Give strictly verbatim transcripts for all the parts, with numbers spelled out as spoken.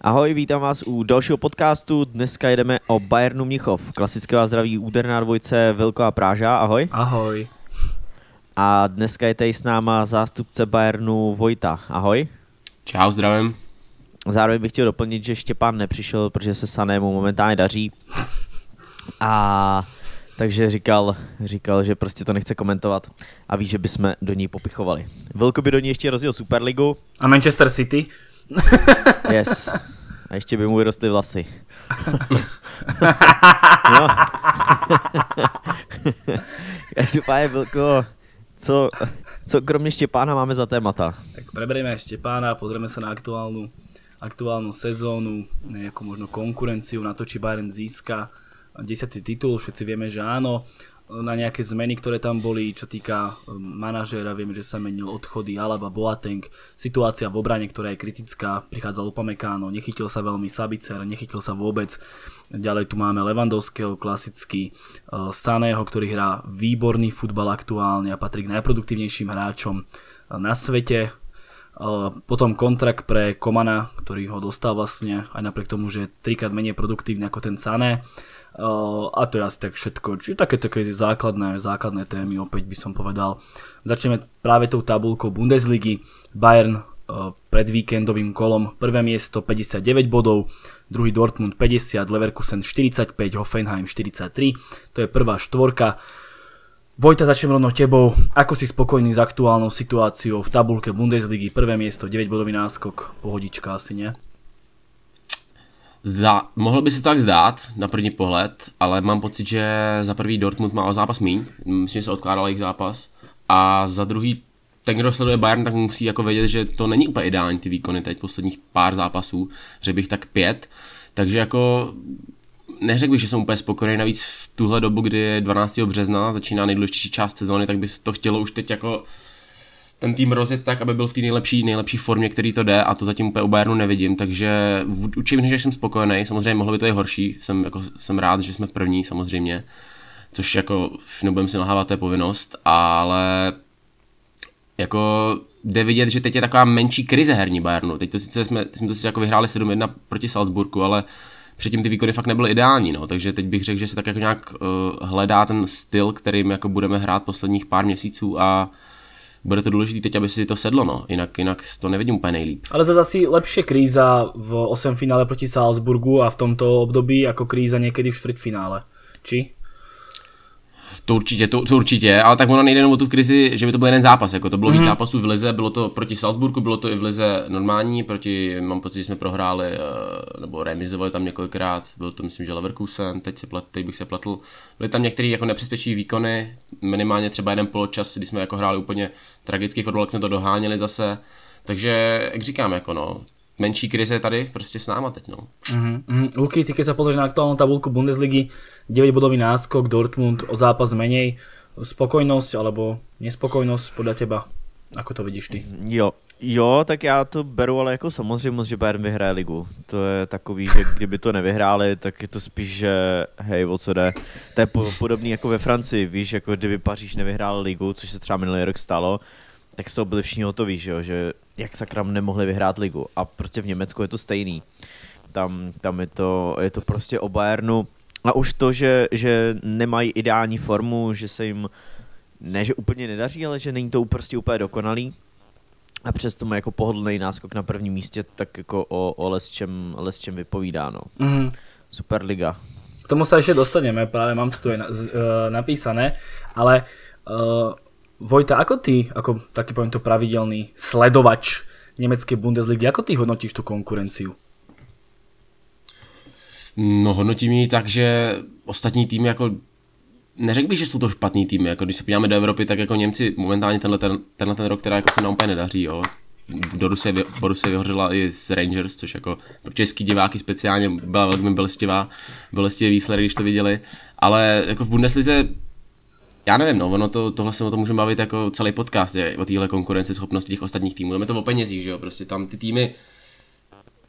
Ahoj, vítám vás u dalšího podcastu. Dneska jdeme o Bayernu Mnichov. Klasicky vás zdraví úderná dvojce Vilko a Práža. Ahoj. Ahoj. A dneska je tady s náma zástupce Bayernu Vojta. Ahoj. Čau, zdravím. Zároveň bych chtěl doplnit, že Štěpán nepřišel, protože se Sanému momentálně daří. A takže říkal, říkal, že prostě to nechce komentovat a ví, že bychom do ní popichovali. Vilko by do ní ještě rozjel Superligu. A Manchester City. Yes. A ještě by mu vyrostly vlasy. No. Každopádně, Vilko, co, co kromě Štěpána máme za témata? Tak prebereme Štěpána, pozrieme sa na aktuálnu, aktuálnu sezónu, nejakú možno konkurenciu, na to, či Bayern získa desiaty titul, všetci vieme, že áno. Na nejaké zmeny, ktoré tam boli, čo týka manažéra, vieme, že sa menil, odchody Alaba, Boateng, situácia v obrane, ktorá je kritická, prichádzal Upamecano, nechytil sa veľmi Sabitzer, nechytil sa vôbec, ďalej tu máme Lewandowského klasicky, Saného, ktorý hrá výborný futbal aktuálne a patrí k najproduktívnejším hráčom na svete, potom kontrakt pre Comana, ktorý ho dostal vlastne, aj napriek tomu, že je trikrát menej produktívny ako ten Sané. Uh, a to je asi tak všetko, čiže také, také základné, základné témy, opäť by som povedal. Začneme práve tou tabulkou Bundesligy. Bayern uh, pred víkendovým kolom prvé miesto päťdesiatdeväť bodov, druhý Dortmund päťdesiat, Leverkusen štyridsaťpäť, Hoffenheim štyridsaťtri, to je prvá štvorka. Vojta, začnem rovno tebou, ako si spokojný s aktuálnou situáciou v tabulke Bundesligy, prvé miesto, deväť bodový náskok, pohodička asi, nie? Zdá, mohlo by se to tak zdát na první pohled, ale mám pocit, že za prvý Dortmund má o zápas míň, myslím, že se odkládal jejich zápas, a za druhý, ten, kdo sleduje Bayern, tak musí jako vědět, že to není úplně ideální ty výkony teď posledních pár zápasů, že bych tak pět, takže jako neřekl bych, že jsem úplně spokojený, navíc v tuhle dobu, kdy dvanáctého března začíná nejdůležitější část sezóny, tak by to chtělo už teď jako ten tým rozjet tak, aby byl v té nejlepší, nejlepší formě, který to jde, a to zatím úplně u Bayernu nevidím, takže určitě, že jsem spokojený, samozřejmě mohlo by to i horší, jsem, jako, jsem rád, že jsme v první samozřejmě, což jako nebudem si nahávat, to je povinnost, ale jako jde vidět, že teď je taková menší krize herní Bayernu, teď to sice jsme, teď jsme to sice jako vyhráli sedm jedna proti Salzburgu, ale předtím ty výkony fakt nebyly ideální, no, takže teď bych řekl, že se tak jako nějak uh, hledá ten styl, kterým jako budeme hrát posledních pár měsíců, a bude to dôležité teď, aby si to sedlo, no. Inak, inak to nevidím úplně nejlíp. Ale zase asi lepšie kríza v osem finále proti Salzburgu a v tomto období ako kríza niekedy v štvrťfinále, či? To určitě, to, to určitě, ale tak ono nejde jenom o tu krizi, že by to byl jeden zápas, jako to bylo víc mm-hmm. zápasů v lize, bylo to proti Salzburgu, bylo to i v lize normální, proti, mám pocit, že jsme prohráli, nebo remizovali tam několikrát, byl to myslím, že Leverkusen, teď, se plat, teď bych se platl, byly tam některé jako nepřesvědčivé výkony, minimálně třeba jeden poločas, kdy jsme jako hráli úplně tragický fotbal, jak jsme to doháněli zase, takže jak říkám, jako no, menší krize je tady prostě s náma teď, no. Mm-hmm, mm-hmm. Luky, ty keď sa pozrieš na aktuálnu tabulku Bundesligy, deväť bodový náskok, Dortmund o zápas menej, spokojnosť alebo nespokojnosť podľa teba, ako to vidíš ty? Jo, jo, tak já to beru, ale jako samozřejmost, že Bayern vyhraje ligu, to je takový, že kdyby to nevyhráli, tak je to spíš, že hej, o co jde, to je podobný jako ve Francii, víš, jako kdyby Paříž nevyhrál ligu, což se třeba minulý rok stalo, tak jsou byli všichni hotoví, že jo, že jak sakram nemohli vyhrát ligu, a prostě v Německu je to stejný, tam, tam je, to, je to prostě o Bayernu, a už to, že, že nemají ideální formu, že se jim, ne že úplně nedaří, ale že není to prostě úplně dokonalý, a přesto má jako pohodlný náskok na prvním místě, tak jako o, o lesčem, lesčem vypovídá, no. Mm-hmm. Superliga. K tomu sa ešte dostaneme, práve mám to tu aj napísané, ale uh... Vojta, ako ty, ako taký poviem to pravidelný sledovač nemeckej Bundesligy, ako ty hodnotíš tú konkurenciu? No, hodnotím ji tak, že ostatní týmy, jako neřekl bych, že jsou to špatný týmy, jako když se podíváme do Evropy, tak jako Němci momentálně tenhle, ten, tenhle ten rok, teda jako se nám úplně nedaří, jo. Borussia Borussia vyhořela i z Rangers, což jako pro český diváky speciálně byla velmi bolestivá, bolestivý výsledek, když to viděli, ale jako v Bundeslize já nevím, no, ono to, tohle se o tom můžeme bavit jako celý podcast, je o téhle konkurenceschopnosti těch ostatních týmů. Jdeme to o penězích, že jo, prostě tam ty týmy,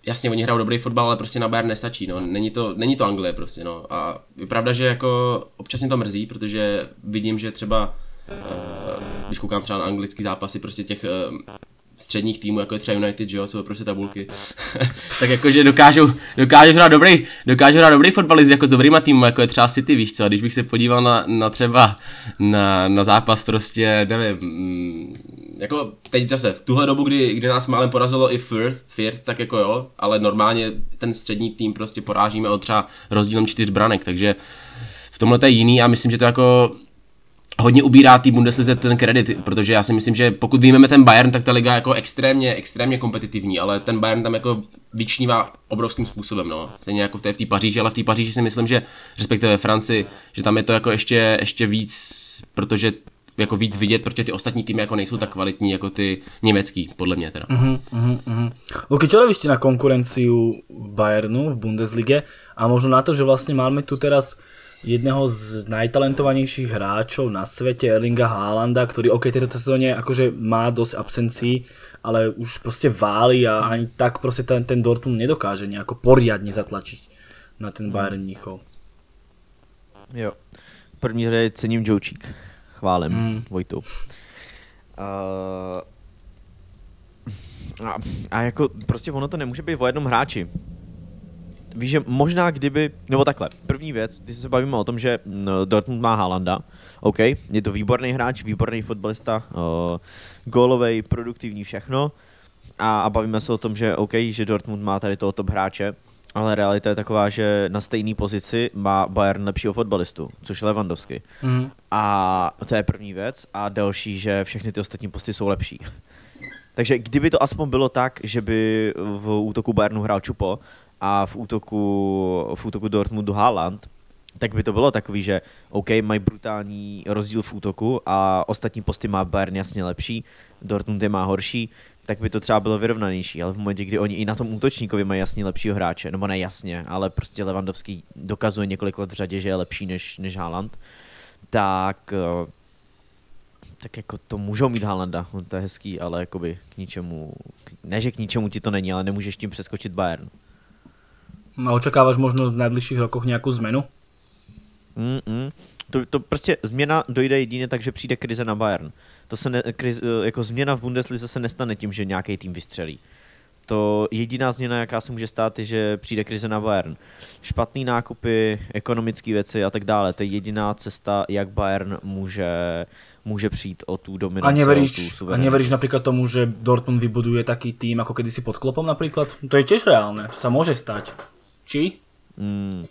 jasně, oni hrajou dobrý fotbal, ale prostě na Bayern nestačí, no, není to, není to Anglie prostě, no, a je pravda, že jako občas mě to mrzí, protože vidím, že třeba, když koukám třeba na anglický zápasy, prostě těch středních týmů, jako je třeba United, že jo, jsou prostě tabulky. Tak jakože dokážou, dokážou hrát dobrý, dokážou hrát dobrý fotbalist jako s dobrýma týmů, jako je třeba City, víš co, a když bych se podíval na, na třeba na, na zápas prostě, nevím, jako teď zase v tuhle dobu, kdy, kdy nás málem porazilo i Firth, Firth, tak jako jo, ale normálně ten střední tým prostě porážíme o třeba rozdílem čtyř branek, takže v tomhle to je jiný a myslím, že to jako hodně ubírá té Bundeslize ten kredit, protože já si myslím, že pokud vyjmeme ten Bayern, tak ta liga je jako extrémně, extrémně kompetitivní, ale ten Bayern tam jako vyčnívá obrovským způsobem, no. Stejně jako v té v té Paříži, ale v té Paříži si myslím, že respektive ve Francii, že tam je to jako ještě ještě víc, protože jako víc vidět, protože ty ostatní týmy jako nejsou tak kvalitní jako ty německý, podle mě teda. Mhm, mhm, mhm. OK, čo robíš ty na konkurenciu Bayernu v Bundeslige a možno na to, že vlastně máme tu teraz jedného z najtalentovanejších hráčov na svete, Erlinga Haalanda, ktorý ok, tejto sezóne akože má dosť absencií, ale už proste váli a ani tak proste ten, ten Dortmund nedokáže nejako poriadne zatlačiť na ten Bayern Mníchov. Jo, v první hře cením Joučík, chválem mm. Vojtu. Uh, a, a jako prostě ono to nemůže být o jednom hráči. Víš, že možná kdyby, nebo takhle, první věc, když se bavíme o tom, že Dortmund má Haalanda, OK, je to výborný hráč, výborný fotbalista, uh, gólovej, produktivní, všechno, a, a bavíme se o tom, že OK, že Dortmund má tady toho top hráče, ale realita je taková, že na stejné pozici má Bayern lepšího fotbalistu, což je Lewandowski. Mm. A to je první věc, a další, že všechny ty ostatní posty jsou lepší. Takže kdyby to aspoň bylo tak, že by v útoku Bayernu hrál Choupo, a v útoku, v útoku Dortmundu Haaland, tak by to bylo takový, že OK, mají brutální rozdíl v útoku a ostatní posty má Bayern jasně lepší, Dortmund je má horší, tak by to třeba bylo vyrovnanější, ale v momentě, kdy oni i na tom útočníkovi mají jasně lepšího hráče, nebo ne jasně, ale prostě Lewandowski dokazuje několik let v řadě, že je lepší než, než Haaland, tak, tak jako to můžou mít Haalanda, on to je hezký, ale jakoby k ničemu, ne že k ničemu ti to není, ale nemůžeš tím přeskočit Bayern. A očekáváš možno v najbližších rokoch nějakou změnu? Mm-mm. To, to prostě změna dojde jedině tak, že přijde krize na Bayern. To se ne, kriz, jako změna v Bundeslize se nestane tím, že nějaký tým vystřelí. To jediná změna, jaká se může stát, je, že přijde krize na Bayern. Špatný nákupy, ekonomické věci a tak dále. To je jediná cesta, jak Bayern může, může přijít o tu dominaci. A neveríš, a neveríš například tomu, že Dortmund vybuduje taký tým, jako kedysi pod Klopom například? To je těž reálné, to se může stát. Či? Mm,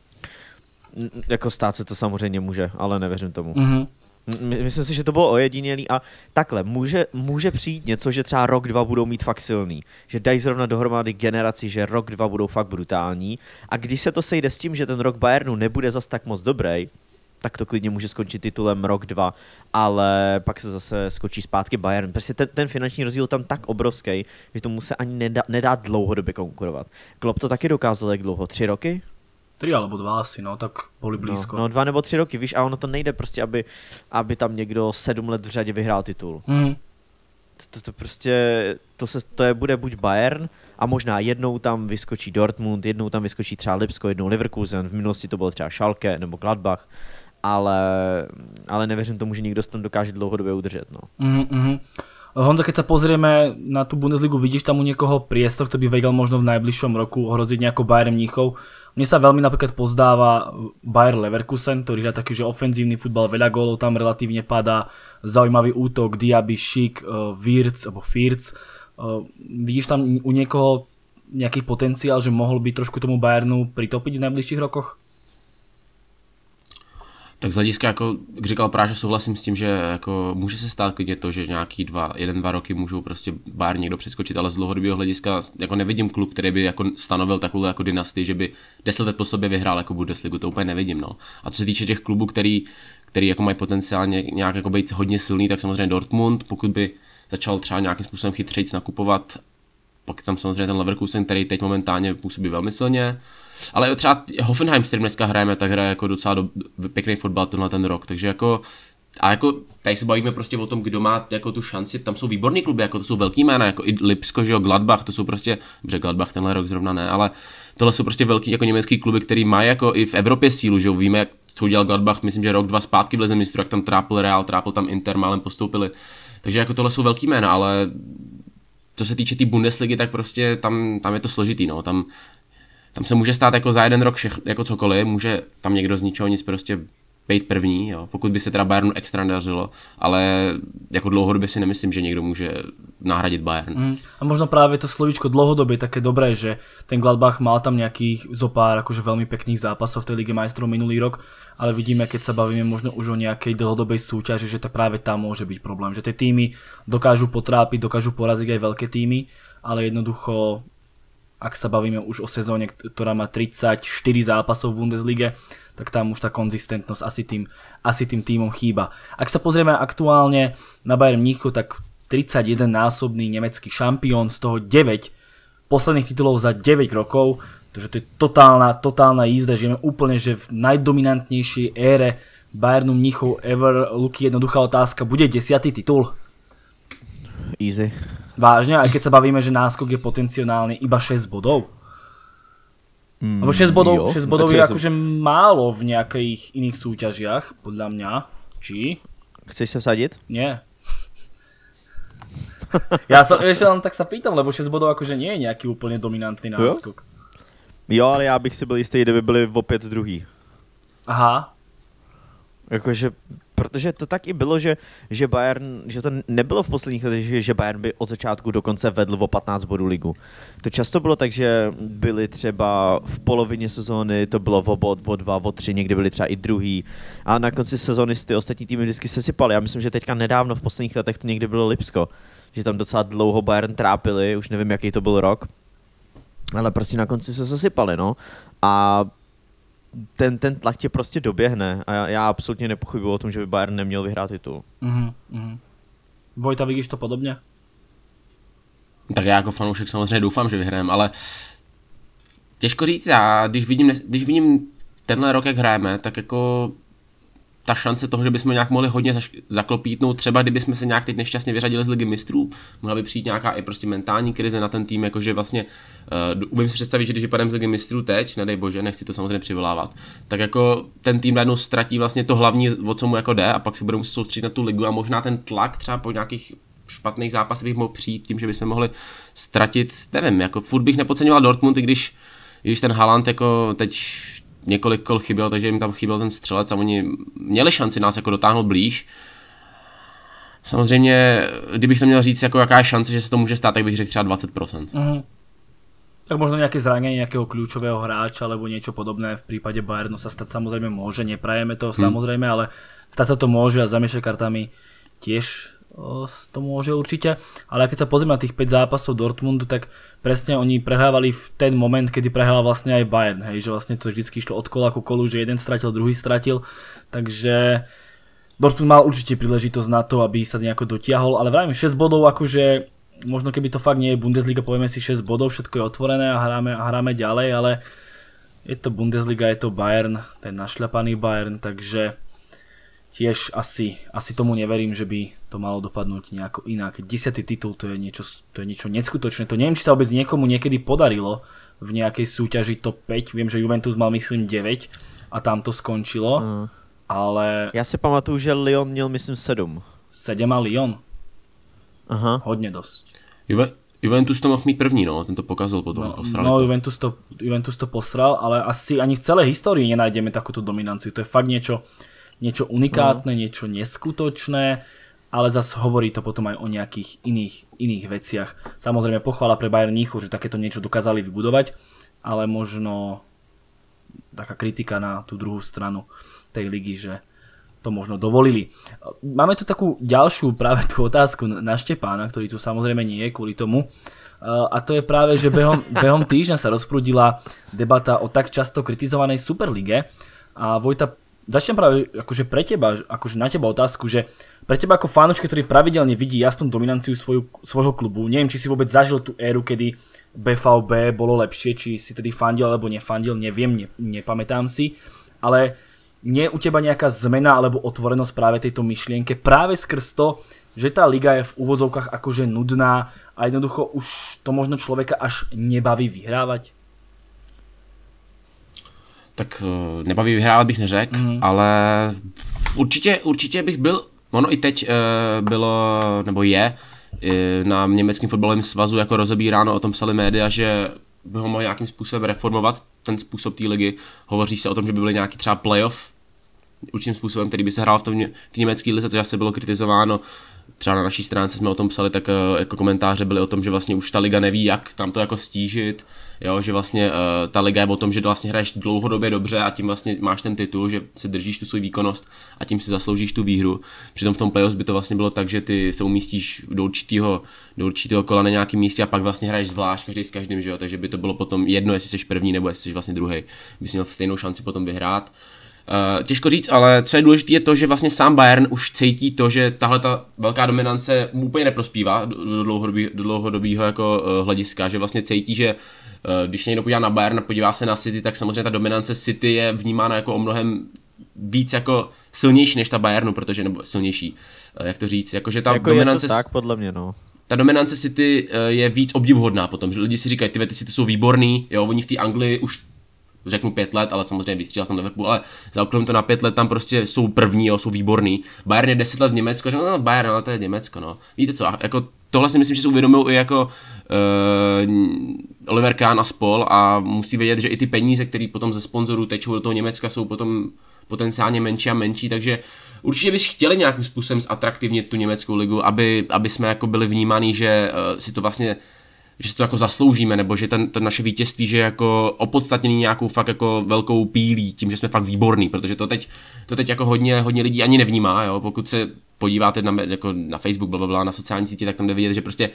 jako stát se to samozřejmě může, ale nevěřím tomu. Mm-hmm. My, myslím si, že to bylo ojedinělý a takhle, může, může přijít něco, že třeba rok, dva budou mít fakt silný. Že dají zrovna dohromady generaci, že rok, dva budou fakt brutální a když se to sejde s tím, že ten rok Bayernu nebude zas tak moc dobrý, tak to klidně může skončit titulem rok, dva, ale pak se zase skočí zpátky Bayern. Prostě ten, ten finanční rozdíl tam tak obrovský, že tomu se ani nedá, nedá dlouhodobě konkurovat. Klopp to taky dokázal jak dlouho? Tři roky? Tři alebo dva asi, no, tak byli blízko. No, no dva nebo tři roky, víš, a ono to nejde prostě, aby, aby tam někdo sedm let v řadě vyhrál titul. Mm. To, to, to prostě, to, se, to je, bude buď Bayern, a možná jednou tam vyskočí Dortmund, jednou tam vyskočí třeba Lipsko, jednou Leverkusen, v minulosti to bylo třeba Schalke nebo Gladbach. Ale, ale nevěřím tomu, že nikdo s tom dokáže dlouhodobě udržet. No. Mm-hmm. Honza, keď sa pozrieme na tú Bundesligu, vidíš tam u niekoho priestor, kto by vedel možno v najbližšom roku ohroziť nejako Bayern Mníchov? Mne sa veľmi napríklad pozdáva Bayer Leverkusen, ktorý hrá taký, že ofenzívny futbal, veľa gólov tam relatívne padá, zaujímavý útok, Diaby, Schick, Wirtz, alebo Firtz. Vidíš tam u niekoho nejaký potenciál, že mohol by trošku tomu Bayernu pritopiť v najbližších rokoch? Tak z hlediska, jako jak říkal Práša, souhlasím s tím, že jako může se stát klidně to, že nějaký dva, jeden, dva roky můžou prostě Bayern někdo přeskočit, ale z dlouhodobého hlediska jako nevidím klub, který by jako stanovil takovou jako dynastii, že by deset let po sobě vyhrál jako Bundesligu, to úplně nevidím, no. A co se týče těch klubů, který, který jako mají potenciálně nějak jako být hodně silný, tak samozřejmě Dortmund, pokud by začal třeba nějakým způsobem chytřejc nakupovat, pak tam samozřejmě ten Leverkusen, který teď momentálně působí velmi silně. Ale třeba Hoffenheim, s kterým dneska hrajeme, tak hraje jako docela do, pěkný fotbal tenhle ten rok, takže jako a jako tady se bavíme prostě o tom, kdo má jako tu šanci, tam jsou výborný kluby, jako to jsou velký jména, jako i Lipsko, že jo, Gladbach, to jsou prostě, dobře Gladbach tenhle rok zrovna ne, ale tohle jsou prostě velký jako německý kluby, který mají jako i v Evropě sílu, že jo, víme, jak co udělal Gladbach, myslím, že rok, dva zpátky v Lize mistrů, jak tam trápil Real, trápil tam Inter, málem postoupili, takže jako tohle jsou velký jména, ale co se týče té Bundesligy, tak prostě tam, tam je to složitý, no, tam, tam se může stát jako za jeden rok všech, jako cokoliv, může tam někdo z ničeho nic prostě být první, jo, pokud by se teda Bayernu extra nedařilo, ale jako dlouhodobě si nemyslím, že někdo může nahradit Bayern. Mm. A možno právě to slovíčko dlouhodobě je také dobré, že ten Gladbach mal tam nějakých zopár akože velmi pekných zápasov v té Lige majstrov minulý rok, ale vidíme, keď sa bavíme možno už o nějaké dlhodobé súťaži, že to právě tam může být problém, že ty týmy dokážu potrápit, dokážu porazit aj velké týmy, ale jednoducho ak sa bavíme už o sezóne, ktorá má tridsaťštyri zápasov v Bundeslige, tak tam už tá konzistentnosť asi tým, asi tým týmom chýba. Ak sa pozrieme aktuálne na Bayern Mníchu, tak tridsaťjedennásobný nemecký šampión, z toho deväť posledných titulov za deväť rokov, takže to je totálna, totálna jízda, žijeme úplne, že v najdominantnejšej ére Bayernu Mníchu ever. Luky, jednoduchá otázka, bude desiaty titul? Easy. Vážne, aj keď sa bavíme, že náskok je potenciálne iba šesť bodov. Mm, Lebo šesť bodov, jo, šesť bodov je akože málo v nejakých iných súťažiach, podľa mňa. Či? Chceš sa vsadiť? Nie. Ja sa ešte len tak sa pýtam, lebo šesť bodov akože nie je nejaký úplne dominantný náskok. Jo, jo, ale ja bych si byl istý, kdyby byli opět druhý. Aha. Jakože... Protože to tak i bylo, že, že Bayern, že to nebylo v posledních letech, že, že Bayern by od začátku do konce vedl o patnáct bodů ligu. To často bylo tak, že byli třeba v polovině sezóny, to bylo o bod, o dva, o tři, někdy byli třeba i druhý. A na konci sezóny ty ostatní týmy vždycky se sypaly. Já myslím, že teďka nedávno v posledních letech to někdy bylo Lipsko, že tam docela dlouho Bayern trápili, už nevím, jaký to byl rok. Ale prostě na konci se zasypali, no. A Ten, ten tlak tě prostě doběhne a já, já absolutně nepochybuji o tom, že by Bayern neměl vyhrát titul. Mm-hmm, mm-hmm. Vojta, vidíš to podobně? Tak já jako fanoušek samozřejmě doufám, že vyhrajeme, ale těžko říct, já když vidím, když vidím tenhle rok, jak hrajeme, tak jako ta šance toho, že bychom nějak mohli hodně zaš- zaklopítnout, třeba kdybychom se nějak teď nešťastně vyřadili z Ligy mistrů, mohla by přijít nějaká i prostě mentální krize na ten tým, jakože vlastně uh, umím si představit, že když vypadám z Ligy mistrů teď, nedej bože, nechci to samozřejmě přivolávat, tak jako ten tým najednou ztratí vlastně to hlavní, o co mu jako jde, a pak se budou muset soustředit na tu ligu a možná ten tlak třeba po nějakých špatných zápasech bych mohl přijít tím, že bychom mohli ztratit, nevím, jako furt bych nepodceňoval Dortmund, i když, i když ten Haaland jako teď několik kol chyběl, takže jim tam chyběl ten střelec a oni měli šanci nás jako dotáhnout blíž. Samozřejmě, kdybych to měl říct, jako jaká je šance, že se to může stát, tak bych řekl třeba dvadsať percent. Mm. Tak možno nějaké zranění nějakého klíčového hráča alebo něco podobné v případě Bayernu se stát samozřejmě může, neprajeme to samozřejmě, hmm. ale stát se to může a zamešat kartami tiež to môže určite, ale keď sa pozrieme na tých päť zápasov Dortmundu, tak presne oni prehrávali v ten moment, kedy prehral vlastne aj Bayern, hej, že vlastne to vždycky išlo od kola ku kolu, že jeden stratil, druhý stratil, takže Dortmund mal určite príležitosť na to, aby sa nejako dotiahol, ale vrajím šesť bodov, akože možno keby to fakt nie je Bundesliga, povieme si šesť bodov, všetko je otvorené a hráme, a hráme ďalej, ale je to Bundesliga, je to Bayern, ten našľapaný Bayern, takže tiež asi, asi tomu neverím, že by to malo dopadnúť nejako inak. Desiatý titul, to je niečo, to je niečo neskutočné. To neviem, či sa vôbec niekomu niekedy podarilo v nejakej súťaži top päť. Viem, že Juventus mal myslím deväť a tam to skončilo. Mm. Ale... Ja si pamatuju, že Lyon měl myslím sedm. sedm a Lyon? Aha. Hodne dosť. Juve, Juventus to mohl mít první, no. Ten to pokazil potom. No, no Juventus, to, Juventus to posral, ale asi ani v celej histórii nenájdeme takúto dominanciu. To je fakt niečo... Niečo unikátne, no. Niečo neskutočné, ale zase hovorí to potom aj o nejakých iných, iných veciach. Samozrejme pochvála pre Bayern Mníchu, že takéto niečo dokázali vybudovať, ale možno taká kritika na tú druhú stranu tej ligy, že to možno dovolili. Máme tu takú ďalšiu práve tú otázku na Štěpána, ktorý tu samozrejme nie je kvôli tomu. A to je práve, že behom, behom týždňa sa rozprúdila debata o tak často kritizovanej Superlige. A Vojta, začnem práve akože pre teba, akože na teba otázku, že pre teba ako fanúška, ktorý pravidelne vidí jasnú dominanciu svoju, svojho klubu, neviem, či si vôbec zažil tú éru, kedy bé vé bé bolo lepšie, či si tedy fandil alebo nefandil, neviem, ne, nepamätám si, ale nie je u teba nejaká zmena alebo otvorenosť práve tejto myšlienke, práve skrz to, že tá liga je v úvodzovkách akože nudná a jednoducho už to možno človeka až nebaví vyhrávať? Tak nebaví vyhrávat bych neřekl, mm. ale určitě, určitě bych byl, ono i teď bylo, nebo je, na německém fotbalovém svazu jako rozebíráno, o tom psali média, že by ho mohli nějakým způsobem reformovat, ten způsob té ligy. Hovoří se o tom, že by byly nějaký třeba playoff určitým způsobem, který by se hrál v té německé lize, což asi bylo kritizováno. Třeba na naší stránce jsme o tom psali, tak jako komentáře byly o tom, že vlastně už ta liga neví, jak tam to jako stížit, jo, že vlastně uh, ta liga je o tom, že vlastně hraješ dlouhodobě dobře a tím vlastně máš ten titul, že si držíš tu svou výkonnost a tím si zasloužíš tu výhru. Přitom v tom playoffs by to vlastně bylo tak, že ty se umístíš do určitého, do určitého kola na nějakém místě a pak vlastně hraješ zvlášť každý s každým, že jo, takže by to bylo potom jedno, jestli jsi první nebo jestli jsi vlastně druhý, bys měl stejnou šanci potom vyhrát. Uh, těžko říct, ale co je důležité, je to, že vlastně sám Bayern už cítí to, že tahle ta velká dominance mu úplně neprospívá do, do, dlouhodobý, do dlouhodobýho jako uh, hlediska, že vlastně cítí, že uh, když se někdo podívá na Bayern a podívá se na City, tak samozřejmě ta dominance City je vnímána jako o mnohem víc jako silnější než ta Bayernu, protože nebo silnější, uh, jak to říct, jakože ta jako dominance je to tak podle mě, no. Ta dominance City uh, je víc obdivuhodná potom, že lidi si říkají, ty City jsou výborný, jo, oni v té Anglii už řeknu pět let, ale samozřejmě vystřílel jsem Liverpool, ale zaokruhím to na pět let, tam prostě jsou první, jo, jsou výborný. Bayern je deset let Německo, že no, no Bayern, ale to je Německo, no. Víte co, jako tohle si myslím, že si uvědomil i jako uh, Oliver Kahn a spol a musí vědět, že i ty peníze, které potom ze sponzorů tečou do toho Německa, jsou potom potenciálně menší a menší, takže určitě bych chtěli nějakým způsobem zatraktivnit tu německou ligu, aby, aby jsme jako byli vnímaní, že uh, si to vlastně že si to jako zasloužíme, nebo že ten, to naše vítězství, že jako opodstatnění nějakou fakt jako velkou pílí tím, že jsme fakt výborní, protože to teď, to teď jako hodně, hodně lidí ani nevnímá, jo, pokud se podíváte na, jako na Facebook, blablabla, na sociální sítě, tak tam jde vidět, že prostě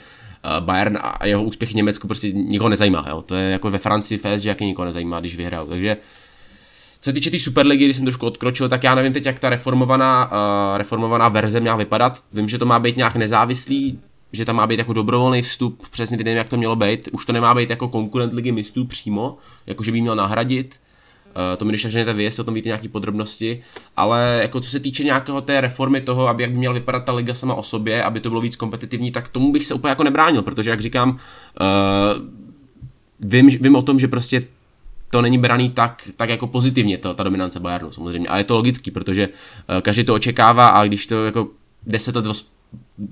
Bayern a jeho úspěch v Německu prostě nikoho nezajímá, jo, to je jako ve Francii fest, že jaký nikoho nezajímá, když vyhrál, takže co se týče té Superligy, když jsem trošku odkročil, tak já nevím teď, jak ta reformovaná, uh, reformovaná verze měla vypadat, vím, že to má být nějak nezávislý, že tam má být jako dobrovolný vstup, přesně teď nevím, jak to mělo být, už to nemá být jako konkurent ligy mistrů přímo, jakože by měl nahradit, uh, to mi když naženete vy, jestli o tom víte nějaké podrobnosti, ale jako co se týče nějakého té reformy toho, aby jak by měla vypadat ta liga sama o sobě, aby to bylo víc kompetitivní, tak tomu bych se úplně jako nebránil, protože jak říkám, uh, vím, vím o tom, že prostě to není braný tak, tak jako pozitivně, to, ta dominance Bayernu samozřejmě, ale je to logický, protože uh, každý to očekává a když to jako deset let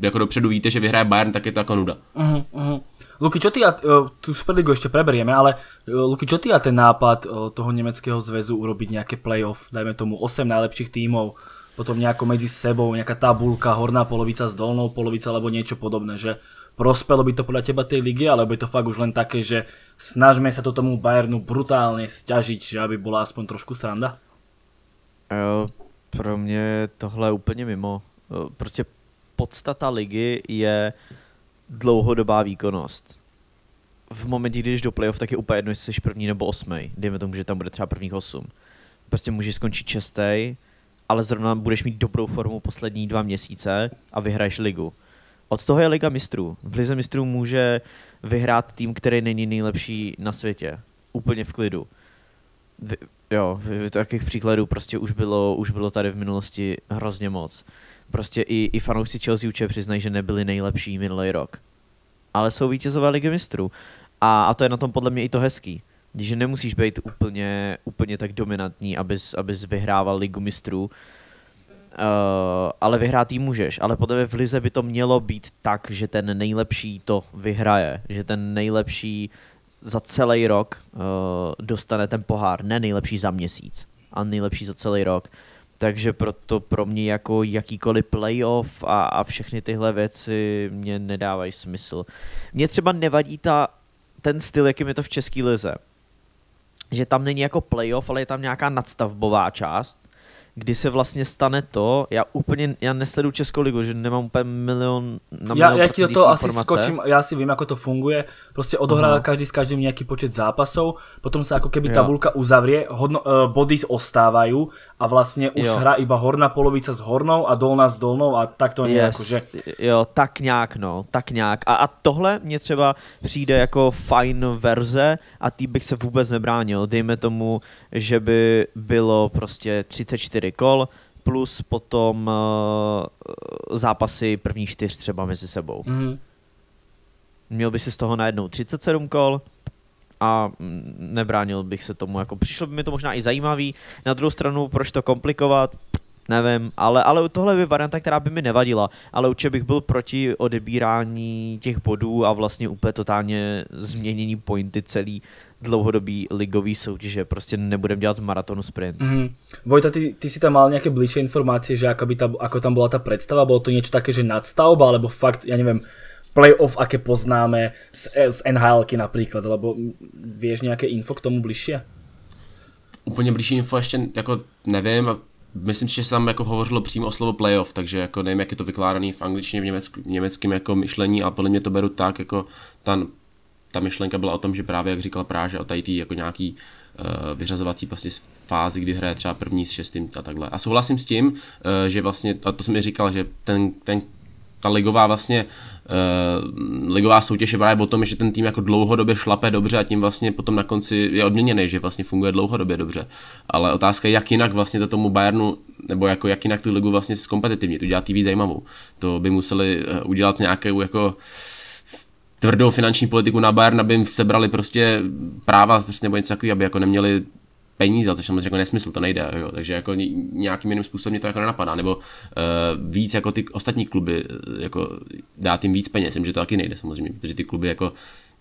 jako dopředu víte, že vyhraje Bayern, tak je to jako nuda. Uh-huh, uh-huh. Luky, čo ty a tú Superligu ešte preberieme, ale Luky, čo ty a ten nápad toho nemeckého zväzu urobiť nejaké playoff, dajme tomu osem najlepších tímov, potom nejako medzi sebou, nejaká tabulka, horná polovica s dolnou polovica, alebo niečo podobné, že prospelo by to podľa teba tej ligy, alebo je to fakt už len také, že snažme sa to tomu Bayernu brutálne sťažiť, že aby bola aspoň trošku sranda? Uh, pro mne tohle je úplne mimo. Uh, proste podstata ligy je dlouhodobá výkonnost. V momentě, když jdeš do playoff, tak je úplně jedno, jestli jsi první nebo osmej. Dejme tomu, že tam bude třeba prvních osm. Prostě můžeš skončit šestej, ale zrovna budeš mít dobrou formu poslední dva měsíce a vyhraješ ligu. Od toho je liga mistrů. V lize mistrů může vyhrát tým, který není nejlepší na světě. Úplně v klidu. Vy, jo, v takových příkladů prostě už bylo, už bylo tady v minulosti hrozně moc. Prostě i, i fanoušci Chelsea určitě přiznají, že nebyli nejlepší minulý rok. Ale jsou vítězové ligy mistrů. A, a to je na tom podle mě i to hezký. Že nemusíš být úplně, úplně tak dominantní, abys, abys vyhrával ligu mistrů. Uh, ale vyhrát jí můžeš. Ale podle mě v lize by to mělo být tak, že ten nejlepší to vyhraje. Že ten nejlepší za celý rok uh, dostane ten pohár. Ne nejlepší za měsíc, ale nejlepší za celý rok. Takže proto pro mě jako jakýkoliv playoff a, a všechny tyhle věci mě nedávají smysl. Mně třeba nevadí ta, ten styl, jakým je to v české lize. Že tam není jako playoff, ale je tam nějaká nadstavbová část, kdy se vlastně stane to, já úplně, já nesledu Českou ligu, že nemám úplně milion na milion já, já ti do toho asi skočím, já si vím, ako to funguje, prostě odohrá každý s každým nějaký počet zápasov, potom se jako keby tabulka uzavrie, hodno, body ostávajú a vlastně už jo. Hra iba horná polovica s hornou a dolná s dolnou a tak to nějak, yes. Že... Jo, tak nějak no, tak nějak a, a tohle mě třeba přijde jako fajn verze a tý bych se vůbec nebránil, dejme tomu, že by bylo prostě třicet čtyři kol, plus potom uh, zápasy první čtyř třeba mezi sebou. Mm-hmm. Měl by si z toho najednou třicet sedm kol a nebránil bych se tomu. Jako, přišlo by mi to možná i zajímavý. Na druhou stranu, proč to komplikovat? nevím, ale, ale tohle je varianta, která by mi nevadila, ale určitě bych byl proti odebírání těch bodů a vlastně úplně totálně změnění pointy celý dlouhodobý ligový soutěže, prostě nebudem dělat z maratonu sprint. Mm-hmm. Vojta, ty, ty si tam mal nějaké bližšie informácie, že ako, by ta, ako tam bola ta predstava, bolo to niečo také, že nadstavba, alebo fakt, ja neviem, playoff, aké poznáme z, z en há elky napríklad, alebo vieš nejaké info k tomu bližšie? Úplně blížší info ještě jako nevím, myslím si, že se tam jako hovořilo přímo o slovo playoff, takže jako nevím, jak je to vykládané v angličtině, v německ, německém jako myšlení, a podle mě to beru tak, jako ta, ta myšlenka byla o tom, že právě, jak říkal Práže, o tady tý jako nějaký uh, vyřazovací vlastně fázi, kdy hraje třeba první s šestým a takhle. A souhlasím s tím, uh, že vlastně, a to jsem mi říkal, že ten, ten ta ligová vlastně uh, ligová soutěž je právě o tom, že ten tým jako dlouhodobě šlape dobře a tím vlastně potom na konci je odměněný, že vlastně funguje dlouhodobě dobře. Ale otázka je, jak jinak vlastně to tomu Bayernu, nebo jako jak jinak tu ligu vlastně zkompetitivní, tu dělat víc zajímavou. To by museli udělat nějakou jako tvrdou finanční politiku na Bayern, aby jim sebrali prostě práva prostě nebo něco takový, aby jako neměli peníze, což samozřejmě jako nesmysl, to nejde, jo. Takže jako nějakým jiným způsobem mě to jako nenapadá, nebo uh, víc jako ty ostatní kluby, jako dát jim víc peněz, jim, že to taky nejde samozřejmě, protože ty kluby jako,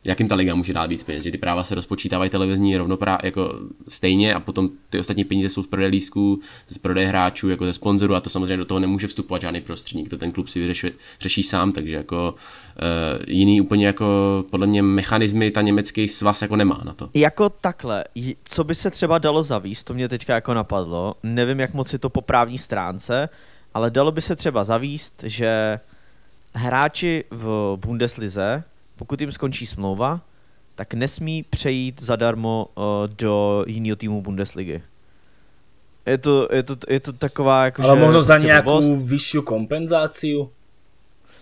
jakým ta liga může dát víc peněz, že ty práva se rozpočítávají televizní rovnoprá, jako stejně, a potom ty ostatní peníze jsou z prodeje lístků, z prodeje hráčů, jako ze sponzorů, a to samozřejmě do toho nemůže vstupovat žádný prostředník, to ten klub si vyřeši, řeší sám, takže jako uh, jiný úplně jako podle mě mechanismy ta německý svaz jako nemá na to. Jako takhle, co by se třeba dalo zavíst, to mě teďka jako napadlo, nevím jak moc je to po právní stránce, ale dalo by se třeba zavíst, že hráči v Bundeslize, pokud jim skončí smlouva, tak nesmí přejít zadarmo uh, do jiného týmu Bundesligy. Je to, je to, je to taková jakože... Ale možno za nějakou vyšší kompenzaci?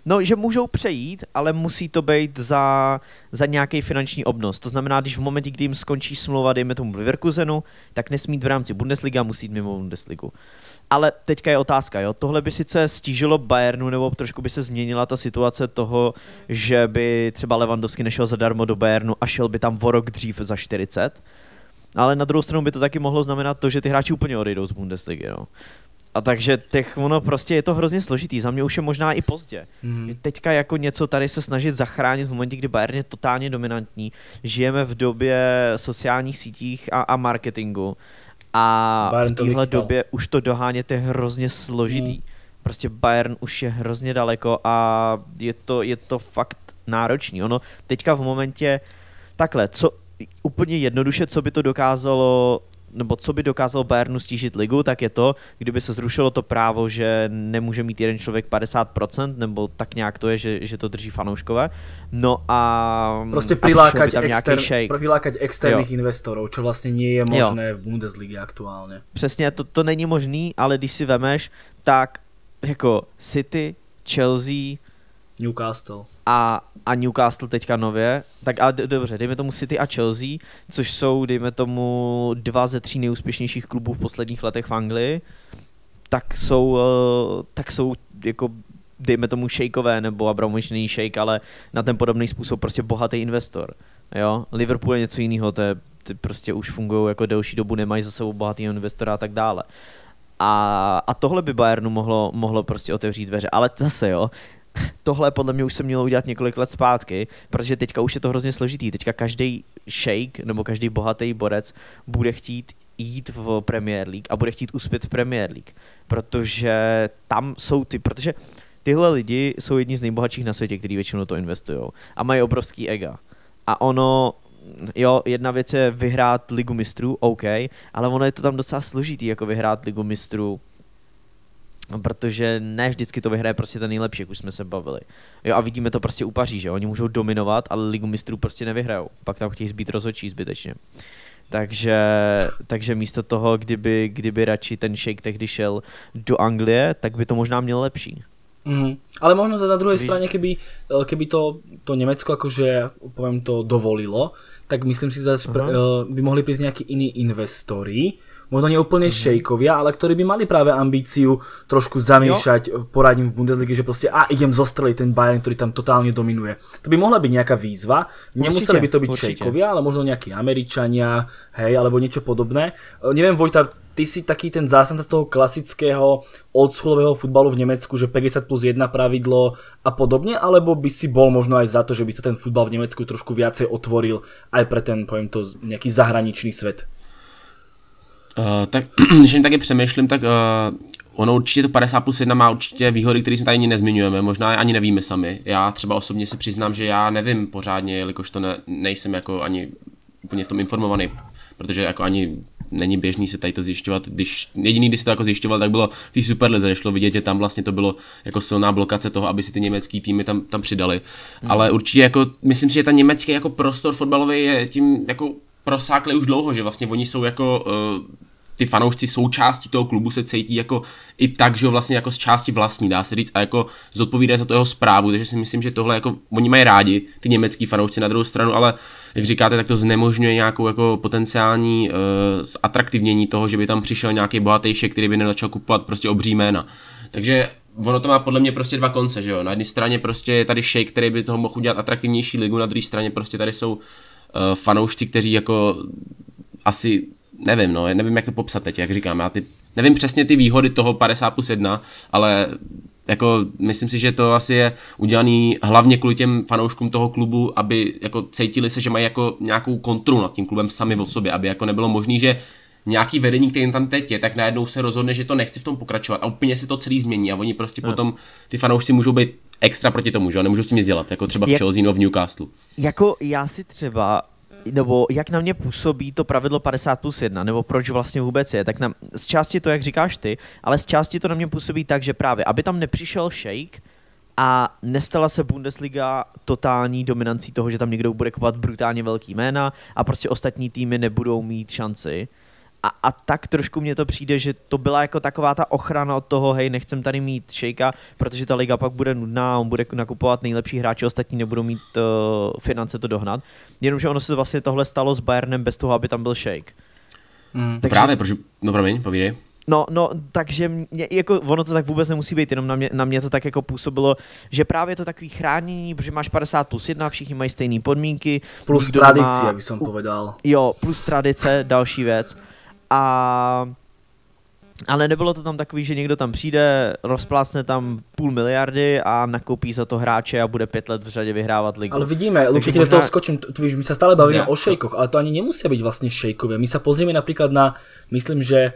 No, že můžou přejít, ale musí to být za, za nějaký finanční obnos. To znamená, když v momentě, kdy jim skončí smlouva, dejme tomu Leverkusenu, tak nesmí jít v rámci Bundesliga, musí jít mimo Bundesligu. Ale teďka je otázka, jo? Tohle by sice stížilo Bayernu, nebo trošku by se změnila ta situace toho, že by třeba Lewandowski nešel zadarmo do Bayernu a šel by tam o rok dřív za čtyřicet, ale na druhou stranu by to taky mohlo znamenat to, že ty hráči úplně odejdou z Bundesligy. No. A takže těch, ono prostě je to hrozně složitý, za mě už je možná i pozdě. Mm. Teďka jako něco tady se snažit zachránit v momentě, kdy Bayern je totálně dominantní, žijeme v době sociálních sítích a, a marketingu. A Bayern v téhle době už to dohánět je hrozně složitý. Mm. Prostě Bayern už je hrozně daleko a je to, je to fakt náročný. Ono teďka v momentě takhle, co úplně jednoduše, co by to dokázalo, nebo co by dokázalo Bayernu stížit ligu, tak je to, kdyby se zrušilo to právo, že nemůže mít jeden člověk padesát procent, nebo tak nějak to je, že, že to drží fanouškové. No a... Prostě přilákat exter, externích investorů, čo vlastně nie je možné jo. v Bundesliga aktuálně. Přesně, to, to není možný, ale když si vemeš, tak jako City, Chelsea... Newcastle. A, a Newcastle teďka nově, tak a d- dobře, dejme tomu City a Chelsea, což jsou, dejme tomu, dva ze tří nejúspěšnějších klubů v posledních letech v Anglii, tak jsou, tak jsou jako, dejme tomu, šejkové, nebo Abramovič není šejk, ale na ten podobný způsob prostě bohatý investor, jo. Liverpool je něco jiného, to je, ty prostě už fungují jako delší dobu, nemají za sebou bohatýho investora a tak dále. A, a tohle by Bayernu mohlo, mohlo prostě otevřít dveře, ale zase, jo, tohle podle mě už se mělo udělat několik let zpátky, protože teďka už je to hrozně složitý. Teďka každý šejk nebo každý bohatý borec bude chtít jít v Premier League a bude chtít uspět v Premier League, protože tam jsou ty, protože tyhle lidi jsou jedni z nejbohatších na světě, kteří většinou to investují a mají obrovský ega. A ono, jo, jedna věc je vyhrát Ligu mistrů, OK, ale ono je to tam docela složitý, jako vyhrát Ligu mistrů, protože ne vždycky to vyhraje prostě ten nejlepší, jak už jsme se bavili. Jo, a vidíme to prostě u Paříže, oni můžou dominovat, ale Ligu mistrů prostě nevyhrajou. Pak tam chtějí zbýt rozhodčí zbytečně. Takže, takže místo toho, kdyby, kdyby radši ten šejk tehdy šel do Anglie, tak by to možná mělo lepší. Mm. Ale možno za na druhej Víš... strane, keby, keby to, to Nemecko akože, poviem to, dovolilo, tak myslím si, že uh-huh. by mohli prísť nejakí iní investori, možno neúplne uh-huh. šejkovia, ale ktorí by mali práve ambíciu trošku zamiešať jo. poradím v Bundesliga, že proste a idem zostreliť ten Bayern, ktorý tam totálne dominuje. To by mohla byť nejaká výzva, nemuseli určite, by to byť určite. šejkovia, ale možno nejakí Američania, hej, alebo niečo podobné. Neviem, Vojta, ty si taký ten zástanca toho klasického oldschoolového futbalu v Nemecku, že päťdesiat plus jeden pravidlo a podobne, alebo by si bol možno aj za to, že by sa ten futbal v Nemecku trošku viacej otvoril aj pre ten, poviem to, nejaký zahraničný svet? Uh, tak, když jim taky přemýšlím, tak uh, ono určitě to padesát plus jedna má určitě výhody, které jsme tady ani nezmiňujeme, možná ani nevíme sami. Já třeba osobně si přiznám, že já nevím pořádně, jelikož to ne, nejsem jako ani úplně v tom informovaný, protože jako ani není běžný se tady to zjišťovat. Když, jediný, když se to jako zjišťoval, tak bylo v té Superlize, šlo vidět, že tam vlastně to bylo jako silná blokace toho, aby si ty německý týmy tam, tam přidali. Hmm. Ale určitě jako, myslím si, že ten německý jako prostor fotbalový je tím jako prosákli už dlouho, že vlastně oni jsou jako uh, ty fanoušci součástí toho klubu, se cítí jako i tak, že ho vlastně jako z části vlastní, dá se říct, a jako zodpovídají za to jeho správu, takže si myslím, že tohle jako oni mají rádi, ty německý fanoušci na druhou stranu, ale jak říkáte, tak to znemožňuje nějakou jako potenciální uh, atraktivnění toho, že by tam přišel nějaký bohatejšek, který by nezačal kupovat prostě obří jména. Takže ono to má podle mě prostě dva konce, že jo, na jedné straně prostě je tady šejk, který by toho mohl udělat atraktivnější ligu, na druhé straně prostě tady jsou uh, fanoušci, kteří jako asi nevím, no, nevím, jak to popsat teď, jak říkám, já ty, nevím přesně ty výhody toho padesát plus jedna, ale jako myslím si, že to asi je udělaný hlavně kvůli těm fanouškům toho klubu, aby jako cítili se, že mají jako nějakou kontrolu nad tím klubem sami o sobě, aby jako nebylo možný, že nějaký vedení, který tam teď je, tak najednou se rozhodne, že to nechce v tom pokračovat a úplně se to celý změní a oni prostě hmm. potom, ty fanoušci můžou být extra proti tomu, že? Nemůžou s tím nic dělat, jako třeba v Chelsea nebo v Newcastle. Jako já si třeba nebo jak na mě působí to pravidlo padesát plus jedna, nebo proč vlastně vůbec je, tak na, z části to, jak říkáš ty, ale z části to na mě působí tak, že právě, aby tam nepřišel šejk a nestala se Bundesliga totální dominancí toho, že tam někdo bude kupovat brutálně velký jména a prostě ostatní týmy nebudou mít šanci. A, a tak trošku mně to přijde, že to byla jako taková ta ochrana od toho, hej, nechcem tady mít šejka, protože ta liga pak bude nudná, on bude nakupovat nejlepší hráči, ostatní nebudou mít uh, finance to dohnat. Jenomže ono se vlastně tohle stalo s Bayernem bez toho, aby tam byl šejk. Mm. Takže... Právě, protože... No promiň, povídej. No, no, takže mě, jako ono to tak vůbec nemusí být, jenom na mě, na mě to tak jako působilo, že právě to takový chránění, protože máš padesát plus jedna, všichni mají stejné podmínky. Plus tradice, jak jsem povedal. Jo, plus tradice, další věc. A, ale nebylo to tam takový, že někdo tam přijde, rozplácne tam půl miliardy a nakoupí za to hráče a bude pět let v řadě vyhrávat ligu. Ale vidíme, Luky, možná... do toho skočím, víš, my se stále bavíme o šejkoch, ale to ani nemusí být vlastně šejkové. My se pozrieme například na, myslím, že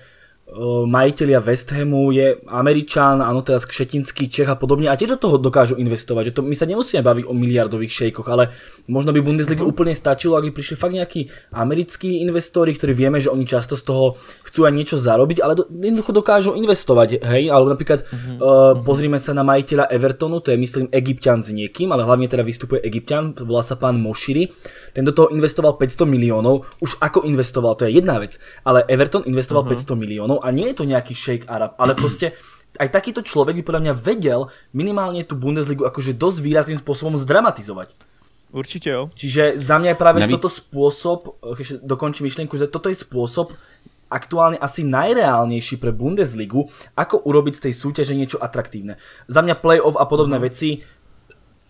majitelia West Hamu je Američan, áno, teraz Kšetinský, Čech a podobne a tiež do toho dokážu investovať, že to, my sa nemusíme baviť o miliardových šejkoch, ale možno by Bundesliga úplne stačilo, ak by prišli fakt nejakí americkí investori, ktorí vieme, že oni často z toho chcú aj niečo zarobiť, ale do, jednoducho dokážu investovať, hej, alebo napríklad uh-huh. uh, pozrime sa na majiteľa Evertonu, to je myslím Egypťan s niekým, ale hlavne teda vystupuje Egypťan, volá sa pán Moshiri, ten do toho investoval päťsto miliónov, už ako investoval, to je jedna vec, ale Everton investoval uh-huh. päťsto miliónov. No a nie je to nejaký šejk Arab, ale proste aj takýto človek by podľa mňa vedel minimálne tú Bundesligu akože dosť výrazným spôsobom zdramatizovať. Určite jo. Čiže za mňa je práve Navi... toto spôsob, keď dokončím myšlienku, že toto je spôsob aktuálne asi najreálnejší pre Bundesligu, ako urobiť z tej súťaže niečo atraktívne. Za mňa play-off a podobné mm. veci,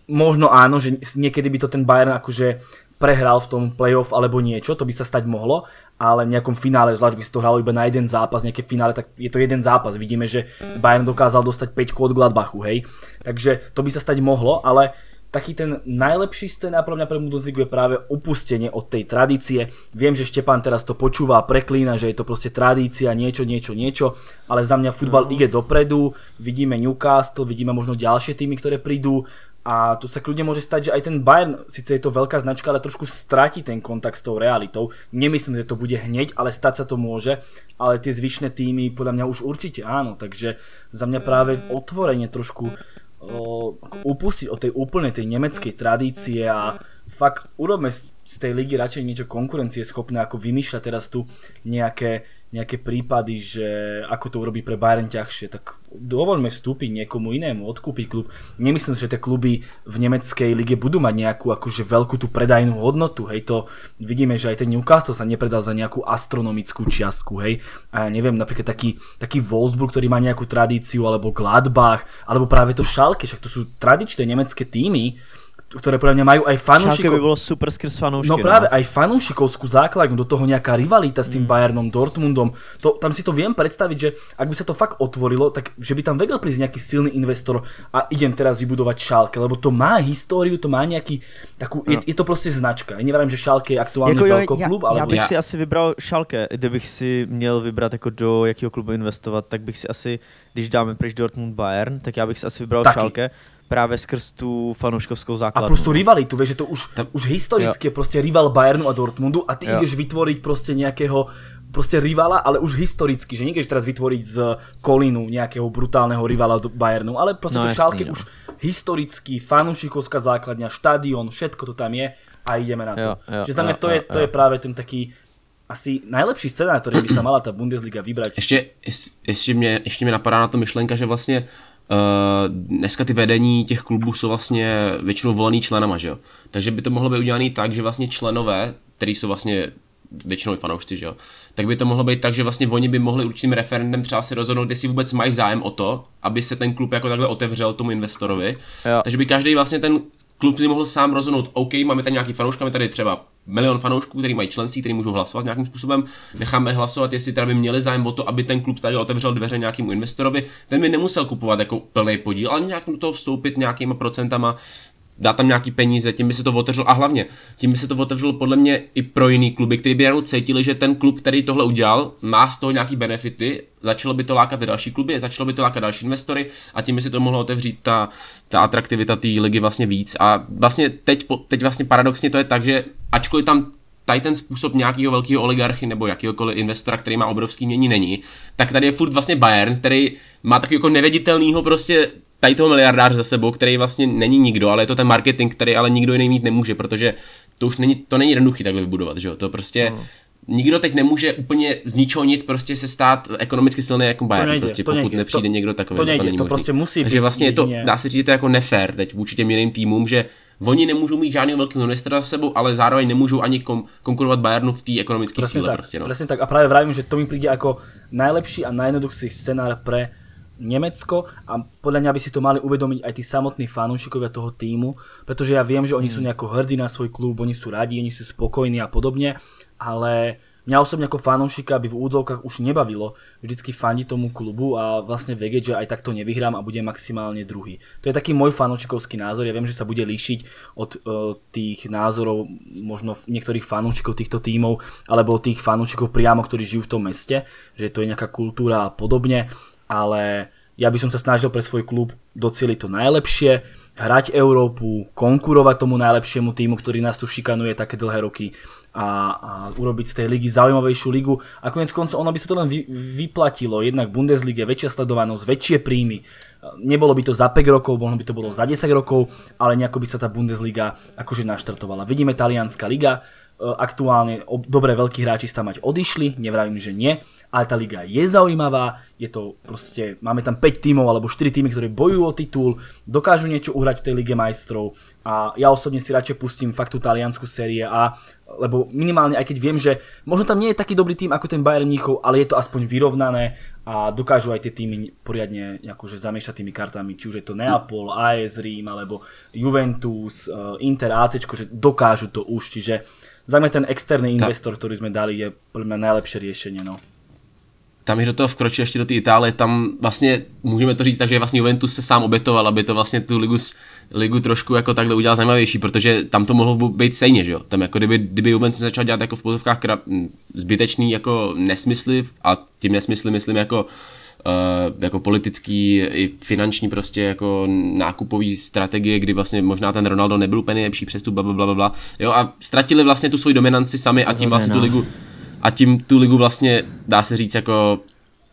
možno áno, že niekedy by to ten Bayern akože prehral v tom playoff alebo niečo, to by sa stať mohlo, ale v nejakom finále, zvlášť by si to hralo iba na jeden zápas, nejaké finále, tak je to jeden zápas, vidíme, že Bayern dokázal dostať päťku od Gladbachu, hej, takže to by sa stať mohlo, ale taký ten najlepší scéna pre mňa pre Bundesligu je práve upustenie od tej tradície. Viem, že Štěpán teraz to počúva a preklína, že je to proste tradícia, niečo, niečo, niečo, ale za mňa futbal mm. ide dopredu, vidíme Newcastle, vidíme možno ďalšie týmy, ktoré prídu, a tu sa kľudne môže stať, že aj ten Bayern, síce je to veľká značka, ale trošku stratí ten kontakt s tou realitou. Nemyslím, že to bude hneď, ale stať sa to môže, ale tie zvyšné týmy podľa mňa už určite áno, takže za mňa práve otvorenie trošku o, upustiť od tej úplnej tej nemeckej tradície a fakt urobme z tej ligy radšej niečo konkurencieschopné, ako vymýšľať teraz tu nejaké, nejaké prípady, že ako to urobí pre Bayern ťažšie, tak dovoľme vstúpiť niekomu inému, odkúpiť klub. Nemyslím, že tie kluby v nemeckej lige budú mať nejakú akože veľkú tú predajnú hodnotu, hej, to vidíme, že aj ten Newcastle sa nepredal za nejakú astronomickú čiastku, hej, a ja neviem, napríklad taký, taký Wolfsburg, ktorý má nejakú tradíciu, alebo Gladbach, alebo práve to Schalke, však to sú tradičné nemecké týmy, ktoré pre mňa majú aj fanúšikov. Šalke by bolo super skrz fanúšky. No práve, no. Aj fanúšikovskú základňu, do toho nejaká rivalita s tým mm. Bayernom, Dortmundom. To, tam si to viem predstaviť, že ak by sa to fakt otvorilo, tak že by tam vedel prísť nejaký silný investor a idem teraz vybudovať Schalke, lebo to má históriu, to má nejaký takú, no. je, je to proste značka. Ja neverím, že Schalke je aktuálne veľkoklub, ale... Ja, ja bych ja. si asi vybral Schalke, kdybych si měl vybrat jako do jakého klubu investovat, tak bych si asi, když dáme pryč Dortmund Bayern, tak já bych si asi vybral Schalke. Právě skrz tu fanouškovskou základnu. A prostě rivalitu, vieš, že to už, to... už historicky jo. je prostě rival Bayernu a Dortmundu a ty jo. ideš vytvoriť prostě nějakého prostě rivala, ale už historicky, že nejdeš teraz vytvoriť z Kolínu nějakého brutálneho rivala do Bayernu, ale prostě no, to Schalke už historicky, fanouškovská základňa, štadión, všetko to tam je a ideme na to. Jo, jo, že znamená, jo, to, je, to je právě ten taký asi nejlepší scénář, který by se mala ta Bundesliga vybrat. Ještě, ještě mě, ještě mě napadá na to myšlenka, že vlastně Uh, dneska ty vedení těch klubů jsou vlastně většinou volený členama, že jo? Takže by to mohlo být udělané tak, že vlastně členové, kteří jsou vlastně většinou fanoušci, že jo? Tak by to mohlo být tak, že vlastně oni by mohli určitým referendem třeba si rozhodnout, jestli vůbec mají zájem o to, aby se ten klub jako takhle otevřel tomu investorovi. Jo. Takže by každý vlastně ten klub si mohl sám rozhodnout, OK, máme tady nějaký fanouška, máme tady třeba milion fanoušků, který mají členství, který můžou hlasovat nějakým způsobem. Necháme hlasovat, jestli teda by měli zájem o to, aby ten klub tady otevřel dveře nějakému investorovi. Ten by nemusel kupovat jako plný podíl, ale nějak do toho vstoupit nějakýma procentama, dát tam nějaký peníze, tím by se to otevřelo a hlavně tím by se to otevřelo podle mě i pro jiný kluby, kteří by ráno cítili, že ten klub, který tohle udělal, má z toho nějaký benefity, začalo by to lákat další kluby, začalo by to lákat další investory a tím by se to mohlo otevřít ta, ta atraktivita té ligy vlastně víc. A vlastně teď, teď vlastně paradoxně to je tak, že ačkoliv tam tady ten způsob nějakého velkého oligarchy nebo jakýhokoliv investora, který má obrovský mění, není, tak tady je furt vlastně Bayern, který má takový jako neviditelného prostě tady toho miliardáře za sebou, který vlastně není nikdo, ale je to ten marketing, který ale nikdo jiný mít nemůže, protože to už není, to není jednoduchý takhle vybudovat, že jo, to prostě hmm. nikdo teď nemůže úplně z ničeho nic prostě se stát ekonomicky silný jako Bayern, nejde, prostě pokud nejde, nepřijde to, někdo takový, to, nejde, to, není to prostě musí Takže být vlastně jedině. Je to, dá se říct, že to je jako nefér teď vůči těm jiným týmům, že oni nemůžou mít žádného velkého investora za sebou, ale zároveň nemůžou ani kom, konkurovat Bayernu v té ekonomické síle. Tak, prostě, no. Presne tak, a právě vravím, že to mi přijde jako nejlepší a nejjednoduchší scénář pro Nemecko a podľa mňa by si to mali uvedomiť aj tí samotní fanúšikovia toho týmu, pretože ja viem, že oni mm. sú nejako hrdí na svoj klub, oni sú radi, oni sú spokojní a podobne, ale mňa osobne ako fanúšika by v údzovkách už nebavilo vždycky fandi tomu klubu a vlastne vedieť, že aj takto nevyhrám a budem maximálne druhý. To je taký môj fanúšikovský názor, ja viem, že sa bude líšiť od uh, tých názorov možno niektorých fanúšikov týchto tímov alebo tých fanúšikov priamo, ktorí žijú v tom meste, že to je nejaká kultúra a podobne. Ale ja by som sa snažil pre svoj klub docieliť to najlepšie, hrať Európu, konkurovať tomu najlepšiemu týmu, ktorý nás tu šikanuje také dlhé roky a, a urobiť z tej ligy zaujímavejšiu ligu. A konec koncov ono by sa to len vy, vyplatilo, jednak Bundesliga, väčšia sledovanosť, väčšie príjmy. Nebolo by to za päť rokov, možno by to bolo za desať rokov, ale nejako by sa tá Bundesliga akože naštartovala. Vidíme talianska liga, aktuálne dobre veľkí hráči sa tam mať odišli, nevravím, že nie, ale tá liga je zaujímavá, je to proste, máme tam päť tímov alebo štyri tímy, ktoré bojujú o titul, dokážu niečo uhrať v tej lige majstrov a ja osobne si radšej pustím fakt tú taliansku série A, lebo minimálne aj keď viem, že možno tam nie je taký dobrý tým ako ten Bayern Mníchov, ale je to aspoň vyrovnané a dokážu aj tie týmy poriadne akože zamiešať tými kartami, či už je to Neapol, á es Rím alebo Juventus, Inter, ACčko, že dokážu to už, čiže za mňa ten externý investor, ktorý sme dali, je podľa mňa najlepšie riešenie, no. Tam je do toho vkročil ještě do té Itálie, tam vlastně můžeme to říct tak, že vlastně Juventus se sám obětoval, aby to vlastně tu ligu, ligu trošku jako takhle udělal zajímavější, protože tam to mohlo být stejně, že jo. Tam jako kdyby, kdyby Juventus začal dělat jako v pozovkách zbytečný jako nesmysly a tím nesmysly myslím jako Uh, jako politický i finanční prostě jako nákupový strategie, kdy vlastně možná ten Ronaldo nebyl úplně nejlepší přestup, blablabla, jo, a ztratili vlastně tu svoji dominanci sami a tím vlastně tu ligu a tím tu ligu vlastně dá se říct jako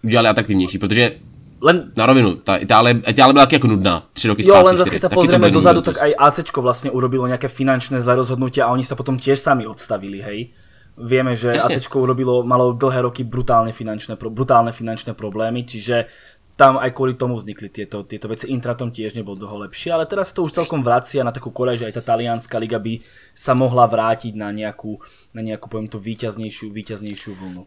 udělali atraktivnější, protože len na rovinu, tá Itália, Itália byla taky jako nudná, tři roky zpátky. Jo, len zase keď sa pozrieme dozadu, tak aj ACčko vlastně urobilo nějaké finančné zlé rozhodnutia a oni sa potom tiež sami odstavili, hej. Vieme, že ACčko urobilo, malo dlhé roky brutálne finančné, brutálne finančné problémy, čiže tam aj kvôli tomu vznikli tieto, tieto veci. Intratom tiež nebol dlho lepšie, ale teraz to už celkom vracia na takú koreň, že aj tá talianská liga by sa mohla vrátiť na nejakú, na nejakú poviem to, víťaznejšiu, víťaznejšiu vlnu.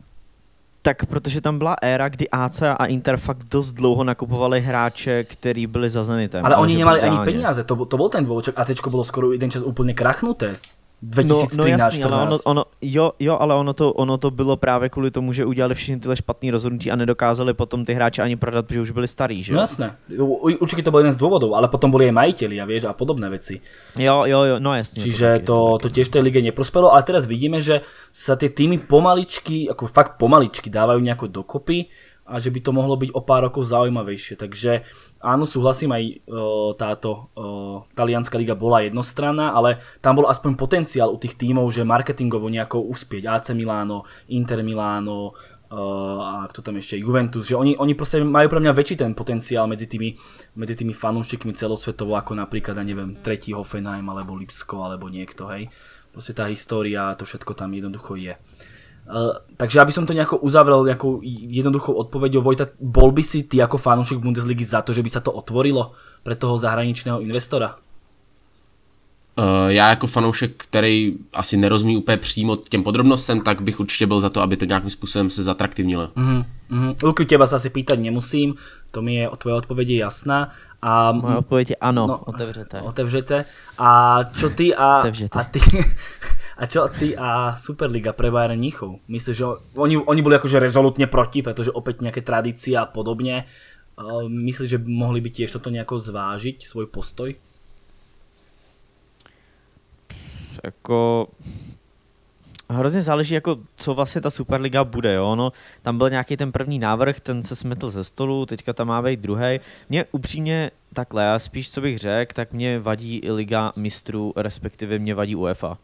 Tak protože tam byla éra, kdy A C a Inter fakt dost dlouho nakupovali hráče, který byli za Zenitem. Ale oni nemali ani peníze, to, to byl ten dvouček, ACčko bylo skoro jeden čas úplně krachnuté. dva tisíce třináct, no, no jasný, ale ono, ono, jo, jo, ale ono to, ono to bylo právě kvůli tomu, že udělali všichni tyhle špatný rozhodnutí a nedokázali potom ty hráče ani prodat, protože už byli starý, že? No jasné, určitě to byl jeden z důvodů, ale potom byli i majiteli a vieš, a podobné věci. Jo, jo, jo, no jasně. Čiže to, to, to tiež tej lige neprospelo, ale teraz vidíme, že sa tie týmy pomaličky, ako fakt pomaličky dávajú nejako dokopy a že by to mohlo byť o pár rokov zaujímavejšie, takže áno, súhlasím, aj o, táto o, talianská liga bola jednostranná, ale tam bol aspoň potenciál u tých tímov, že marketingovo nejako uspieť, A C Milano, Inter Milano, a kto tam ešte, Juventus, že oni, oni proste majú pre mňa väčší ten potenciál medzi tými, medzi tými fanúšikmi celosvetovo, ako napríklad, ja neviem, tretí Hoffenheim, alebo Lipsko, alebo niekto, hej, proste tá história, to všetko tam jednoducho je. Uh, takže aby som to nejako uzavrel nejakou jednoduchou odpoveďou, Vojta, bol by si ty ako fanúšik Bundesligy za to, že by sa to otvorilo pre toho zahraničného investora? Uh, já jako fanoušek, který asi nerozumí úplně přímo těm podrobnostem, tak bych určitě byl za to, aby to nějakým způsobem se zatraktivnilo. Mm, mm. Luky, těba se asi pýtať nemusím, to mi je o tvoje odpovědi jasná. A moje odpověď je ano, no, otevřete. Otevřete. A čo ty a, a ty... A čo ty a Superliga pre Bayern Mníchov? Myslíš, že oni, oni boli akože rezolutne proti, pretože opäť nejaké tradície a podobne. Myslíš, že mohli by tiež toto nejako zvážiť, svoj postoj? Jako... Hrozně záleží, jako, co vlastně ta Superliga bude. Jo? No, tam byl nějaký ten první návrh, ten se smetl ze stolu, teďka tam má být druhý. Mně upřímně takhle, já spíš co bych řekl, tak mě vadí i Liga mistrů, respektive mě vadí UEFA.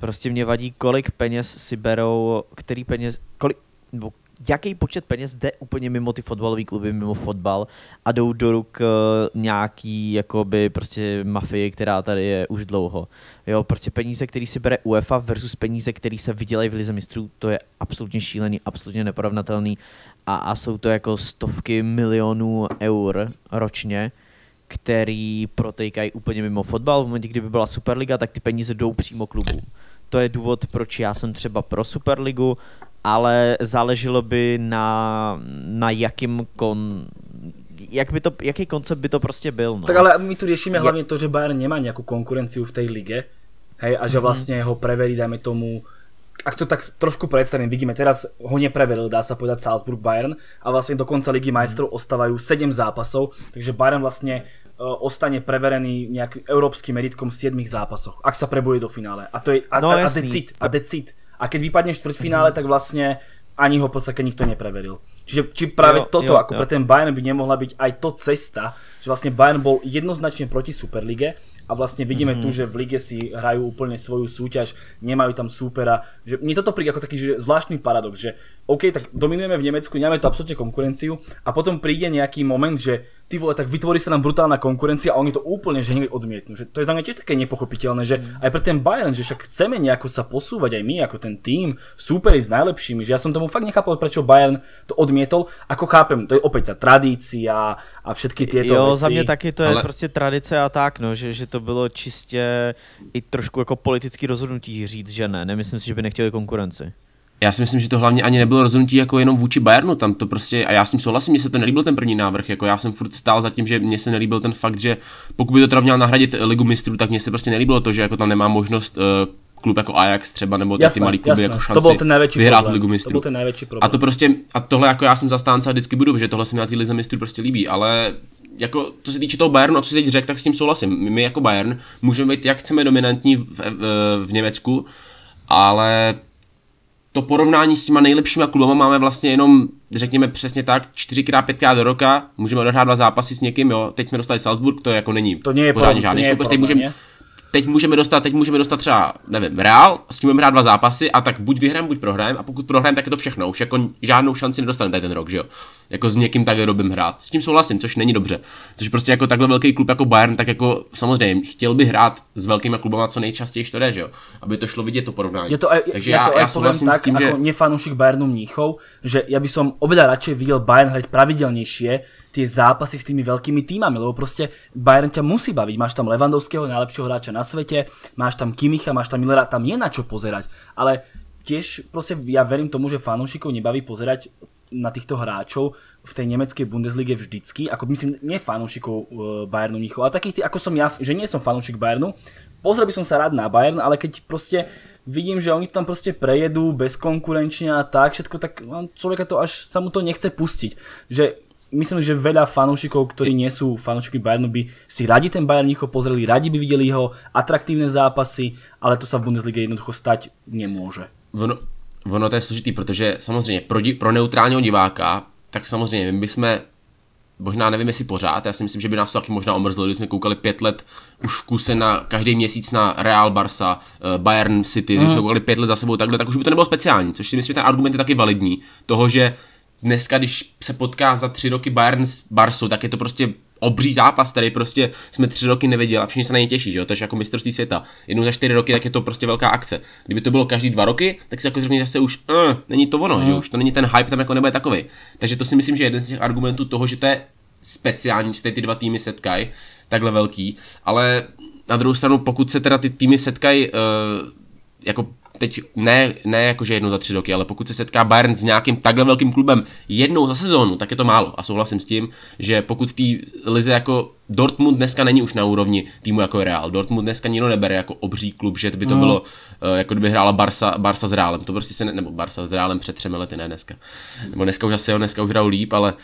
Prostě mě vadí, kolik peněz si berou, který peněz, kolik, nebo jaký počet peněz jde úplně mimo ty fotbalové kluby, mimo fotbal a jdou do ruk nějaký jakoby prostě mafii, která tady je už dlouho. Jo, prostě peníze, který si bere UEFA versus peníze, který se vydělají v Lize mistrů, to je absolutně šílený, absolutně neporovnatelný a, a jsou to jako stovky milionů eur ročně, který protejkají úplně mimo fotbal. V momentě, kdyby byla Superliga, tak ty peníze jdou přímo klubům. To je důvod, proč já jsem třeba pro Superligu, ale záleželo by na, na jakým kon... Jak by to, jaký koncept by to prostě byl. No. Tak ale my tu řešíme hlavně to, že Bayern nemá nějakou konkurenciu v té lige, hej, a že vlastně ho preverí, dáme tomu, ak to tak trošku predstavím, vidíme, teraz ho nepreveril, dá sa povedať, Salzburg-Bayern a vlastne do konca Ligy majstrov ostávajú sedem zápasov, takže Bayern vlastne ostane preverený nejakým európskym meritkom v siedmich zápasoch, ak sa prebuje do finále. A to je a, no, a, a decit, a decit. A keď vypadne štvrťfinále, tak vlastne ani ho v podstate nikto nepreveril. Čiže či práve jo, toto, jo, ako jo. Pre ten Bayern by nemohla byť aj to cesta, že vlastne Bayern bol jednoznačne proti Superlige a vlastne vidíme mm-hmm. tu, že v lige si hrajú úplne svoju súťaž, nemajú tam súpera. Že mne toto príde ako taký že zvláštny paradox, že OK, tak dominujeme v Nemecku, nemáme tu absolútne konkurenciu a potom príde nejaký moment, že ty vole, tak vytvorí sa nám brutálna konkurencia a oni to úplne že hneď odmietnú. Že to je za mňa tiež také nepochopiteľné, že mm-hmm. aj pre ten Bayern, že však chceme nejako sa posúvať aj my ako ten tím, súperiť s najlepšími, že ja som tomu fakt nechápal, prečo Bayern to odmietol. Ako chápem, to je opäť tá tradícia a všetky tieto jo, veci. Za mňa taky to je ale... prostě tradice a tak, no, že, že to bylo čistě i trošku jako politický rozhodnutí říct, že ne. Nemyslím si, že by nechtěli konkurenci. Já si myslím, že to hlavně ani nebylo rozhodnutí jako jenom vůči Bayernu, tam to prostě, a já s tím souhlasím, mně se to nelíbil ten první návrh, jako já jsem furt stál za tím, že mně se nelíbil ten fakt, že pokud by to teda měl nahradit Ligu mistrů, tak mně se prostě nelíbilo to, že jako tam nemá možnost uh, klub jako Ajax třeba nebo jasné, ty malý kluby jasné. Jako šanci vyhrát Ligu mistrů. To byl a to prostě a tohle jako já jsem zastánce a vždycky budu, že tohle se mi na té Lize mistrů prostě líbí, ale jako, co se týče toho Bayernu, a co si teď řekl, tak s tím souhlasím. My jako Bayern můžeme být, jak chceme, dominantní v, v, v Německu, ale to porovnání s těma nejlepšíma klubama máme vlastně jenom, řekněme přesně tak, čtyřikrát, pětkrát do roka, můžeme odehrát dva zápasy s někým, jo, teď jsme dostali Salzburg, to jako není to není pořádně žádný soupeř, teď můžeme... Teď můžeme dostat, teď můžeme dostat třeba, nevím, Real, s tím budeme hrát dva zápasy a tak buď vyhrám, buď prohrám a pokud prohrám, tak je to všechno, už jako žádnou šanci nedostaneme tady ten rok, že jo. Jako s někým tak robím hrát, s tím souhlasím, což není dobře, což prostě jako takhle velký klub jako Bayern, tak jako samozřejmě chtěl by hrát s velkýma klubama co nejčastěji, to jde, že jo, aby to šlo vidět to porovnání. Je to aj, takže ja, ja to já souhlasím tak, s tím, že... nefanúšik Bayernu Mníchov, že ja by som oveľa radšej videl Bayern hrať pravidelnejšie tie zápasy s tými veľkými týmami, lebo prostě Bayern ťa musí baviť, máš tam Lewandowského, najlepšieho hráča na svete, máš tam Kimicha, máš tam Millera, tam je na čo pozerať, ale tiež proste ja verím tomu, že fanúšikov nebaví pozerať na týchto hráčov v tej nemeckej Bundeslige vždycky, ako myslím, nie fanúšikov Bayernu Mníchov, ale takých, ako som ja, že nie som fanúšik Bayernu, pozrel by som sa rád na Bayern, ale keď proste vidím, že oni to tam proste prejedú bezkonkurenčne a tak, všetko, tak človeka to až sa mu to nechce pustiť, že myslím, že veľa fanúšikov, ktorí nie sú fanúšikmi Bayernu, by si radi ten Bayern Mníchov pozreli, radi by videli jeho atraktívne zápasy, ale to sa v Bundeslige jednoducho stať nemôže. Ono, ono to je složitý, protože samozřejmě pro, di, pro neutrálního diváka, tak samozřejmě my bychom, možná nevím jestli pořád, já si myslím, že by nás to taky možná omrzlo, když jsme koukali pět let už v kuse na každý měsíc na Real Barca, Bayern City, když mm. jsme koukali pět let za sebou takhle, tak už by to nebylo speciální, což si myslím, že ten argument je taky validní, toho, že dneska, když se potká za tři roky Bayern s Barsou, tak je to prostě obří zápas, který prostě jsme tři roky neviděli a všichni se na něj těší, že jo, to je jako mistrovství světa. Jednou za čtyři roky, tak je to prostě velká akce. Kdyby to bylo každý dva roky, tak si jako řekne, že se už uh, není to ono, mm. že už to není ten hype, tam jako nebude takovej. Takže to si myslím, že je jeden z těch argumentů toho, že to je speciální, že ty dva týmy setkají, takhle velký, ale na druhou stranu, pokud se teda ty týmy setkají uh, jako teď ne, ne jakože jednou za tři roky, ale pokud se setká Bayern s nějakým takhle velkým klubem jednou za sezónu, tak je to málo. A souhlasím s tím, že pokud tý lize jako Dortmund dneska není už na úrovni týmu jako Real. Dortmund dneska nikdo nebere jako obří klub, že by to mm. bylo, jako kdyby hrála Barca, Barca s Reálem. To prostě se ne, nebo Barca s Reálem před třemi lety, ne dneska. Nebo dneska už asi jo, dneska už hrajou líp, ale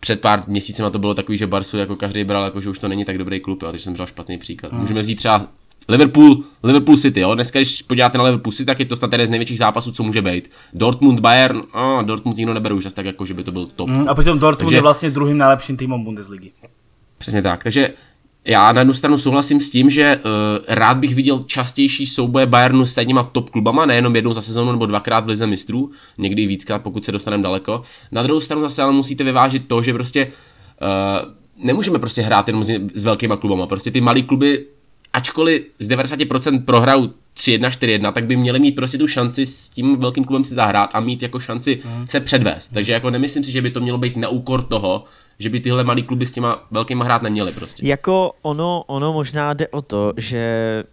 před pár měsícima to bylo takový, že Barsu jako každý bral, jako že už to není tak dobrý klub, jo, takže jsem bral špatný příklad. Mm. Můžeme vzít třeba Liverpool, Liverpool City, jo. Dneska, když podíváte na Liverpool City, tak je to snad jeden z největších zápasů, co může být. Dortmund, Bayern, a Dortmund nikdo nebere už asi tak, jako že by to byl top. Mm, a potom Dortmund takže je vlastně druhým nejlepším týmem Bundesligy. Přesně tak, takže já na jednu stranu souhlasím s tím, že uh, rád bych viděl častější souboje Bayernu s těma top klubama, nejenom jednou za sezónu nebo dvakrát v lize mistrů, někdy víckrát, pokud se dostaneme daleko. Na druhou stranu zase ale musíte vyvážit to, že prostě uh, nemůžeme prostě hrát jenom s, s velkýma klubama, prostě ty malý kluby, ačkoliv z devadesát procent prohrajou tři jedna, čtyři jedna, tak by měli mít prostě tu šanci s tím velkým klubem si zahrát a mít jako šanci mm. se předvést. Takže jako nemyslím si, že by to mělo být na úkor toho, že by tyhle malý kluby s těma velkýma hrát neměli prostě. Jako ono, ono možná jde o to, že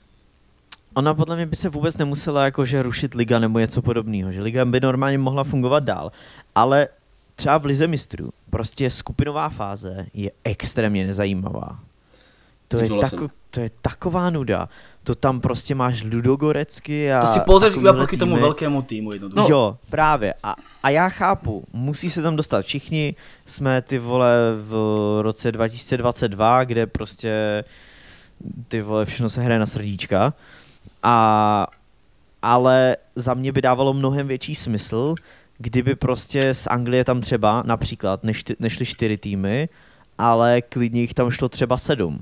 ona podle mě by se vůbec nemusela jakože rušit liga nebo něco podobného, že liga by normálně mohla fungovat dál, ale třeba v lize mistrů prostě skupinová fáze je extrémně nezajímavá. To je, tako, to je taková nuda. To tam prostě máš Ludogorecky a to si podrží iba proti tomu velkému týmu jednoducho. No. Jo, právě. A, a já chápu, musí se tam dostat všichni. Jsme ty vole v roce dva tisíce dvacet dva, kde prostě ty vole všechno se hraje na srdíčka. A, ale za mě by dávalo mnohem větší smysl, kdyby prostě z Anglie tam třeba například než, nešly čtyři týmy, ale klidně jich tam šlo třeba sedm.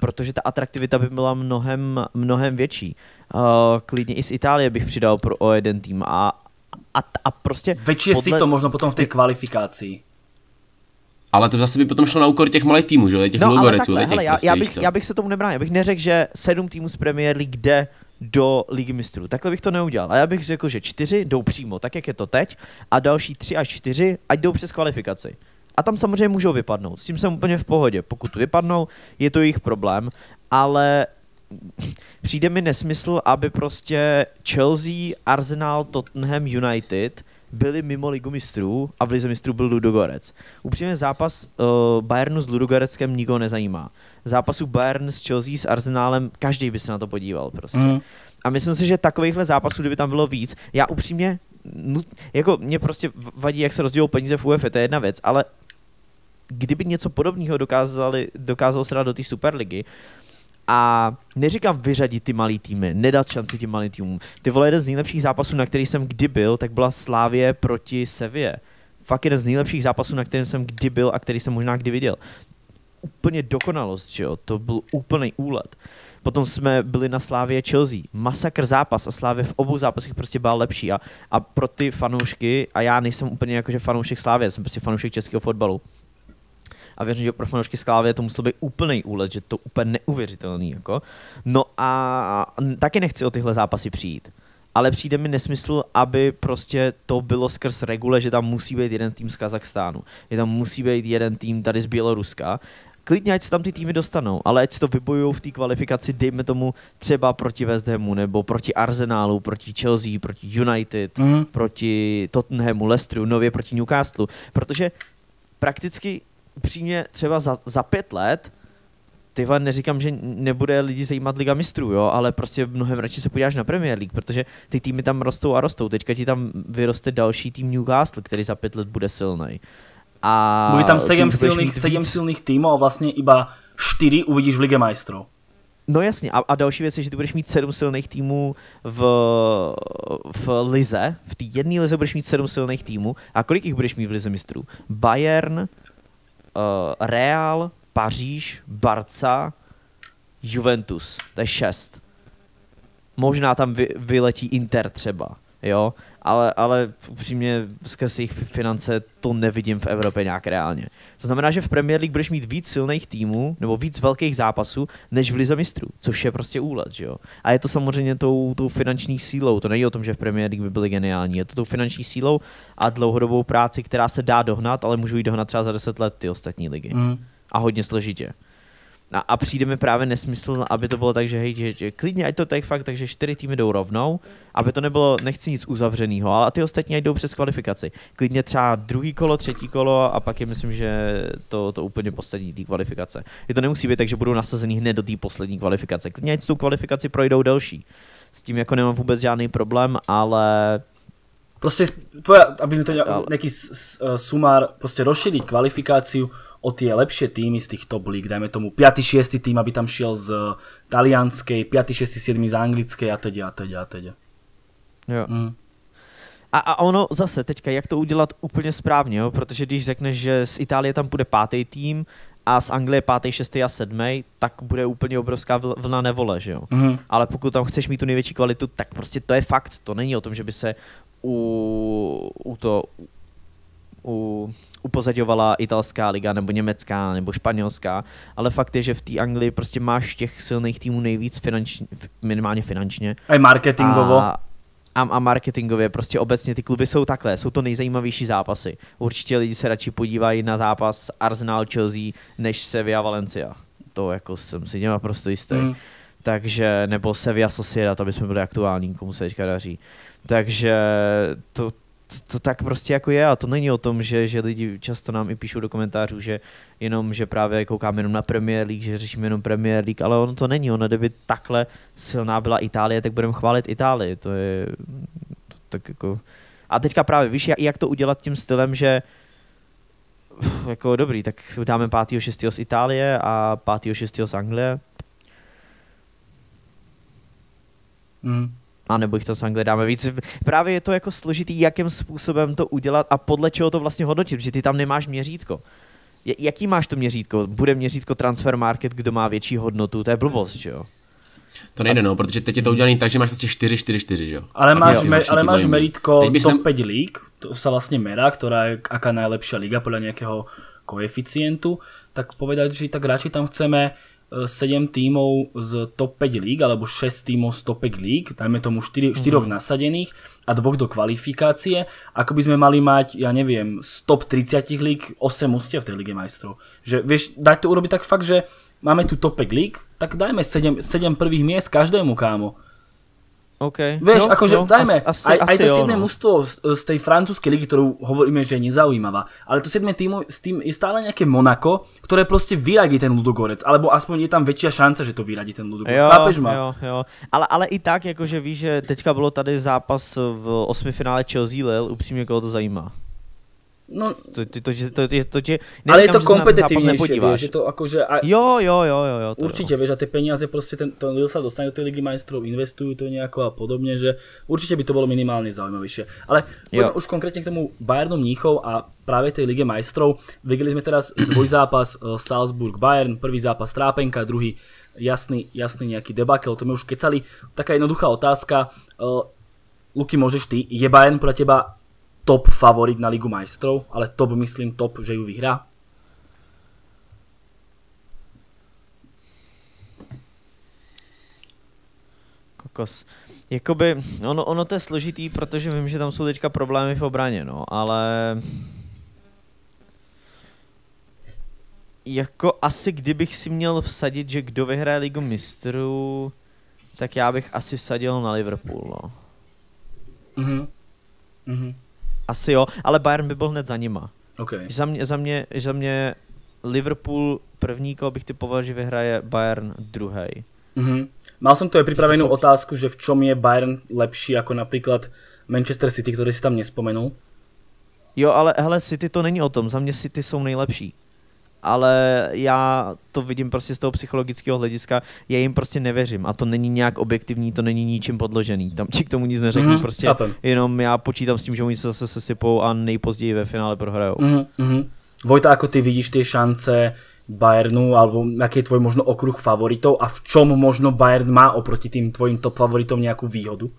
Protože ta atraktivita by byla mnohem, mnohem větší. Uh, klidně i z Itálie bych přidal pro o jeden tým. A, a, a prostě větší podle... si to možno potom v té kvalifikaci. Ale to zase by potom šlo na úkor těch malých týmů, že? Těch no, Lugoreců. Takhle, hele, já, prostě, já, bych, já bych se tomu nebránil. Já bych neřekl, že sedm týmů z Premier League jde do Ligy mistrů. Takhle bych to neudělal. A já bych řekl, že čtyři jdou přímo, tak jak je to teď. A další tři až čtyři, ať jdou přes kvalifikaci. A tam samozřejmě můžou vypadnout, s tím jsem úplně v pohodě, pokud vypadnou, je to jejich problém, ale přijde mi nesmysl, aby prostě Chelsea, Arsenal, Tottenham, United byli mimo Ligu mistrů a v Lize mistrů byl Ludogorec. Upřímně zápas uh, Bayernu s Ludogoreckem nikoho nezajímá. Zápasu Bayern s Chelsea, s Arsenálem, každý by se na to podíval prostě. Mm. A myslím si, že takovýchhle zápasů, kdyby tam bylo víc, já upřímně, nut, jako mě prostě vadí, jak se rozdělou peníze v UEFA, to je jedna věc, ale kdyby něco podobného dokázali, dokázalo se dát do té Superligy a neříkám vyřadit ty malý týmy, nedat šanci těm malým týmům. Ty vole, jeden z nejlepších zápasů, na který jsem kdy byl, tak byla Slavie proti Sevě. Fakt jeden z nejlepších zápasů, na kterém jsem kdy byl a který jsem možná kdy viděl. Úplně dokonalost, že jo, to byl úplný úlet. Potom jsme byli na Slávě Chelsea, masakr zápas a Slávě v obou zápasech prostě byla lepší a, a pro ty fanoušky, a já nejsem úplně jakože fanoušek Slávě, jsem prostě fanoušek českého fotbalu. A věřím, že pro fanoušky Slávie to muselo být úplný úlet, že to úplně neuvěřitelný. Jako. No a taky nechci o tyhle zápasy přijít. Ale přijde mi nesmysl, aby prostě to bylo skrz regule, že tam musí být jeden tým z Kazachstánu, že tam musí být jeden tým tady z Běloruska. klidně ať se tam ty týmy dostanou, ale ať se to vybojují v té kvalifikaci, dejme tomu třeba proti West Hamu, nebo proti Arsenalu, proti Chelsea, proti United, mm. proti Tottenhamu, Leicesteru, nově proti Newcastlu, protože prakticky přímě třeba za, za pět let, tyhle neříkám, že nebude lidi zajímat Liga mistrů, jo, ale prostě mnohem radši se podíváš na Premier League, protože ty týmy tam rostou a rostou, teďka ti tam vyroste další tým Newcastle, který za pět let bude silný. A bude tam sedm silných, silných týmů a vlastně iba čtyři uvidíš v Lige majstrov. No jasně, a, a další věc je, že ty budeš mít sedm silných týmů v, v Lize, v té jedné Lize budeš mít sedm silných týmů a kolik jich budeš mít v Lize mistrů? Bayern, uh, Real, Paříž, Barca, Juventus, to je šest. Možná tam vy, vyletí Inter třeba, jo? Ale, ale upřímně skrz jejich finance to nevidím v Evropě nějak reálně. To znamená, že v Premier League budeš mít víc silných týmů nebo víc velkých zápasů než v Lize mistrů, což je prostě úlet, že jo. A je to samozřejmě tou, tou finanční sílou, to není o tom, že v Premier League by byly geniální, je to tou finanční sílou a dlouhodobou práci, která se dá dohnat, ale můžou ji dohnat třeba za deset let ty ostatní ligy. Mm. A hodně složitě. A, a přijde mi právě nesmysl, aby to bylo tak, že, hej, že, že klidně, ať to tak fakt, takže čtyři týmy jdou rovnou, aby to nebylo, nechci nic uzavřenýho, ale ty ostatní jdou přes kvalifikaci. Klidně třeba druhý kolo, třetí kolo a pak je myslím, že to, to úplně poslední tý kvalifikace. Je to nemusí být tak, že budou nasazený hned do té poslední kvalifikace. Klidně, ať s tou kvalifikaci projdou delší. S tím jako nemám vůbec žádný problém, ale... Prostě tvoja, aby mi to nejaký sumár, prostě rozšíriť kvalifikáciu o tie lepšie týmy z tých top lík, dajme tomu piaty šiesty tým, aby tam šiel z talianskej, piaty šiesty siedmy z anglickej a teď a teď a teď. Jo. Mm. A, a ono zase teďka, jak to udělat úplně správně, jo? Protože když řekneš, že z Itálie tam bude pátý tým a z Anglie pátý, šestý a sedmý, tak bude úplně obrovská vlna nevole, že jo. Mm. Ale pokud tam chceš mít tu největší kvalitu, tak prostě to je fakt, to není o tom, že by se U, u to u, upozaďovala italská liga, nebo německá, nebo španělská, ale fakt je, že v té Anglii prostě máš těch silných týmů nejvíc finančně, minimálně finančně. A marketingovo. A, a, a marketingově, prostě obecně ty kluby jsou takhle, jsou to nejzajímavější zápasy. Určitě lidi se radši podívají na zápas Arsenal Chelsea, než Sevilla Valencia. To jako jsem si dělal prostě jistý. Mm. Takže, nebo Sevilla Sociedad, aby jsme byli aktuální, komu se teďka daří. Takže to, to, to tak prostě jako je a to není o tom, že, že lidi často nám i píšou do komentářů, že jenom, že právě koukáme jenom na Premier League, že řešíme jenom Premier League, ale ono to není, ono kdyby takhle silná byla Itálie, tak budeme chválit Itálii, to je to tak jako... A teďka právě víš, jak to udělat tím stylem, že jako dobrý, tak dáme pátý šestý z Itálie a pátý šestý z Anglie. Mm. A nebo jich to z Anglie dáme víc. Právě je to jako složitý, jakým způsobem to udělat a podle čeho to vlastně hodnotit, protože ty tam nemáš měřítko. Jaký máš to měřítko? Bude měřítko transfer market, kdo má větší hodnotu, to je blbost, že jo? To nejde, no, protože teď je to udělané tak, že máš vlastně štyri štyri štyri, že jo? Ale máš, jo, máš, ale máš meritko top päť líg, to sa vlastne merá, ktorá je aká najlepšia liga podľa nejakého koeficientu, tak povedať, že tak radšej tam chceme sedem tímov z top päť líg, alebo šesť tímov z top päť líg, dajme tomu štyri, štyri mm. nasadených a dvoch do kvalifikácie. Ako by sme mali mať, ja neviem, z top tridsať líg osem ústiev v tej Lige majstrov. Že vieš, dať to urobiť tak fakt, že máme tu top päť líg, tak dajme sedem, sedem prvých miest každému, kámo. Okay. Vieš, no, akože no, dajme, asi, aj, asi aj to siedme mužstvo z tej francúzskej ligy, ktorú hovoríme, že je nezaujímavá, ale to siedme týmu, s tým je stále nejaké Monako, ktoré proste vyradí ten Ludogorec, alebo aspoň je tam väčšia šanca, že to vyradí ten Ludogorec. Jo, chápeš ma? Jo, jo. Ale, ale i tak, akože víš, že teďka bolo tady zápas v osmi finále Chelsea-Lille, upřímne, koho to zajímá. No, to, to, to, to, to, to, ale je to kompetitívnejšie, vieš, to akože... A, jo, jo, jo, jo, jo. To určite, jo. Vieš, a tie peniaze proste, ten, ten Lille sa dostane do tej Ligy majstrov, investujú to nejako a podobne, že určite by to bolo minimálne zaujímavejšie. Ale poďme už konkrétne k tomu Bayernu Mníchov a práve tej Lige majstrov. Videli sme teraz dvojzápas Salzburg-Bayern, prvý zápas trápenka, druhý jasný, jasný nejaký debakel, to my už kecali. Taká jednoduchá otázka, Luky, môžeš ty, je Bayern pre teba top favorit na Ligu majstrov, ale top, myslím top, že ju vyhrá? Kokos. Jakoby, ono, ono to je složitý, protože vím, že tam jsou teďka problémy v obraně, no, ale... jako asi kdybych si měl vsadit, že kdo vyhraje Ligu mistrů, tak já bych asi vsadil na Liverpool, no. Mhm. Mhm. Asi jo, ale Bayern by byl hned za nima. Okay. Za mě, za mě, za mě Liverpool první, koho bych typoval, že vyhraje, Bayern druhý. Mm-hmm. Mal som tu aj pripravenú otázku, že v čom je Bayern lepší ako napríklad Manchester City, ktorý si tam nespomenul. Jo, ale hele, City to není o tom, za mě City jsou nejlepší. Ale já to vidím prostě z toho psychologického hlediska, já jim prostě nevěřím a to není nějak objektivní, to není ničím podložený, tam ti k tomu nic neřeknu, mm-hmm, prostě chápem. Jenom já počítám s tím, že oni se zase sesypou a nejpozději ve finále prohrajou. Mm-hmm. Vojta, ako ty vidíš tie šance Bayernu, alebo aký je tvoj možno okruh favoritov a v čom možno Bayern má oproti tým tvojim top favoritom nějakou výhodu?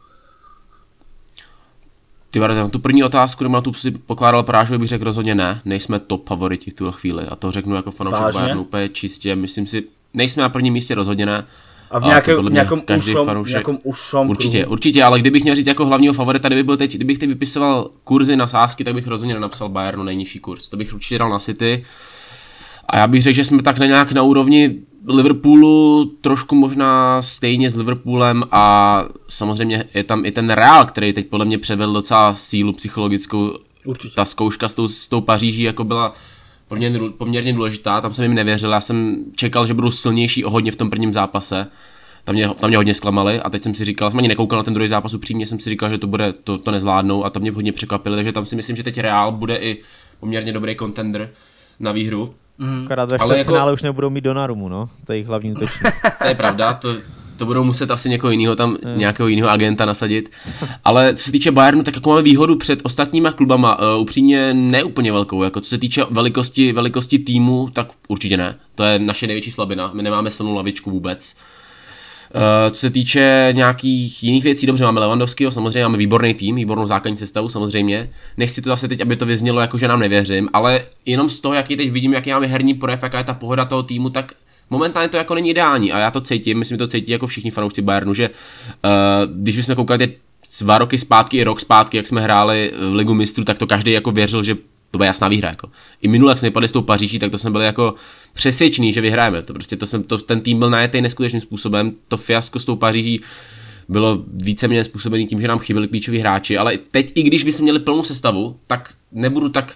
Ty Bartě, tu první otázku, kterou tu si pokládal Prážovi, bych řekl rozhodně ne, nejsme top favoriti v tuhle chvíli a to řeknu jako fanoušek Bayernu úplně čistě, myslím si, nejsme na prvním místě rozhodně ne. A v nějakém, nějakom ušom, fanoušek, nějakom ušom určitě, kruhu. Určitě, ale kdybych měl říct jako hlavního favorita, kdyby byl teď, kdybych teď vypisoval kurzy na sázky, tak bych rozhodně nenapsal Bayernu nejnižší kurz, to bych určitě dal na City. A já bych řekl, že jsme tak na nějak na úrovni Liverpoolu, trošku možná stejně s Liverpoolem a samozřejmě je tam i ten Real, který teď podle mě předvedl docela sílu psychologickou. Určitě. Ta zkouška s tou, s tou Paříží jako byla poměrně, poměrně důležitá, tam jsem jim nevěřil, já jsem čekal, že budou silnější o hodně v tom prvním zápase, tam mě, tam mě hodně zklamali a teď jsem si říkal, jsem ani nekoukal na ten druhý zápas upřímně, jsem si říkal, že to bude, to, to nezvládnou a to mě hodně překvapilo, takže tam si myslím, že teď Real bude i poměrně dobrý contender na výhru. Mm. Akorát ve čtvrtfinále jako... už nebudou mít Donnarummu, no, to je jich hlavní útočník. To je pravda, to, to budou muset asi někoho jiného tam, yes. nějakého jiného agenta nasadit. Ale co se týče Bayernu, tak jako máme výhodu před ostatníma klubama, uh, upřímně ne úplně velkou, jako co se týče velikosti, velikosti týmu, tak určitě ne, to je naše největší slabina, my nemáme silnou lavičku vůbec. Uh, co se týče nějakých jiných věcí, dobře, máme Lewandowského, samozřejmě máme výborný tým, výbornou základní sestavu, samozřejmě. Nechci to zase teď, aby to vyznělo, jako že nám nevěřím, ale jenom z toho, jaký teď vidím, jaký máme herní projev, jaká je ta pohoda toho týmu, tak momentálně to jako není ideální a já to cítím, myslím, to cítí jako všichni fanoušci Bayernu, že uh, když jsme koukali dva roky zpátky i rok zpátky, jak jsme hráli v Ligu mistrů, tak to každý jako věřil, že to byla jasná výhra. Jako. I minule, jak jsme vypadli s tou Paříží, tak to jsme byli jako přesvědčení, že vyhrajeme. To prostě to jsme, to, ten tým byl najetej neskutečným způsobem. To fiasko s tou Paříží bylo víceméně způsobený tím, že nám chyběli klíčoví hráči. Ale teď, i když bychom měli plnou sestavu, tak nebudu tak,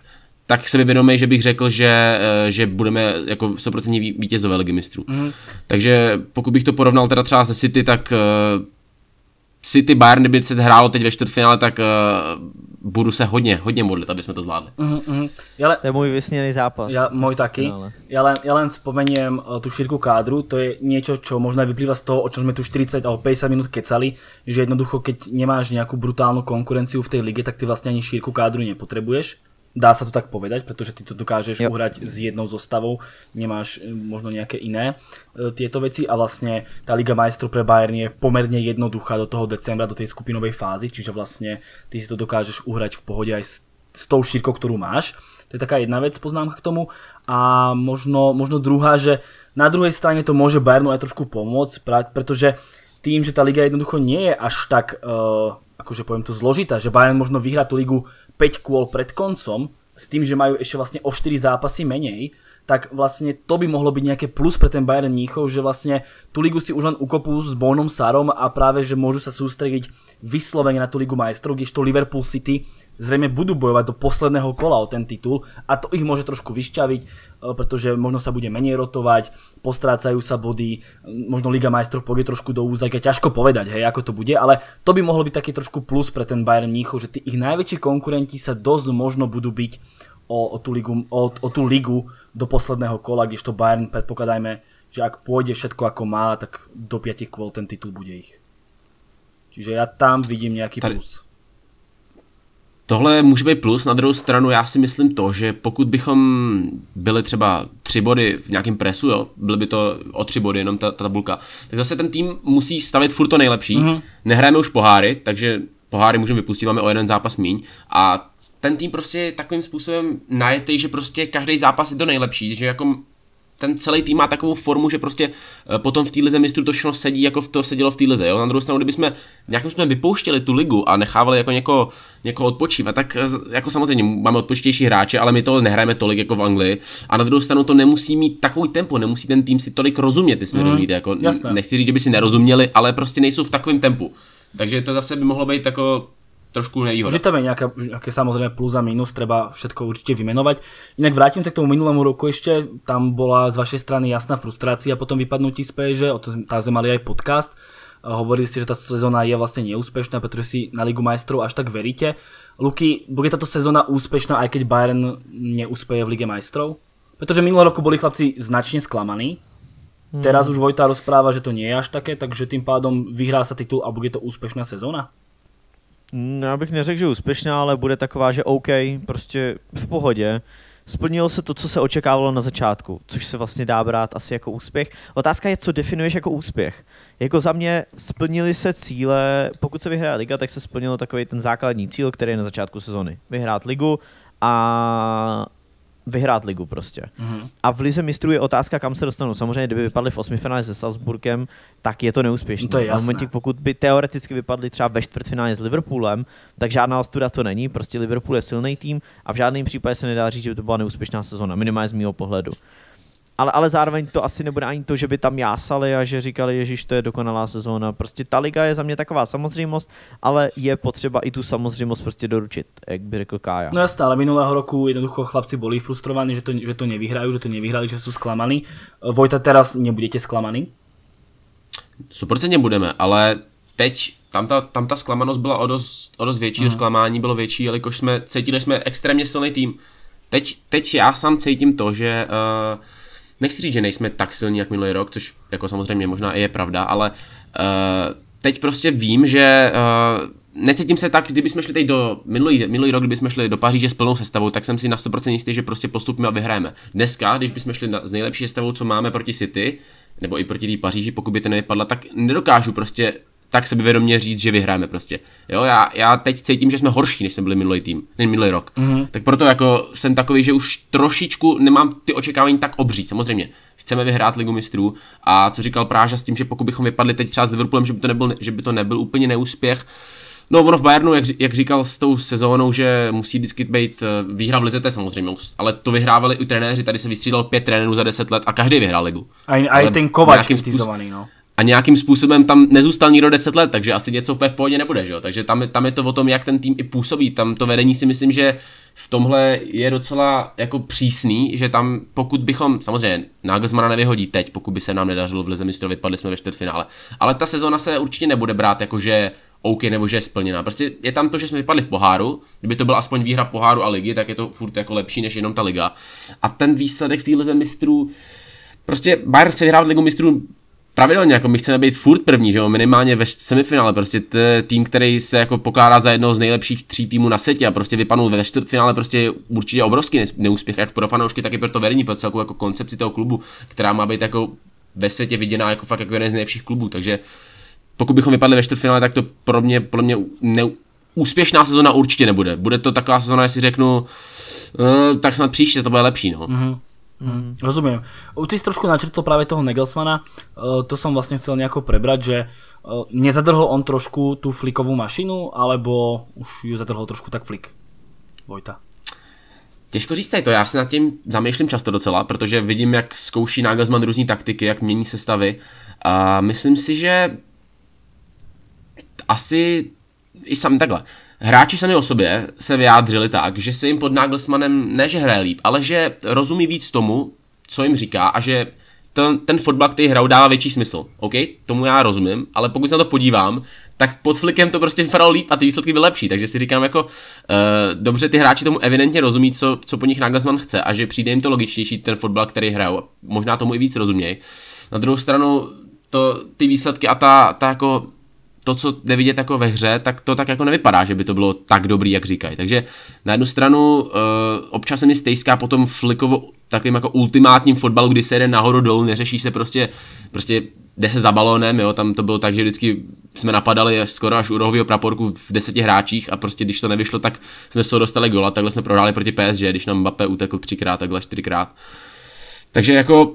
tak sebevědomý, že bych řekl, že, že budeme jako sto procent vítězové Ligy mistrů. Mm. Takže pokud bych to porovnal teda třeba se City, tak City Bayern, kdyby se hrálo teď ve čtvrtfinále, tak uh, budu se hodně, hodně modlit, aby jsme to zvládli. Uh-huh, uh-huh. Jale, to je můj vysněný zápas. Ja, môj taký. Ja len, ja len spomeniem tú šírku kádru, to je niečo, čo možno vyplýva z toho, o čom sme tu štyridsať alebo päťdesiat minút kecali, že jednoducho, keď nemáš nejakú brutálnu konkurenciu v tej lige, tak ty vlastne ani šírku kádru nepotrebuješ. Dá sa to tak povedať, pretože ty to dokážeš yep. uhrať s jednou zostavou, nemáš možno nejaké iné e, tieto veci a vlastne tá Liga majstrov pre Bayern je pomerne jednoduchá do toho decembra, do tej skupinovej fázy, čiže vlastne ty si to dokážeš uhrať v pohode aj s, s tou šírkou, ktorú máš. To je taká jedna vec, poznámka k tomu a možno, možno druhá, že na druhej strane to môže Bayernu aj trošku pomôcť, pretože tým, že tá Liga jednoducho nie je až tak... E, akože poviem to zložitá, že Bayern možno vyhrá tú ligu päť kôl pred koncom, s tým, že majú ešte vlastne o štyri zápasy menej, tak vlastne to by mohlo byť nejaké plus pre ten Bayern Mníchov, že vlastne tú ligu si už len ukopú s Bonom Sarom a práve, že môžu sa sústrediť vyslovene na tú ligu majstrov, kdežto Liverpool City zrejme budú bojovať do posledného kola o ten titul a to ich môže trošku vyšťaviť, pretože možno sa bude menej rotovať, postrácajú sa body, možno Liga majstrov pôjde trošku do úzadia, ťažko povedať, hej, ako to bude, ale to by mohlo byť taký trošku plus pre ten Bayern Mníchov, že tí ich najväčší konkurenti sa dosť možno budú byť o, o, tú, ligu, o, o tú ligu do posledného kola, kdežto Bayern, predpokladajme, že ak pôjde všetko ako má, tak do päť kôl ten titul bude ich. Čiže ja tam vidím nejaký plus. Tohle může být plus, na druhou stranu já si myslím to, že pokud bychom byli třeba tři body v nějakém presu, jo, byly by to o tři body, jenom ta, ta tabulka, tak zase ten tým musí stavit furt to nejlepší, mm-hmm. nehrajeme už poháry, takže poháry můžeme vypustit, máme o jeden zápas míň a ten tým prostě je takovým způsobem najetej, že prostě každý zápas je to nejlepší, že jako ten celý tým má takovou formu, že prostě potom v té lize mistrů to všechno sedí, jako v to sedělo v té lize. Jo? Na druhou stranu, kdybychom nějakým způsobem vypouštěli tu ligu a nechávali jako někoho, někoho odpočívat, tak jako samozřejmě máme odpočítější hráče, ale my to nehrajeme tolik jako v Anglii. A na druhou stranu to nemusí mít takový tempo, nemusí ten tým si tolik rozumět, jestli mm, rozumíte. Jako, nechci říct, že by si nerozuměli, ale prostě nejsou v takovém tempu. Takže to zase by mohlo být jako trošku nevýhoda. Vždy tam je nejaká, nejaké samozrejme plus a minus, treba všetko určite vymenovať. Inak vrátim sa k tomu minulému roku ešte, tam bola z vašej strany jasná frustrácia potom vypadnutí z pé es gé, o tom tam sme mali aj podcast. Hovorili ste, že tá sezóna je vlastne neúspešná, pretože si na Ligu majstrov až tak veríte. Luky, bude táto sezóna úspešná, aj keď Bayern neúspeje v Lige majstrov? Pretože minulého roku boli chlapci značne sklamaní. Hmm. Teraz už Vojta rozpráva, že to nie je až také, takže tým pádom vyhrá sa titul a bude to úspešná sezóna? Já bych neřekl, že úspěšná, ale bude taková, že OK, prostě v pohodě. Splnilo se to, co se očekávalo na začátku, což se vlastně dá brát asi jako úspěch. Otázka je, co definuješ jako úspěch. Jako za mě splnili se cíle, pokud se vyhraje liga, tak se splnilo takový ten základní cíl, který je na začátku sezony. Vyhrát ligu a vyhrát ligu prostě. Mm-hmm. A v lize mistrů je otázka, kam se dostanou. Samozřejmě, kdyby vypadli v osmifinále se Salzburgem, tak je to neúspěšné. No v momentě, pokud by teoreticky vypadli třeba ve čtvrtfinále s Liverpoolem, tak žádná ostuda to není. Prostě Liverpool je silný tým a v žádném případě se nedá říct, že by to byla neúspěšná sezona, minimálně z mého pohledu. Ale, ale zároveň to asi nebude ani to, že by tam jásali a že říkali, ježiš, to je dokonalá sezóna. Prostě ta liga je za mě taková samozřejmost, ale je potřeba i tu samozřejmost prostě doručit, jak by řekl Kája. No jasné, ale minulého roku jednoducho chlapci boli frustrovaní, že to, že to nevyhrajú, že to nevyhrali, že sú sklamaní. Vojta, teraz nebudete sklamaní? Super, nebudeme, ale teď tam ta, tam ta sklamanost byla o dost, o dost větší, mm. zklamání bylo větší, jelikož jsme cítili, že jsme extrémně silný tým. Teď, teď já sám cítím to, že uh, nechci říct, že nejsme tak silní jak minulý rok, což jako samozřejmě možná i je pravda, ale uh, teď prostě vím, že uh, necítím se tak, kdyby jsme šli teď do minulý, minulý rok, kdyby jsme šli do Paříže s plnou sestavou, tak jsem si na sto procent jistý, že prostě postupíme a vyhrajeme. Dneska, když bychom šli na, s nejlepší sestavou, co máme proti City, nebo i proti té Paříži, pokud by to nevypadla, tak nedokážu prostě tak sebevědomě říct, že vyhráme prostě. Jo, já, já teď cítím, že jsme horší, než jsme byli minulý tým, než minulý rok. Mm-hmm. Tak proto jako jsem takový, že už trošičku nemám ty očekávání tak obří. Samozřejmě, chceme vyhrát Ligu mistrů a co říkal Práža s tím, že pokud bychom vypadli teď třeba s Liverpoolem, že by to nebyl, že by to nebyl úplně neúspěch. No ono v Bayernu, jak, jak říkal s tou sezónou, že musí vždycky být výhra v lize, to je samozřejmost, ale to vyhrávali i trenéři, tady se vystřídalo pět trenérů za deset let a každý vyhrál ligu. A, a i ten Kovač kritizovaný, no. A nějakým způsobem tam nezůstal nikdo deset let, takže asi něco v pohodě nebude, že jo? Takže tam, tam je to o tom, jak ten tým i působí. Tam to vedení si myslím, že v tomhle je docela jako přísný, že tam pokud bychom, samozřejmě Nagelsmana nevyhodí teď, pokud by se nám nedařilo v lize mistrů, vypadli jsme ve čtvrtfinále. Ale ta sezona se určitě nebude brát jako, že OK, nebo že je splněná. Prostě je tam to, že jsme vypadli v poháru, kdyby to byla aspoň výhra poháru a ligy, tak je to furt jako lepší než jenom ta liga. A ten výsledek v té lize mistrů, prostě Bayern chce vyhrát ligu mistrů pravidelně, jako my chceme být furt první, že jo, minimálně ve semifinále, prostě tým, který se jako pokládá za jednoho z nejlepších tří týmů na světě a prostě vypadnul ve čtvrtfinále, prostě určitě obrovský neúspěch, jak pro fanoušky, tak i pro to vedení, pro celkovou jako koncepci toho klubu, která má být jako ve světě viděná jako fakt jako jeden z nejlepších klubů, takže pokud bychom vypadli ve čtvrtfinále, tak to pro mě, pro mě ne, úspěšná sezona určitě nebude, bude to taková sezona, jestli řeknu, uh, tak snad příště to bude lepší, no. Mm-hmm. Mm. Rozumiem. Ty si trošku načrtol práve toho Nagelsmana, uh, to som vlastne chcel nejako prebrať, že uh, nezadrhol on trošku tú Flickovú mašinu, alebo už ju zadrhol trošku tak Flick? Vojta. Těžko říct tady to, já se nad tím zamýšlím často docela, protože vidím, jak zkouší Nagelsmann různý taktiky, jak mění sestavy a myslím si, že asi i sami takhle. Hráči sami o sobě se vyjádřili tak, že se jim pod Nagelsmannem ne že hraje líp, ale že rozumí víc tomu, co jim říká a že ten, ten fotbal, který hrajou, dává větší smysl. OK, tomu já rozumím, ale pokud se na to podívám, tak pod Flickem to prostě vypadalo líp a ty výsledky byly lepší, takže si říkám jako uh, dobře, ty hráči tomu evidentně rozumí, co, co po nich Nagelsmann chce a že přijde jim to logičtější ten fotbal, který hrajou, možná tomu i víc rozumějí. Na druhou stranu to, ty výsledky a ta, ta jako to, co jde vidět jako ve hře, tak to tak jako nevypadá, že by to bylo tak dobrý, jak říkají. Takže na jednu stranu uh, občas se mi stejská potom Flickovo takovým jako ultimátním fotbalu, kdy se jede nahoru dolů, neřeší se prostě, prostě jde se za balónem, jo, tam to bylo tak, že vždycky jsme napadali skoro až u rohového praporku v deseti hráčích a prostě když to nevyšlo, tak jsme se dostali gola, takhle jsme prohráli proti pé es gé, když nám Mbappé utekl třikrát, takhle čtyřikrát. Takže jako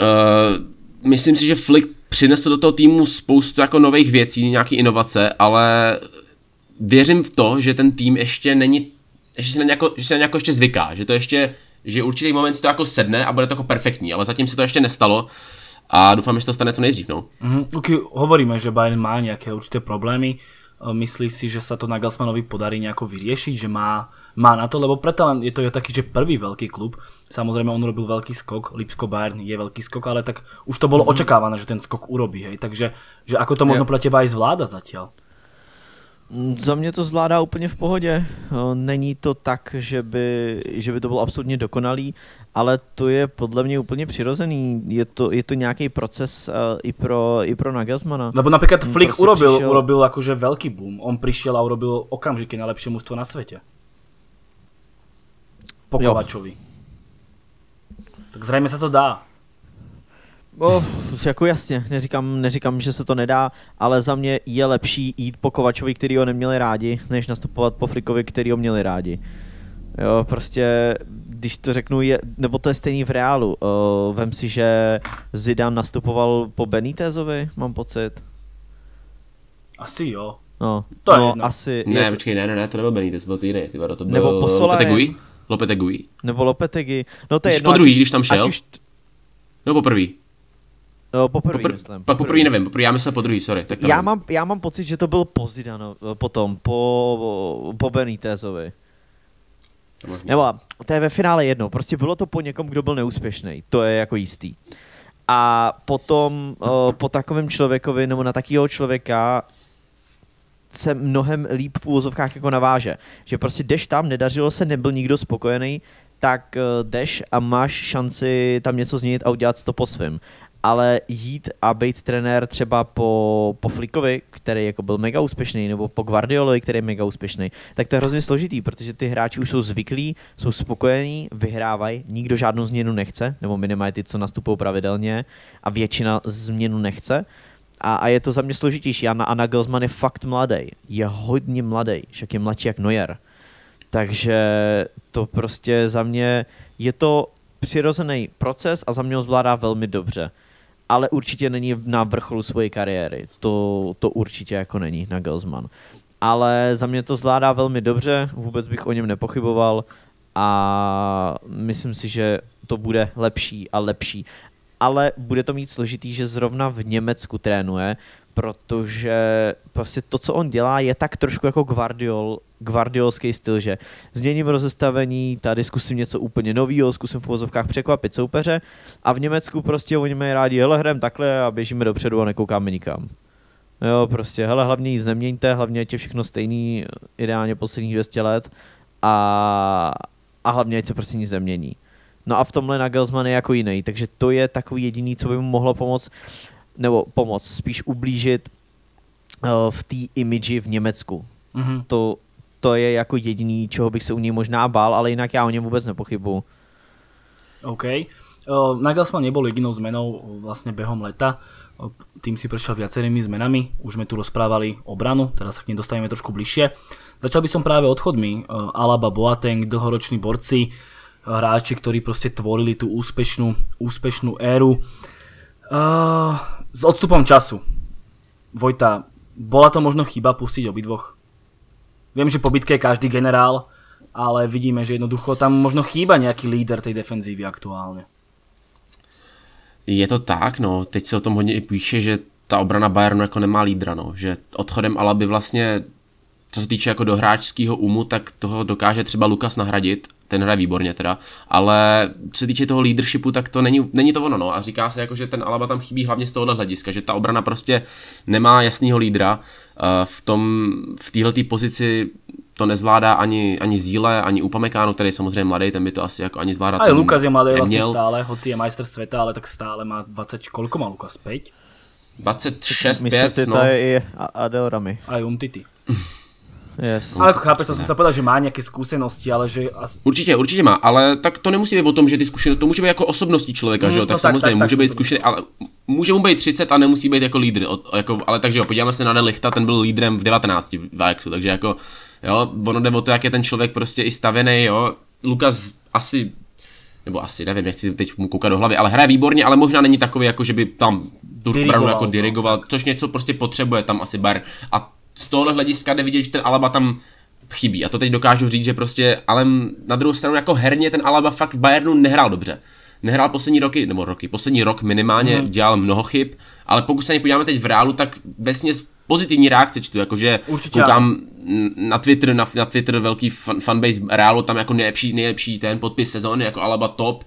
Uh, myslím si, že Flick přinesl do toho týmu spoustu jako nových věcí, nějaký inovace, ale věřím v to, že ten tým ještě není, že se na nějako, že se na nějako ještě zvyká, že to ještě, že určitý moment si to jako sedne a bude to jako perfektní, ale zatím se to ještě nestalo a doufám, že se to stane co nejdřív. No. Mm-hmm. Okay, hovoríme, že Bayern má nějaké určité problémy. Myslí si, že sa to Nagelsmannovi podarí nejako vyriešiť, že má, má na to, lebo preto len je to je taký, že prvý veľký klub, samozrejme on robil veľký skok, Lipsko-Bayern je veľký skok, ale tak už to bolo mm-hmm. očakávané, že ten skok urobí, hej, takže že ako to možno pre teba aj zvláda zatiaľ? Za mě to zvládá úplně v pohodě, není to tak, že by, že by to bylo absolutně dokonalý, ale to je podle mě úplně přirozený, je to, je to nějaký proces uh, i pro, i pro Nagelsmana. Lebo například Flick urobil, přišel... urobil jakože velký boom, on přišel a urobil okamžitě nejlepší mužstvo na světě. Po Kovačovi. Tak zřejmě se to dá. Oh, jako jasně, neříkám, neříkám, že se to nedá, ale za mě je lepší jít po Kovačovi, který ho neměli rádi, než nastupovat po Flickovi, který ho měli rádi. Jo, prostě, když to řeknu, je, nebo to je stejný v Reálu, o, vem si, že Zidane nastupoval po Benitezovi, mám pocit. Asi jo. No, to no, je asi. Ne, je to... počkej, ne, ne, ne, to nebyl Benitez, byl to jiný, to byl nebo Lopetegui? Lopetegui. Nebo Lopetegui. No to je jedno. Po druhý, když tam šel? Už... No po prvý. No, poprvé popr- myslím. Pak poprvé nevím, poprvé, já myslím po druhý, sorry. Tak já, mám, já mám pocit, že to byl po Zidanovi, potom, po, po Benitezovi. Nebo to je ve finále jedno, prostě bylo to po někom, kdo byl neúspěšný, to je jako jistý. A potom o, po takovém člověkovi, nebo na takového člověka se mnohem líp v úvozovkách jako naváže. Že prostě jdeš tam, nedařilo se, nebyl nikdo spokojený, tak jdeš a máš šanci tam něco změnit a udělat to po svým. Ale jít a být trenér třeba po, po Flickovi, který jako byl mega úspěšný, nebo po Guardiolovi, který je mega úspěšný, tak to je hrozně složitý, protože ty hráči už jsou zvyklí, jsou spokojení, vyhrávají, nikdo žádnou změnu nechce, nebo minimálně ty, co nastupují pravidelně, a většina změnu nechce. A, a je to za mě složitější. A Nagelsmann je fakt mladý, je hodně mladý, však je mladší jak Neuer. Takže to prostě za mě je to přirozený proces a za mě ho zvládá velmi dobře. Ale určitě není na vrcholu své kariéry, to, to určitě jako není Nagelsmann. Ale za mě to zvládá velmi dobře, vůbec bych o něm nepochyboval a myslím si, že to bude lepší a lepší. Ale bude to mít složitý, že zrovna v Německu trénuje, protože prostě to, co on dělá, je tak trošku jako Guardiol, guardiolský styl, že změním rozestavení, tady zkusím něco úplně novýho, zkusím v uvozovkách překvapit soupeře a v Německu prostě oni mají rádi, hele, hrajeme takhle a běžíme dopředu a nekoukáme nikam. Jo, prostě, hele, hlavně nic neměňte, hlavně je všechno stejný, ideálně posledních dvě stě let a, a hlavně ať se prostě nic nemění. No a v tomhle Nagelsmann je jako jiný, takže to je takový jediný, co by mu mohlo pomoct, nebo pomoct, spíš ublížit uh, v té imidži v Německu. Mm-hmm. To, to je jako jediný, čeho bych se u něj možná bál, ale jinak já o něm vůbec nepochybuju. OK. Uh, Nagelsmann nebol jedinou zmenou vlastne behom leta. Uh, tým si prešiel viacerými zmenami. Už sme tu rozprávali obranu, teraz sa k nej dostaneme trošku bližšie. Začal by som práve odchodmi. Uh, Alaba, Boateng, dlhoroční borci, hráči, ktorí proste tvorili tú úspešnú, úspešnú éru. Uh, s odstupom času. Vojta, bola to možno chyba pustiť obidvoch? Viem, že po bitke je každý generál, ale vidíme, že jednoducho tam možno chýba nejaký líder tej defenzívy aktuálne. Je to tak, no, teď se o tom hodně i píše, že ta obrana Bayernu jako nemá lídra, no, že odchodem Alaby vlastně, co se týče jako do hráčského umu, tak toho dokáže třeba Lucas nahradit, ten hraje výborně teda, ale co se týče toho leadershipu, tak to není, není to ono, no, a říká se jako, že ten Alaba tam chybí hlavně z tohohle hlediska, že ta obrana prostě nemá jasného lídra, v tom, v téhletý pozici to nezvládá ani, ani Zíle, ani Upamecano, který je samozřejmě mladý, ten by to asi jako ani zvládat neměl. A Lucas je mladý vlastně stále, hoci je majster světa, ale tak stále má dvacet, koliko má Lucas, pět? dvacet šest, pět, no. Je Adel Rami. A Umtiti. Yes. Ale chápe, to jsem se povedal, že má nějaké zkušenosti, ale že... Určitě, určitě má, ale tak to nemusí být o tom, že ty zkušenosti, to může být jako osobností člověka, mm, že jo, tak no samozřejmě tak, tak, může tak, být zkušený, ale může mu být třicet a nemusí být jako lídr, jako, ale takže jo, podíváme se na Delichta, ten byl lídrem v devatenácti v Ajaxu, takže jako, jo, ono jde o to, jak je ten člověk prostě i stavěný, jo, Lucas asi... nebo asi nevím, nechci teď mu koukat do hlavy, ale hraje výborně, ale možná není takový, jako že by tam tu obranu jako dirigoval, což něco prostě potřebuje tam asi Bayern. A z tohohle hlediska jde vidět, že ten Alaba tam chybí. A to teď dokážu říct, že prostě, ale na druhou stranu jako herně ten Alaba fakt v Bayernu nehrál dobře. Nehrál poslední roky, nebo roky, poslední rok minimálně, mm. dělal mnoho chyb, ale pokud se na něj podíváme teď v reálu, tak vesměs pozitivní reakce čtu, jakože určitě koukám na Twitter, na, na Twitter velký fan, fanbase reálu, tam jako nejlepší, nejlepší ten podpis sezóny, jako Alaba top.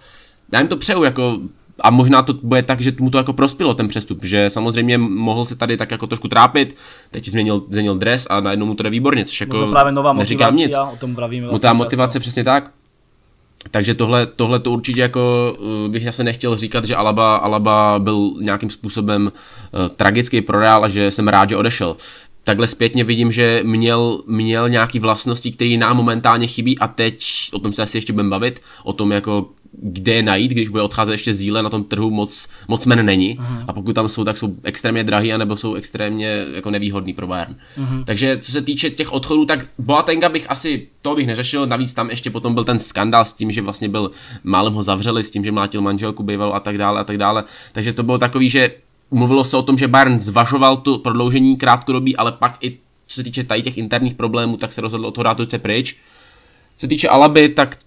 Já jim to přeju, jako, a možná to bude tak, že mu to jako prospělo ten přestup, že samozřejmě mohl se tady tak jako trošku trápit, teď změnil, změnil dres a najednou mu to jde výborně, což jako to právě nová neříkám nic. O tom bravíme vlastně ta motivace, často. Přesně tak. Takže tohle, tohle to určitě jako bych asi nechtěl říkat, že Alaba, Alaba byl nějakým způsobem uh, tragický pro Real a že jsem rád, že odešel. Takhle zpětně vidím, že měl, měl nějaké vlastnosti, které nám momentálně chybí a teď o tom se asi ještě budeme bavit, o tom jako kde je najít, když bude odcházet ještě Zíle, na tom trhu moc, moc men není. Uhum. A pokud tam jsou, tak jsou extrémně drahý, anebo jsou extrémně jako nevýhodný pro Bayern. Uhum. Takže co se týče těch odchodů, tak Boatenga bych asi, to bych neřešil, navíc tam ještě potom byl ten skandál s tím, že vlastně byl, málem ho zavřeli, s tím, že mlátil manželku bývalou a tak dále a tak dále. Takže to bylo takový, že mluvilo se o tom, že Bayern zvažoval tu prodloužení krátkodobí, ale pak i co se týče tady těch interních problémů, tak se rozhodlo o toho dát pryč. Co se týče Alaby, tak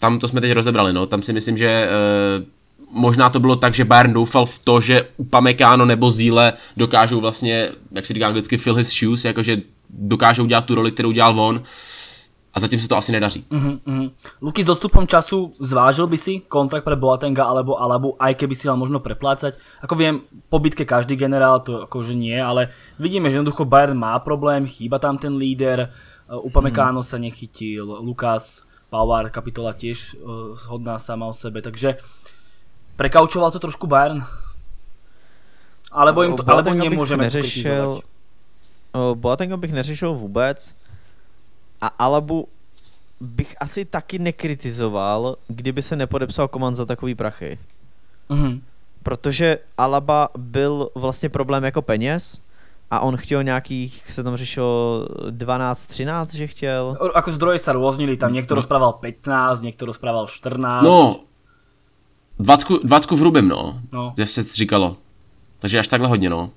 tam to jsme teď rozebrali, no. Tam si myslím, že e, možná to bylo tak, že Bayern doufal v to, že Upamecano nebo Zíle dokážou vlastně, jak se říká anglicky, fill his shoes, jakože dokážou dělat tu roli, kterou dělal on. A zatím se to asi nedaří. Mm-hmm, mm-hmm. Luky, s dostupom času zvážil by si kontrakt pre Boatenga alebo Alabu, aj keby si mal možno preplácať? Ako viem, po bitke každý generál, to akože nie, ale vidíme, že jednoducho Bayern má problém, chýba tam ten líder, Upamecano mm. sa nechytil, Lucas Power, kapitola tiež uh, hodná sama o sebe, takže prekaučoval to trošku Bayern? Alebo im to, alebo nemôžeme kritizovať? Boatenga bych neřešil vůbec a Alabu bych asi taky nekritizoval, kdyby se nepodepsal Coman za takový prachy. Mm-hmm. Protože Alaba byl vlastně problém jako peněz, a on chtěl nějakých, se tam řešilo dvanásť, trinásť, že chtěl. Ako zdroje sa rôznili, tam niekto rozprával pätnásť, niekto rozprával štrnásť. No, dvacku v hrubém, no, no. Že se říkalo. Takže až takhle hodně, no.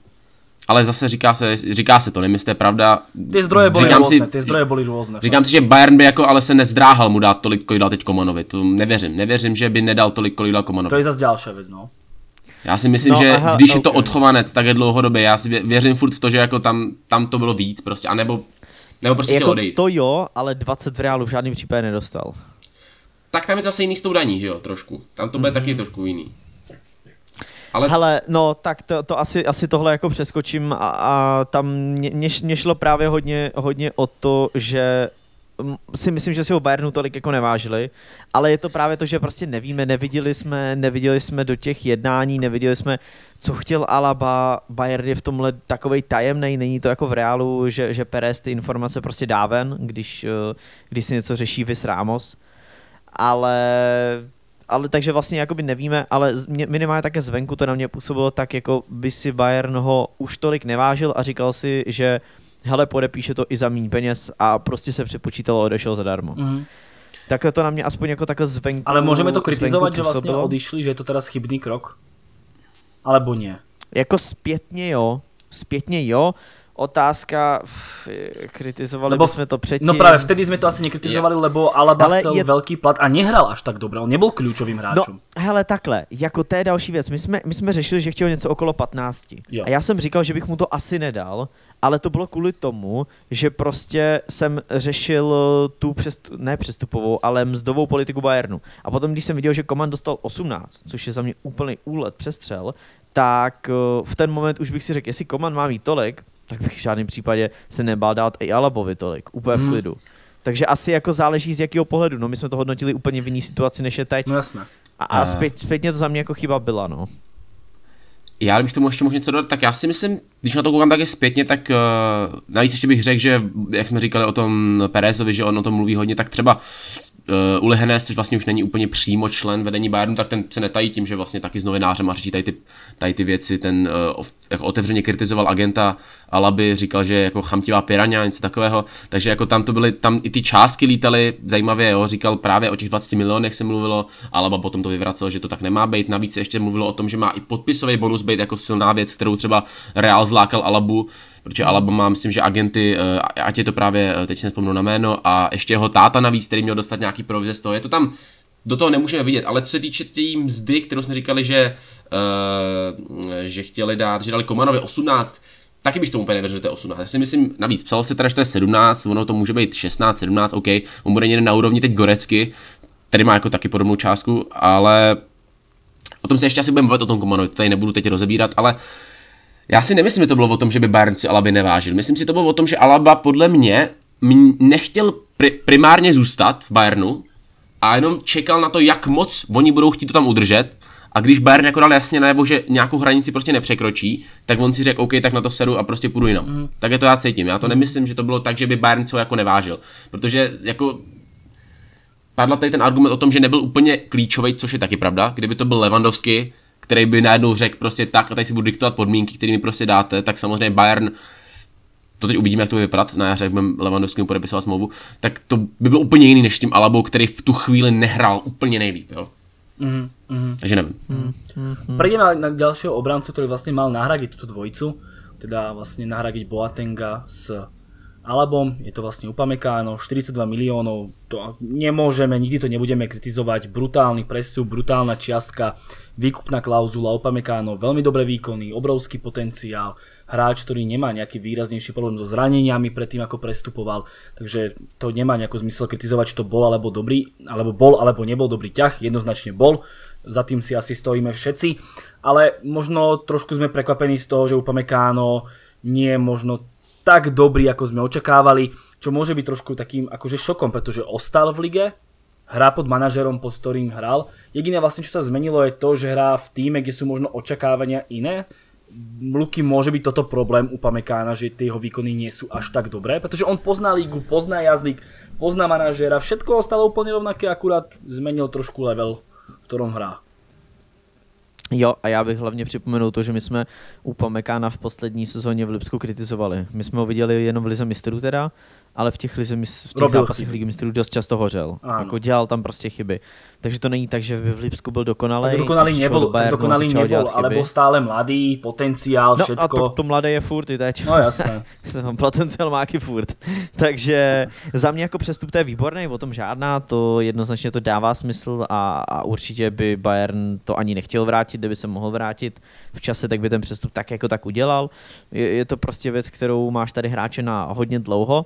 Ale zase říká se, říká se to, nevím, jestli to je pravda. Ty zdroje boli říkám rôzne, si, ty zdroje boli rôzne. Říkám si, že Bayern by jako ale se nezdráhal mu dát tolik, kolik dal teď Komanovi. To nevěřím, nevěřím, že by nedal tolik, kolik dal Komanovi. To je zase ďalšia vec, no. Já si myslím, no, že aha, když okay. je to odchovanec, tak je dlouhodobě. Já si věřím furt v to, že jako tam, tam to bylo víc prostě, a nebo, nebo prostě jako chtěl odejít. To jo, ale dvacet v reálu v žádném případě nedostal. Tak tam je to asi jiný s tou daní, že jo, trošku. Tam to bude mm-hmm. taky trošku jiný. Ale hele, no tak to, to asi, asi tohle jako přeskočím a, a tam mě, mě šlo právě hodně, hodně o to, že si myslím, že si ho Bayernu tolik jako nevážili, ale je to právě to, že prostě nevíme, neviděli jsme, neviděli jsme do těch jednání, neviděli jsme, co chtěl Alaba. Bayern je v tomhle takovej tajemnej, není to jako v reálu, že, že Perez ty informace prostě dá ven, když, když si něco řeší vis Ramos, ale, ale takže vlastně jakoby nevíme, ale minimálně také zvenku to na mě působilo tak, jako by si Bayern ho už tolik nevážil a říkal si, že hele, podepíše to i za míň peněz a prostě se přepočítalo a odešel zadarmo. Mm. Takhle to na mě aspoň jako takhle zvenku. Ale můžeme to kritizovat, že vlastně odišli, že je to teda chybný krok? Alebo ne? Jako zpětně jo. Zpětně jo. Otázka, kritizovali lebo, bychom to předtím. No právě, vtedy jsme to asi nekritizovali, je. Lebo Alaba ale chcel je velký plat a nehrál až tak dobré, on nebyl klíčovým hráčem. No, hele, takhle, jako to je další věc, my jsme, my jsme řešili, že chtěl něco okolo patnácti. Jo. A já jsem říkal, že bych mu to asi nedal, ale to bylo kvůli tomu, že prostě jsem řešil tu, přestup, ne přestupovou, ale mzdovou politiku Bayernu. A potom, když jsem viděl, že Coman dostal osmnáct, což je za mě úplný úlet, přestřel, tak v ten moment už bych si řekl, jestli Coman má mít tolik, tak bych v žádném případě se nebál dát i Alabovi tolik, úplně v klidu. Hmm. Takže asi jako záleží z jakého pohledu, no my jsme to hodnotili úplně v jiný situaci, než je teď. No jasné. A, a zpět, zpětně to za mě jako chyba byla, no. Já bych tomu ještě mohl něco dodat, tak já si myslím, když na to koukám taky zpětně, tak uh, navíc ještě bych řekl, že jak jsme říkali o tom Perezovi, že on o tom mluví hodně, tak třeba Uh, Uli Hennes, což vlastně už není úplně přímo člen vedení Bayernu, tak ten se netají tím, že vlastně taky s novinářem a řeší tady ty, tady ty věci. Ten uh, jako otevřeně kritizoval agenta Alaby, říkal, že je jako chamtivá piraňa, něco takového. Takže jako tam to byly, tam i ty částky lítaly zajímavě, jo, říkal právě o těch dvaceti milionech se mluvilo, Alaba potom to vyvracel, že to tak nemá být. Navíc ještě mluvilo o tom, že má i podpisový bonus být jako silná věc, kterou třeba Real zlákal Alabu, protože Alaba má, myslím, že agenty, ať je to právě, teď si nevzpomnu na jméno, a ještě jeho táta navíc, který měl dostat nějaký provize z toho, je to tam, do toho nemůžeme vidět, ale co se týče té tý mzdy, kterou jsme říkali, že, uh, že chtěli dát, že dali Komanovi osmnáct, taky bych tomu úplně nevěřil, že to je osmnáct. Já si myslím, navíc psalo se teda, že to je sedmnáct, ono to může být šestnáct, sedmnáct, OK, on bude někde na úrovni teď Gorecky, který má jako taky podobnou částku, ale o tom se ještě asi budeme bavit, o tom Komanovi, to tady nebudu teď rozebírat, ale já si nemyslím, že to bylo o tom, že by Bayern si Alaby nevážil. Myslím si, že to bylo o tom, že Alaba podle mě nechtěl pri primárně zůstat v Bayernu a jenom čekal na to, jak moc oni budou chtít to tam udržet. A když Bayern jako dal jasně najevo, že nějakou hranici prostě nepřekročí, tak on si řekl, OK, tak na to sedu a prostě půjdu jinam. Mm. Tak je to já cítím. Já to nemyslím, že to bylo tak, že by Bayern si ho jako nevážil. Protože jako padl tady ten argument o tom, že nebyl úplně klíčový, což je taky pravda, kdyby to byl Lewandowski, který by najednou řekl prostě tak a tady si budu diktovat podmínky, které mi prostě dáte, tak samozřejmě Bayern, to teď uvidíme, jak to bude vypadat na jaře, jak budeme Lewandowským podepisovat smlouvu, tak to by bylo úplně jiný než tím Alabou, který v tu chvíli nehrál úplně nejlíp, jo. Mm, mm, Takže nevím. Mm, mm, Prejdeme na ďalšieho obrancu, ktorý vlastne mal nahradiť túto dvojicu, teda vlastne nahradiť Boatenga s Alabom, je to vlastne Upamecano, štyridsaťdva miliónov, to nemôžeme, nikdy to nebudeme kritizovať, brutálny prestup, brutálna čiastka, výkupná klauzula, Upamecano, veľmi dobré výkony, obrovský potenciál, hráč, ktorý nemá nejaký výraznejší problém so zraneniami predtým, ako prestupoval, takže to nemá nejaký zmysel kritizovať, či to bol alebo dobrý, alebo bol alebo nebol dobrý ťah, jednoznačne bol, za tým si asi stojíme všetci, ale možno trošku sme prekvapení z toho, že Upamecano nie je možno tak dobrý, ako sme očakávali, čo môže byť trošku takým akože šokom, pretože ostal v lige, hrá pod manažerom, pod ktorým hral. Jediné vlastne, čo sa zmenilo, je to, že hrá v týme, kde sú možno očakávania iné. Luky môže byť toto problém u Upamecana, že tie jeho výkony nie sú až tak dobré, pretože on pozná lígu, pozná jazdík, pozná manažera, všetko ostalo úplne rovnaké, akurát zmenil trošku level, v ktorom hrá. Jo, a já bych hlavně připomenul to, že my jsme Upamecana v poslední sezóně v Lipsku kritizovali. My jsme ho viděli jenom v Lize mistrů teda, ale v těch, lize, v těch zápasích Ligy mistrů dost často hořel. Jako dělal tam prostě chyby. Takže to není tak, že v Lipsku byl dokonalý. Dokonalý nebyl, Bayernu, dokonalý nebyl, ale byl stále mladý, potenciál, no, všetko. A to, to mladé je furt i teď. No jasné. Potenciál má i furt. Takže za mě jako přestup to je výborný, o tom žádná, to jednoznačně to dává smysl a, a určitě by Bayern to ani nechtěl vrátit, kdyby se mohl vrátit v čase, tak by ten přestup tak jako tak udělal. Je, je to prostě věc, kterou máš tady hráče na hodně dlouho.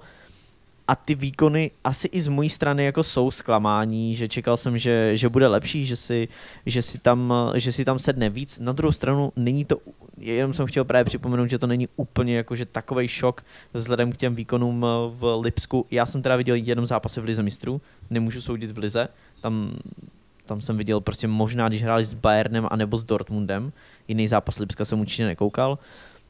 A ty výkony asi i z mojí strany jako jsou zklamání, že čekal jsem, že, že bude lepší, že si, že, si tam, že si tam sedne víc. Na druhou stranu není to, jenom jsem chtěl právě připomenout, že to není úplně jako, že takovej šok vzhledem k těm výkonům v Lipsku. Já jsem teda viděl jenom zápasy v Lize mistrů, nemůžu soudit v Lize, tam, tam jsem viděl prostě možná, když hráli s Bayernem anebo s Dortmundem, jiný zápas Lipska jsem určitě nekoukal.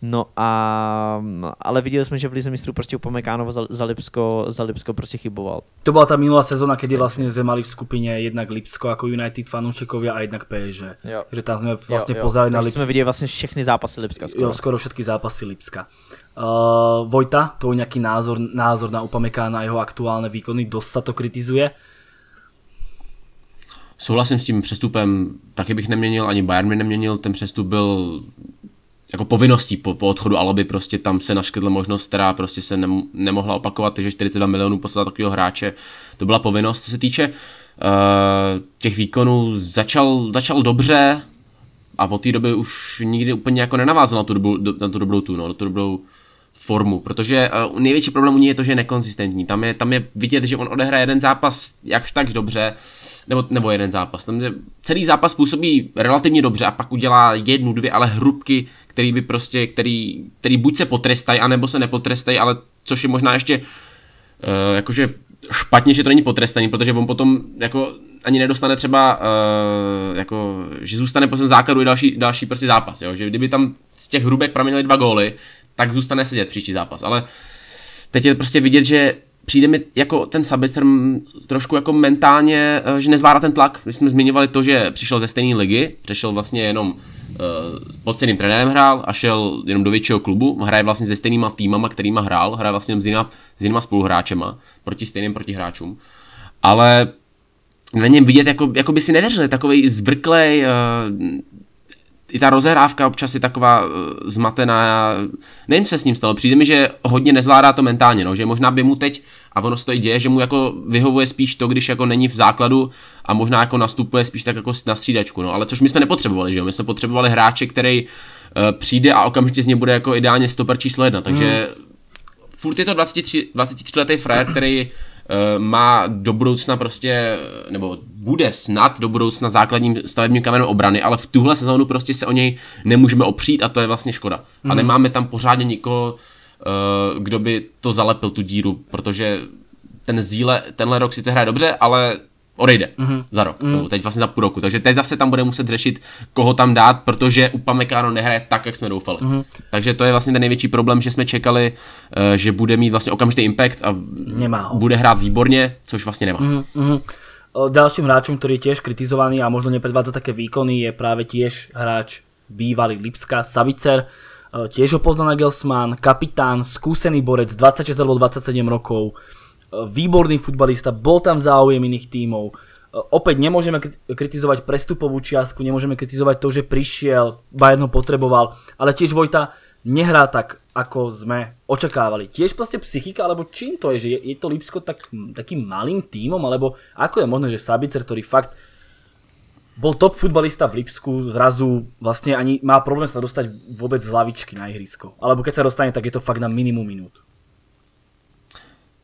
No a, ale viděli jsme, že v Lize mistrů prostě Upamecano za, za, Lipsko, za Lipsko prostě chyboval. To byla ta minulá sezóna, kdy vlastně jsme mali v skupině jednak Lipsko jako United fanoušekovia a jednak pé es gé. Jo. Takže tam jsme vlastně jo, jo. pozerali na Lipsko. Takže jsme viděli vlastně všechny zápasy Lipska. Skoro. Jo, skoro všetky zápasy Lipska. Uh, Vojta, to je nějaký názor, názor na Upamecana a jeho aktuální výkony, dost se to kritizuje. Souhlasím s tím přestupem, taky bych neměnil, ani Bayern mi neměnil, ten přestup byl jako povinností po, po odchodu Alaby, prostě tam se naškrtla možnost, která prostě se ne, nemohla opakovat, takže čtyřicet dva milionů poslat takového hráče, to byla povinnost. Co se týče uh, těch výkonů, začal, začal dobře a od té doby už nikdy úplně jako nenavázal na tu, dobu, na tu dobrou tu, no, na tu dobrou formu, protože uh, největší problém u něj je to, že je nekonzistentní, tam je, tam je vidět, že on odehraje jeden zápas jakž tak dobře, Nebo, nebo jeden zápas. Tam, celý zápas působí relativně dobře a pak udělá jednu, dvě, ale hrubky, který by prostě, který, který buď se potrestají, anebo se nepotrestají, ale což je možná ještě uh, jakože špatně, že to není potrestaný, protože on potom jako ani nedostane třeba, uh, jako, že zůstane po svém základu i další, další prostě zápas. Jo? Že kdyby tam z těch hrubek pramenili dva góly, tak zůstane sedět příští zápas. Ale teď je prostě vidět, že přijde mi jako ten Sabitzer trošku jako mentálně, že nezvládá ten tlak. My jsme zmiňovali to, že přišel ze stejné ligy, přešel vlastně jenom s podceným trenérem hrál a šel jenom do většího klubu, hraje vlastně se stejnýma týmama, kterýma hrál, hraje vlastně s jinýma, s jinýma spoluhráčema, proti stejným protihráčům, ale na něm vidět, jako, jako by si nevěřili, takovej zbrklej, uh, i ta rozehrávka občas je taková uh, zmatená, nevím, co se s ním stalo, přijde mi, že hodně nezvládá to mentálně, no, že možná by mu teď, a ono se to i děje, že mu jako vyhovuje spíš to, když jako není v základu a možná jako nastupuje spíš tak jako na střídačku, no, ale což my jsme nepotřebovali, že jo, my jsme potřebovali hráče, který uh, přijde a okamžitě z něj bude jako ideálně stoper číslo jedna, takže hmm. furt je to dvacetiletý frajer, který má do budoucna prostě, nebo bude snad do budoucna základním stavebním kamenem obrany, ale v tuhle sezónu prostě se o něj nemůžeme opřít a to je vlastně škoda. Mm. A nemáme tam pořádně nikoho, kdo by to zalepil, tu díru, protože ten Zíle, tenhle rok sice hraje dobře, ale odejde mm. za rok, mm. no, teď vlastně za půl roku, takže teď zase tam bude muset řešit, koho tam dát, protože Upamecano nehraje tak, jak jsme doufali. Mm. Takže to je vlastně ten největší problém, že jsme čekali, že bude mít vlastně okamžitý impact a nemá bude hrát výborně, což vlastně nemá. Mm. Dalším hráčem, ktorý je tiež kritizovaný a možno nepredvádza také výkony, je práve tiež hráč bývalý Lipska, Sabitzer, tiež ho pozná Nagelsmann, kapitán, skúsený borec, dvadsaťšesť alebo dvadsaťsedem rokov, výborný futbalista, bol tam záujem iných tímov. Opäť nemôžeme kritizovať prestupovú čiastku, nemôžeme kritizovať to, že prišiel, Bayern ho potreboval, ale tiež Vojta nehrá tak, ako sme očakávali. Tiež proste psychika, alebo čím to je, že je to Lipsko tak, takým malým tímom, alebo ako je možné, že Sabitzer, ktorý fakt bol top futbalista v Lipsku, zrazu vlastne ani má problém sa dostať vôbec z lavičky na ihrisko. Alebo keď sa dostane, tak je to fakt na minimum minút.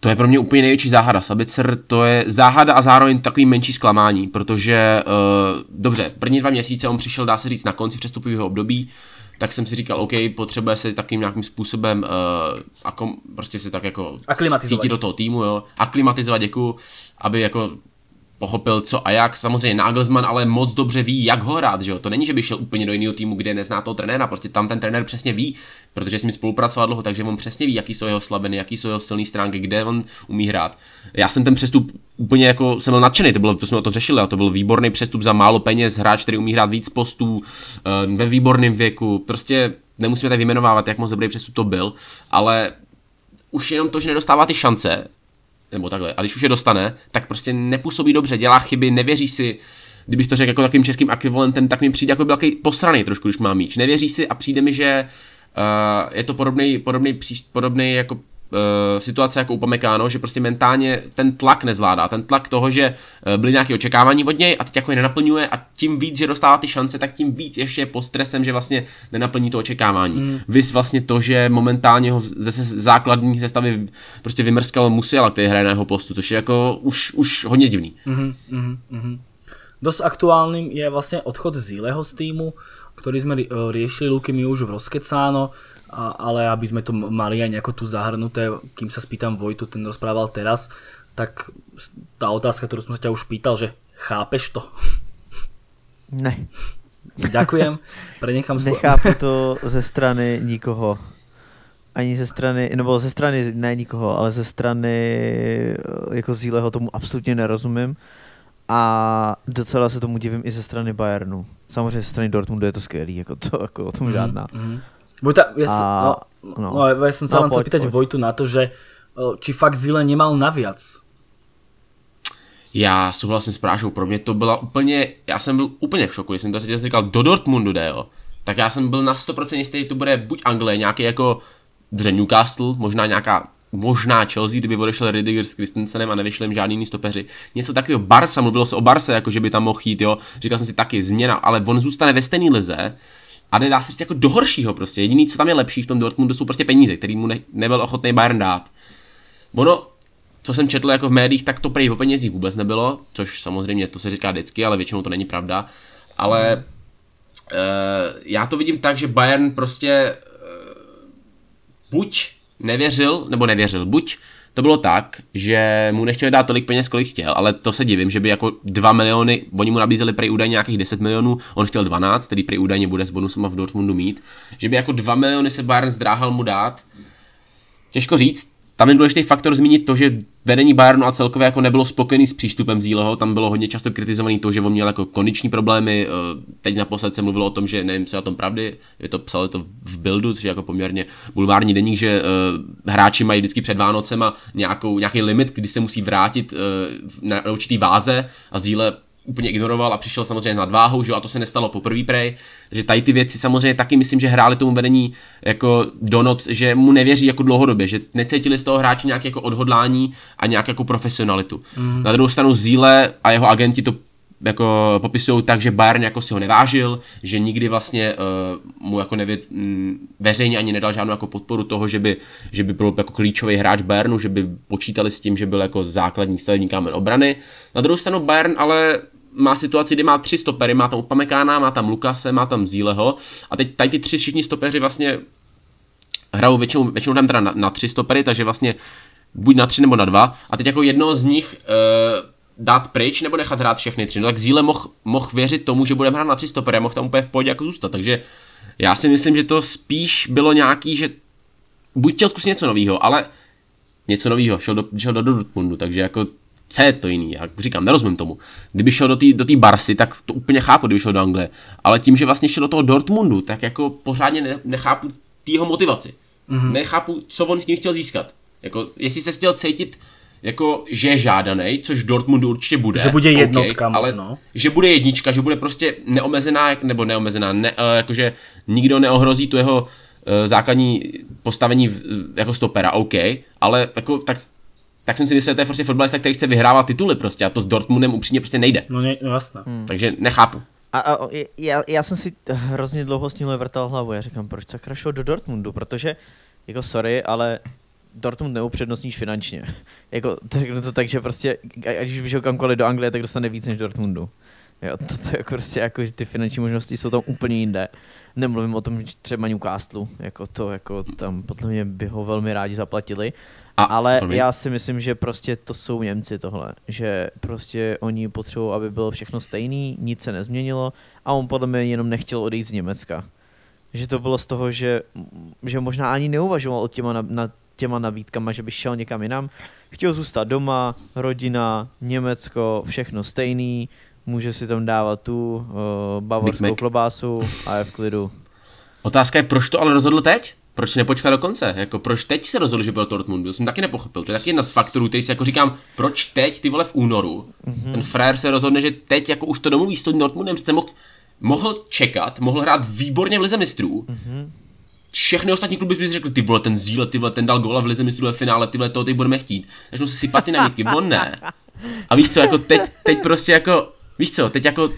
To je pro mě úplně největší záhada. Sabitzer to je záhada a zároveň takový menší zklamání, protože uh, dobře, první dva měsíce on přišel, dá se říct, na konci přestupového období, tak jsem si říkal, OK, potřebuje se takým nějakým způsobem uh, akom, prostě se tak jako cítit do toho týmu, jo, aklimatizovat, děkuju, aby jako pochopil co a jak. Samozřejmě Nagelsmann ale moc dobře ví, jak ho hrát, že jo. To není, že by šel úplně do jiného týmu, kde nezná toho trenéra, prostě tam ten trenér přesně ví, protože s ním spolupracoval dlouho, takže on přesně ví, jaký jsou jeho slabiny, jaký jsou jeho silné stránky, kde on umí hrát. Já jsem ten přestup úplně jako jsem byl nadšený, to bylo, to jsme o tom řešili, a to byl výborný přestup za málo peněz, hráč, který umí hrát víc postů, ve výborném věku. Prostě nemusíme tady vyjmenovávat, jak moc dobrý přestup to byl, ale už jenom to, že nedostává ty šance, nebo takhle, a když už je dostane, tak prostě nepůsobí dobře, dělá chyby, nevěří si, kdybych to řekl jako takým českým ekvivalentem, tak mi přijde jako byl takový posraný trošku, když má míč, nevěří si a přijde mi, že uh, je to podobný, podobný, podobný jako uh, situace jako u Upamecano, že prostě mentálně ten tlak nezvládá, ten tlak toho, že uh, byly nějaké očekávání od něj a teď jako je nenaplňuje a tím víc, že dostává ty šance, tak tím víc ještě je pod stresem, že vlastně nenaplní to očekávání. Mm. Vys vlastně to, že momentálně ho ze základní sestavy prostě vymrskal Musiala, který hraje na jeho postu, což je jako už, už hodně divný. Mm-hmm, mm-hmm. Dosť aktuálnym je vlastne odchod Zíleho z týmu, ktorý sme riešili, Lukemi už v rozkecáno, ale aby sme to mali aj nejako tu zahrnuté, kým sa spýtam Vojtu, ten rozprával teraz, tak tá otázka, ktorú som sa ťa už pýtal, že chápeš to? Ne. Ďakujem, prenechám slovo. Nechápu to ze strany nikoho. Ani ze strany, nebo ze strany ne nikoho, ale ze strany jako Zíleho tomu absolútne nerozumím. A docela se tomu divím i ze strany Bayernu. Samozřejmě ze strany Dortmundu je to skvělý, jako to, jako o tom žádná. Mm, mm. Vojta, ja, a, no, no, no, ja som sa len chcel pýtať Vojtu na to, že či fakt Zíle nemal naviac. Já souhlasím s Prášou, pro mě to byla úplně, já jsem byl úplně v šoku, jsem to si říkal, do Dortmundu jde, jo. Tak já jsem byl na sto procent jistý, že to bude buď Anglie, nějaký jako Newcastle, možná nějaká možná Chelsea, kdyby odešel Riediger s Christensenem a nevyšli jim žádný jiný stopeři. Něco takového. Barca, mluvilo se o Barce, jako že by tam mohl jít, jo. Říkal jsem si taky změna, ale on zůstane ve stejné lize a nedá se říct jako do horšího prostě. Jediný, co tam je lepší v tom Dortmundu, jsou prostě peníze, který mu ne- nebyl ochotný Bayern dát. Ono, co jsem četl jako v médiích, tak to prej o penězích vůbec nebylo, což samozřejmě to se říká vždycky, ale většinou to není pravda. Ale hmm. uh, já to vidím tak, že Bayern prostě uh, buď nevěřil, nebo nevěřil, buď to bylo tak, že mu nechtěli dát tolik peněz, kolik chtěl, ale to se divím, že by jako dva miliony, oni mu nabízeli prej údajně nějakých deset milionů, on chtěl dvanáct, který prej údajně bude s bonusem v Dortmundu mít, že by jako dva miliony se Bayern zdráhal mu dát, těžko říct, Tam je důležitý faktor zmínit to, že vedení Bayernu a celkově jako nebylo spokojený s přístupem Zíleho, tam bylo hodně často kritizovaný to, že on měl jako kondiční problémy, teď naposled se mluvilo o tom, že nevím, co je na tom pravdy, je to, psalo to v Bildu, což je jako poměrně bulvární deník, že hráči mají vždycky před Vánocema nějakou, nějaký limit, kdy se musí vrátit na určitý váze a Zíle úplně ignoroval a přišel samozřejmě s nadváhou, že a to se nestalo poprvé prej, takže tady ty věci samozřejmě taky myslím, že hráli tomu vedení jako do noc, že mu nevěří jako dlouhodobě, že necítili z toho hráči nějaké jako odhodlání a nějak jako profesionalitu. Mm. Na druhou stranu Zíle a jeho agenti to jako popisují tak, že Bayern jako si ho nevážil, že nikdy vlastně uh, mu jako nevěd, m, veřejně ani nedal žádnou jako podporu toho, že by, že by byl jako klíčový hráč Bayernu, že by počítali s tím, že byl jako základní stavební kámen obrany. Na druhou stranu Bayern ale má situaci, kdy má tři stopery, má tam Upamecana, má tam Lukase, má tam Zíleho a teď tady ty tři všichni stopeři vlastně hrajou většinou, většinou tam teda na, na tři stopery, takže vlastně buď na tři nebo na dva a teď jako jednoho z nich uh, dát pryč nebo nechat hrát všechny tři. No tak Zíle mohl moh věřit tomu, že budeme hrát na tři stopery a mohl tam úplně v pohodě jako zůstat. Takže já si myslím, že to spíš bylo nějaký, že buď chtěl zkusit něco nového, ale něco nového, šel do, šel do Dortmundu, takže jako co je to jiný, jak říkám, nerozumím tomu. Kdyby šel do té do Barsy, tak to úplně chápu, kdyby šel do Anglie, ale tím, že vlastně šel do toho Dortmundu, tak jako pořádně ne, nechápu jeho motivaci. Mm-hmm. Nechápu, co on tím chtěl získat. Jako, jestli se chtěl cítit jako, že je žádanej, což v Dortmundu určitě bude. Že bude jednotka, okay, ale no. Že bude jednička, že bude prostě neomezená, nebo neomezená, ne, jakože nikdo neohrozí tu jeho základní postavení jako stopera, OK, ale jako tak, tak jsem si myslel, že to je prostě fotbalista, který chce vyhrávat tituly prostě a to s Dortmundem upřímně prostě nejde. No, ne, no jasná. Hmm. Takže nechápu. A, a já, já jsem si hrozně dlouho s tímhle vrtal hlavu, já říkám, proč sakra šel do Dortmundu, protože, jako sorry, ale Dortmund neupřednostníš finančně. Jako, řeknu to tak, že prostě, když by šel kamkoliv do Anglie, tak dostane víc než Dortmundu. Jo, to, to je prostě jako, že ty finanční možnosti jsou tam úplně jinde. Nemluvím o tom, že třeba Newcastle, jako to, jako tam podle mě by ho velmi rádi zaplatili. A, ale první. Já si myslím, že prostě to jsou Němci tohle, že prostě oni potřebují, aby bylo všechno stejný, nic se nezměnilo a on podle mě jenom nechtěl odejít z Německa. Že to bylo z toho, že, že možná ani neuvažoval o těma na, na těma nabídkama, že by šel někam jinam. Chtěl zůstat doma, rodina, Německo, všechno stejný, může si tam dávat tu uh, bavorskou Mick klobásu a je v klidu. Otázka je, proč to ale rozhodl teď? Proč nepočkal do konce? Jako, proč teď se rozhodl, že byl Dortmund? Já jsem taky nepochopil. To je taky jedna z faktorů, který si jako říkám, proč teď, ty vole v únoru? Mm-hmm. Ten frajer se rozhodne, že teď jako už to domluví s tím Dortmundem, se mohl, mohl čekat, mohl hrát výborně v Lize mistrů. Mm-hmm. Všechny ostatní kluby by si řekli, ty vole, ten Zíle, ty vole, ten dal góla v Lize mistrů ve finále, ty vole, toho teď budeme chtít. Začnou si sypat ty nabídky, on ne. A víš co, jako teď, teď prostě jako, víš co, teď jako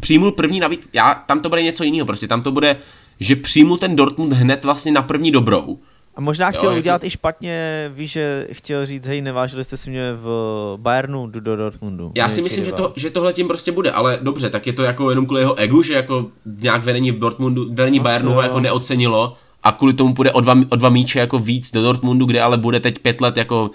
přijmul první nabídku, já, tam to bude něco jiného prostě, tam to bude, že přijmul ten Dortmund hned vlastně na první dobrou. A možná chtěl jo, udělat jako i špatně, víš, že chtěl říct, hej, nevážili jste si mě v Bayernu, jdu do Dortmundu. Já si myslím, že, to, že tohle tím prostě bude, ale dobře, tak je to jako jenom kvůli jeho egu, že jako nějak vedení Dortmundu, vedení Bayernu ho jako neocenilo. A kvůli tomu půjde o dva, o dva míče jako víc do Dortmundu, kde ale bude teď pět let jako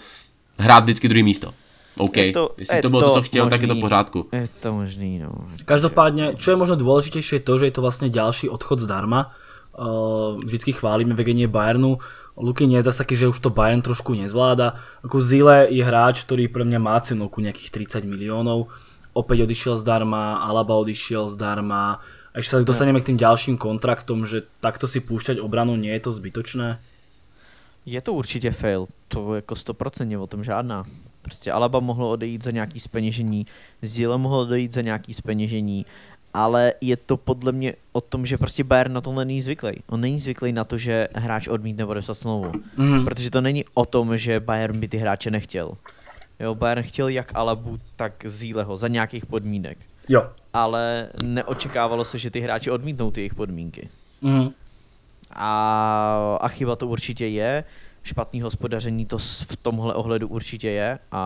hrát vždycky druhý místo. OK, to, jestli to bylo to, to co chtěl, možný, tak je to v pořádku. Je to možný, no. Každopádně, čo je možno dôležitejšie je to, že je to vlastne ďalší odchod zdarma. Uh, vždycky chválíme vedenie Bayernu. Luky nie, zdá sa taký, že už to Bayern trošku nezvláda. Ako Zíle je hráč, ktorý pre mňa má cenovku nejakých tridsať miliónov. Opäť odišiel zdarma, Alaba odišiel zdarma. A ešte sa dostaneme k tým ďalším kontraktom, že takto si púšťať obranu, nie je to zbytočné? Je to určitě fail, to jako sto procent, o tom žádná. Prostě Alaba mohlo odejít za nějaký zpeněžení, Zíle mohlo odejít za nějaký zpeněžení, ale je to podle mě o tom, že prostě Bayern na tohle není zvyklý. On není zvyklý na to, že hráč odmítne podepsat smlouvu, mm. protože to není o tom, že Bayern by ty hráče nechtěl. Jo, Bayern chtěl jak Alabu, tak Zíleho za nějakých podmínek. Jo. Ale neočekávalo se, že ty hráči odmítnou ty jejich podmínky. Mm. A, a chyba to určitě je, špatný hospodaření to v tomhle ohledu určitě je. A,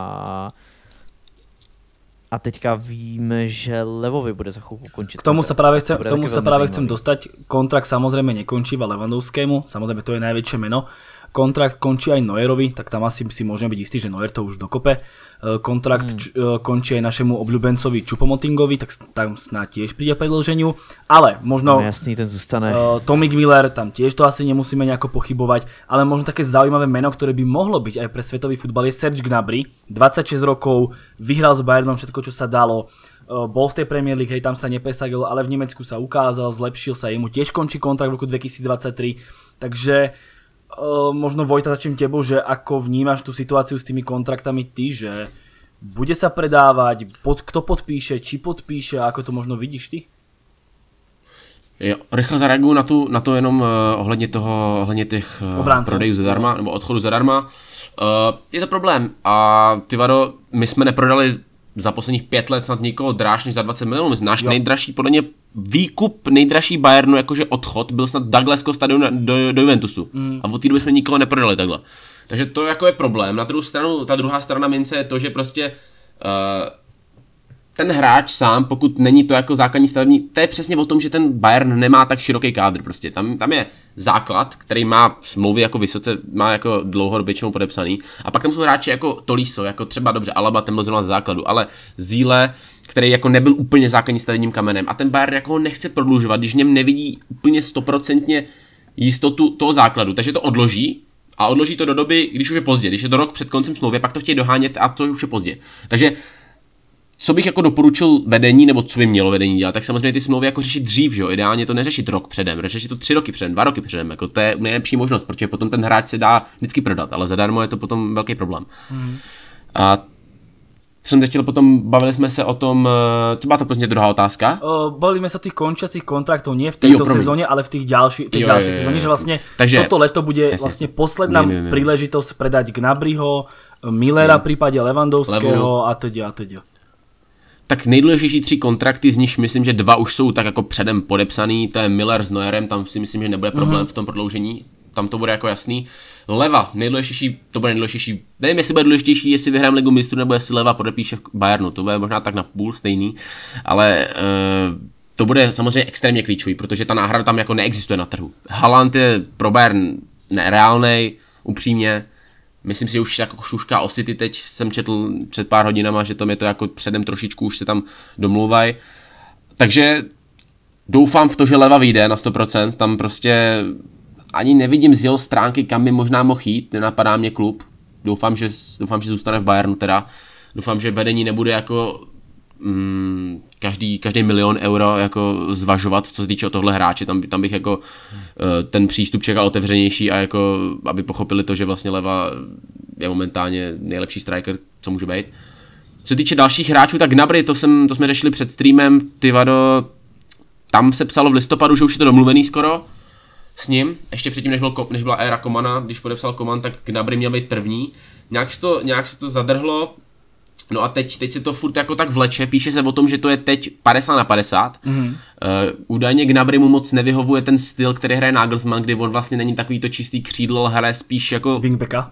a teďka víme, že Levovi bude za chvilku končit. K tomu se právě chcem, tomu se právě chcem dostať. Kontrakt samozřejmě nekončí v Lewandowskému, samozřejmě to je největší jméno. kontrakt končí aj Neuerovi, tak tam asi si môžeme byť istí, že Neuer to už dokope. Kontrakt hmm. č, končí aj našemu obľúbencovi Choupo-Motingovi, tak tam snáď tiež príde predĺženiu, ale možno no, jasný, ten zostane. Uh, Tommy Miller, tam tiež to asi nemusíme nejako pochybovať, ale možno také zaujímavé meno, ktoré by mohlo byť aj pre svetový futbal, je Serge Gnabry, dvadsaťšesť rokov, vyhral s Bayernom všetko, čo sa dalo, bol v tej Premier League, hej, tam sa nepresadil, ale v Nemecku sa ukázal, zlepšil sa, jemu tiež končí kontrakt v roku dvetisícdvadsaťtri, takže uh, možno Vojta, začnem tebou, že ako vnímaš tú situáciu s tými kontraktami ty, že bude sa predávať, pod, kto podpíše, či podpíše, ako to možno vidíš ty? Jo, rychle zareaguju na, tu, na to jenom uh, ohledně toho, ohledně těch uh, prodejů zadarma, nebo odchodu zadarma. Uh, je to problém a ty vado, my jsme neprodali za posledních pět let snad nikoho dráž než za dvacet milionů. Náš nejdražší, podle mě výkup nejdražší Bayernu, jakože odchod, byl snad Douglaskov stadion do, do Juventusu. Mm. A od té doby jsme nikoho neprodali takhle. Takže to jako je problém. Na druhou stranu, ta druhá strana mince je to, že prostě uh, ten hráč sám, pokud není to jako základní stavební, to je přesně o tom, že ten Bayern nemá tak široký kádr. Prostě tam, tam je základ, který má smlouvy jako vysoce, má jako dlouhodoběčnou podepsaný. A pak tam jsou hráči jako Tolisso, jako třeba dobře Alaba, ten byl zrovna z základu, ale Zíle, který jako nebyl úplně základní stavebním kamenem. A ten Bayern jako ho nechce prodlužovat, když v něm nevidí úplně stoprocentně jistotu toho základu. Takže to odloží. A odloží to do doby, když už je pozdě. Když je to rok před koncem smlouvy, pak to chtějí dohánět a to už je pozdě. Takže co bych jako doporučil vedení, nebo co by mělo vedení dělat, tak samozřejmě ty smlouvy jako řešit dřív, že jo? Ideálně to neřešit rok předem, řešit to tři roky předem, dva roky předem, jako to je nejlepší možnost, protože potom ten hráč se dá vždycky prodat, ale zadarmo je to potom velký problém. Hmm. A jsem teď chtěl potom, bavili jsme se o tom, co byla to prostě druhá otázka? Uh, bavili jsme se o těch končacích kontraktů, ne v této sezóně, ale v těch další sezóně, že vlastně takže, toto leto bude jasně, vlastně posledná my, my, my. příležitost predať Gnabryho, Millera, my. Případě Lewandowského a teď a teď. Tak nejdůležitější tři kontrakty, z nich myslím, že dva už jsou tak jako předem podepsaný, to je Miller s Neuerem, tam si myslím, že nebude problém v tom prodloužení, tam to bude jako jasný. Leva, nejdůležitější, to bude nejdůležitější, nevím, jestli bude důležitější, jestli vyhrám Ligu mistrů, nebo jestli Leva podepíše v Bayernu, to bude možná tak na půl stejný, ale uh, to bude samozřejmě extrémně klíčový, protože ta náhrada tam jako neexistuje na trhu. Haaland je pro Bayern nereálnej, upřímně. Myslím si, že už jako šuška o City, teď jsem četl před pár hodinama, že tam je to jako předem trošičku, už se tam domluvají. Takže doufám v to, že Leva vyjde na sto procent, tam prostě ani nevidím z jeho stránky, kam by možná mohl jít, nenapadá mě klub. Doufám, že, doufám, že zůstane v Bayernu teda, doufám, že vedení nebude jako mm, každý, každý milion euro jako zvažovat, co se týče o tohle hráče, tam, tam bych jako ten přístup čekal otevřenější a jako aby pochopili to, že vlastně Leva je momentálně nejlepší striker, co může být. Co se týče dalších hráčů, tak Gnabry, to, jsem, to jsme řešili před streamem, ty vado, tam se psalo v listopadu, že už je to domluvený skoro s ním, ještě předtím, než, byl, než byla éra Comana, když podepsal Coman, tak Gnabry měl být první, nějak se to, nějak se to zadrhlo. No a teď, teď se to furt jako tak vleče, píše se o tom, že to je teď padesát na padesát. Mm. Uh, údajně Gnabry mu moc nevyhovuje ten styl, který hraje Nagelsmann, kdy on vlastně není takový to čistý křídlo, hraje spíš jako... Wingbacka?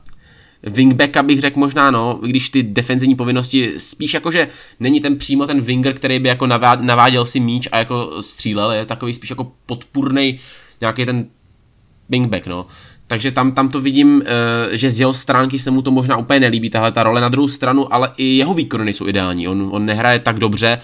Wingbacka bych řekl možná, no, když ty defenzivní povinnosti spíš jako, že není ten přímo ten winger, který by jako navád, naváděl si míč a jako střílel, je takový spíš jako podpůrnej nějaký ten wingback, no. Takže tam, tam to vidím, že z jeho stránky se mu to možná úplně nelíbí, tahle ta role. Na druhou stranu, ale i jeho výkony jsou ideální, on, on nehraje tak dobře.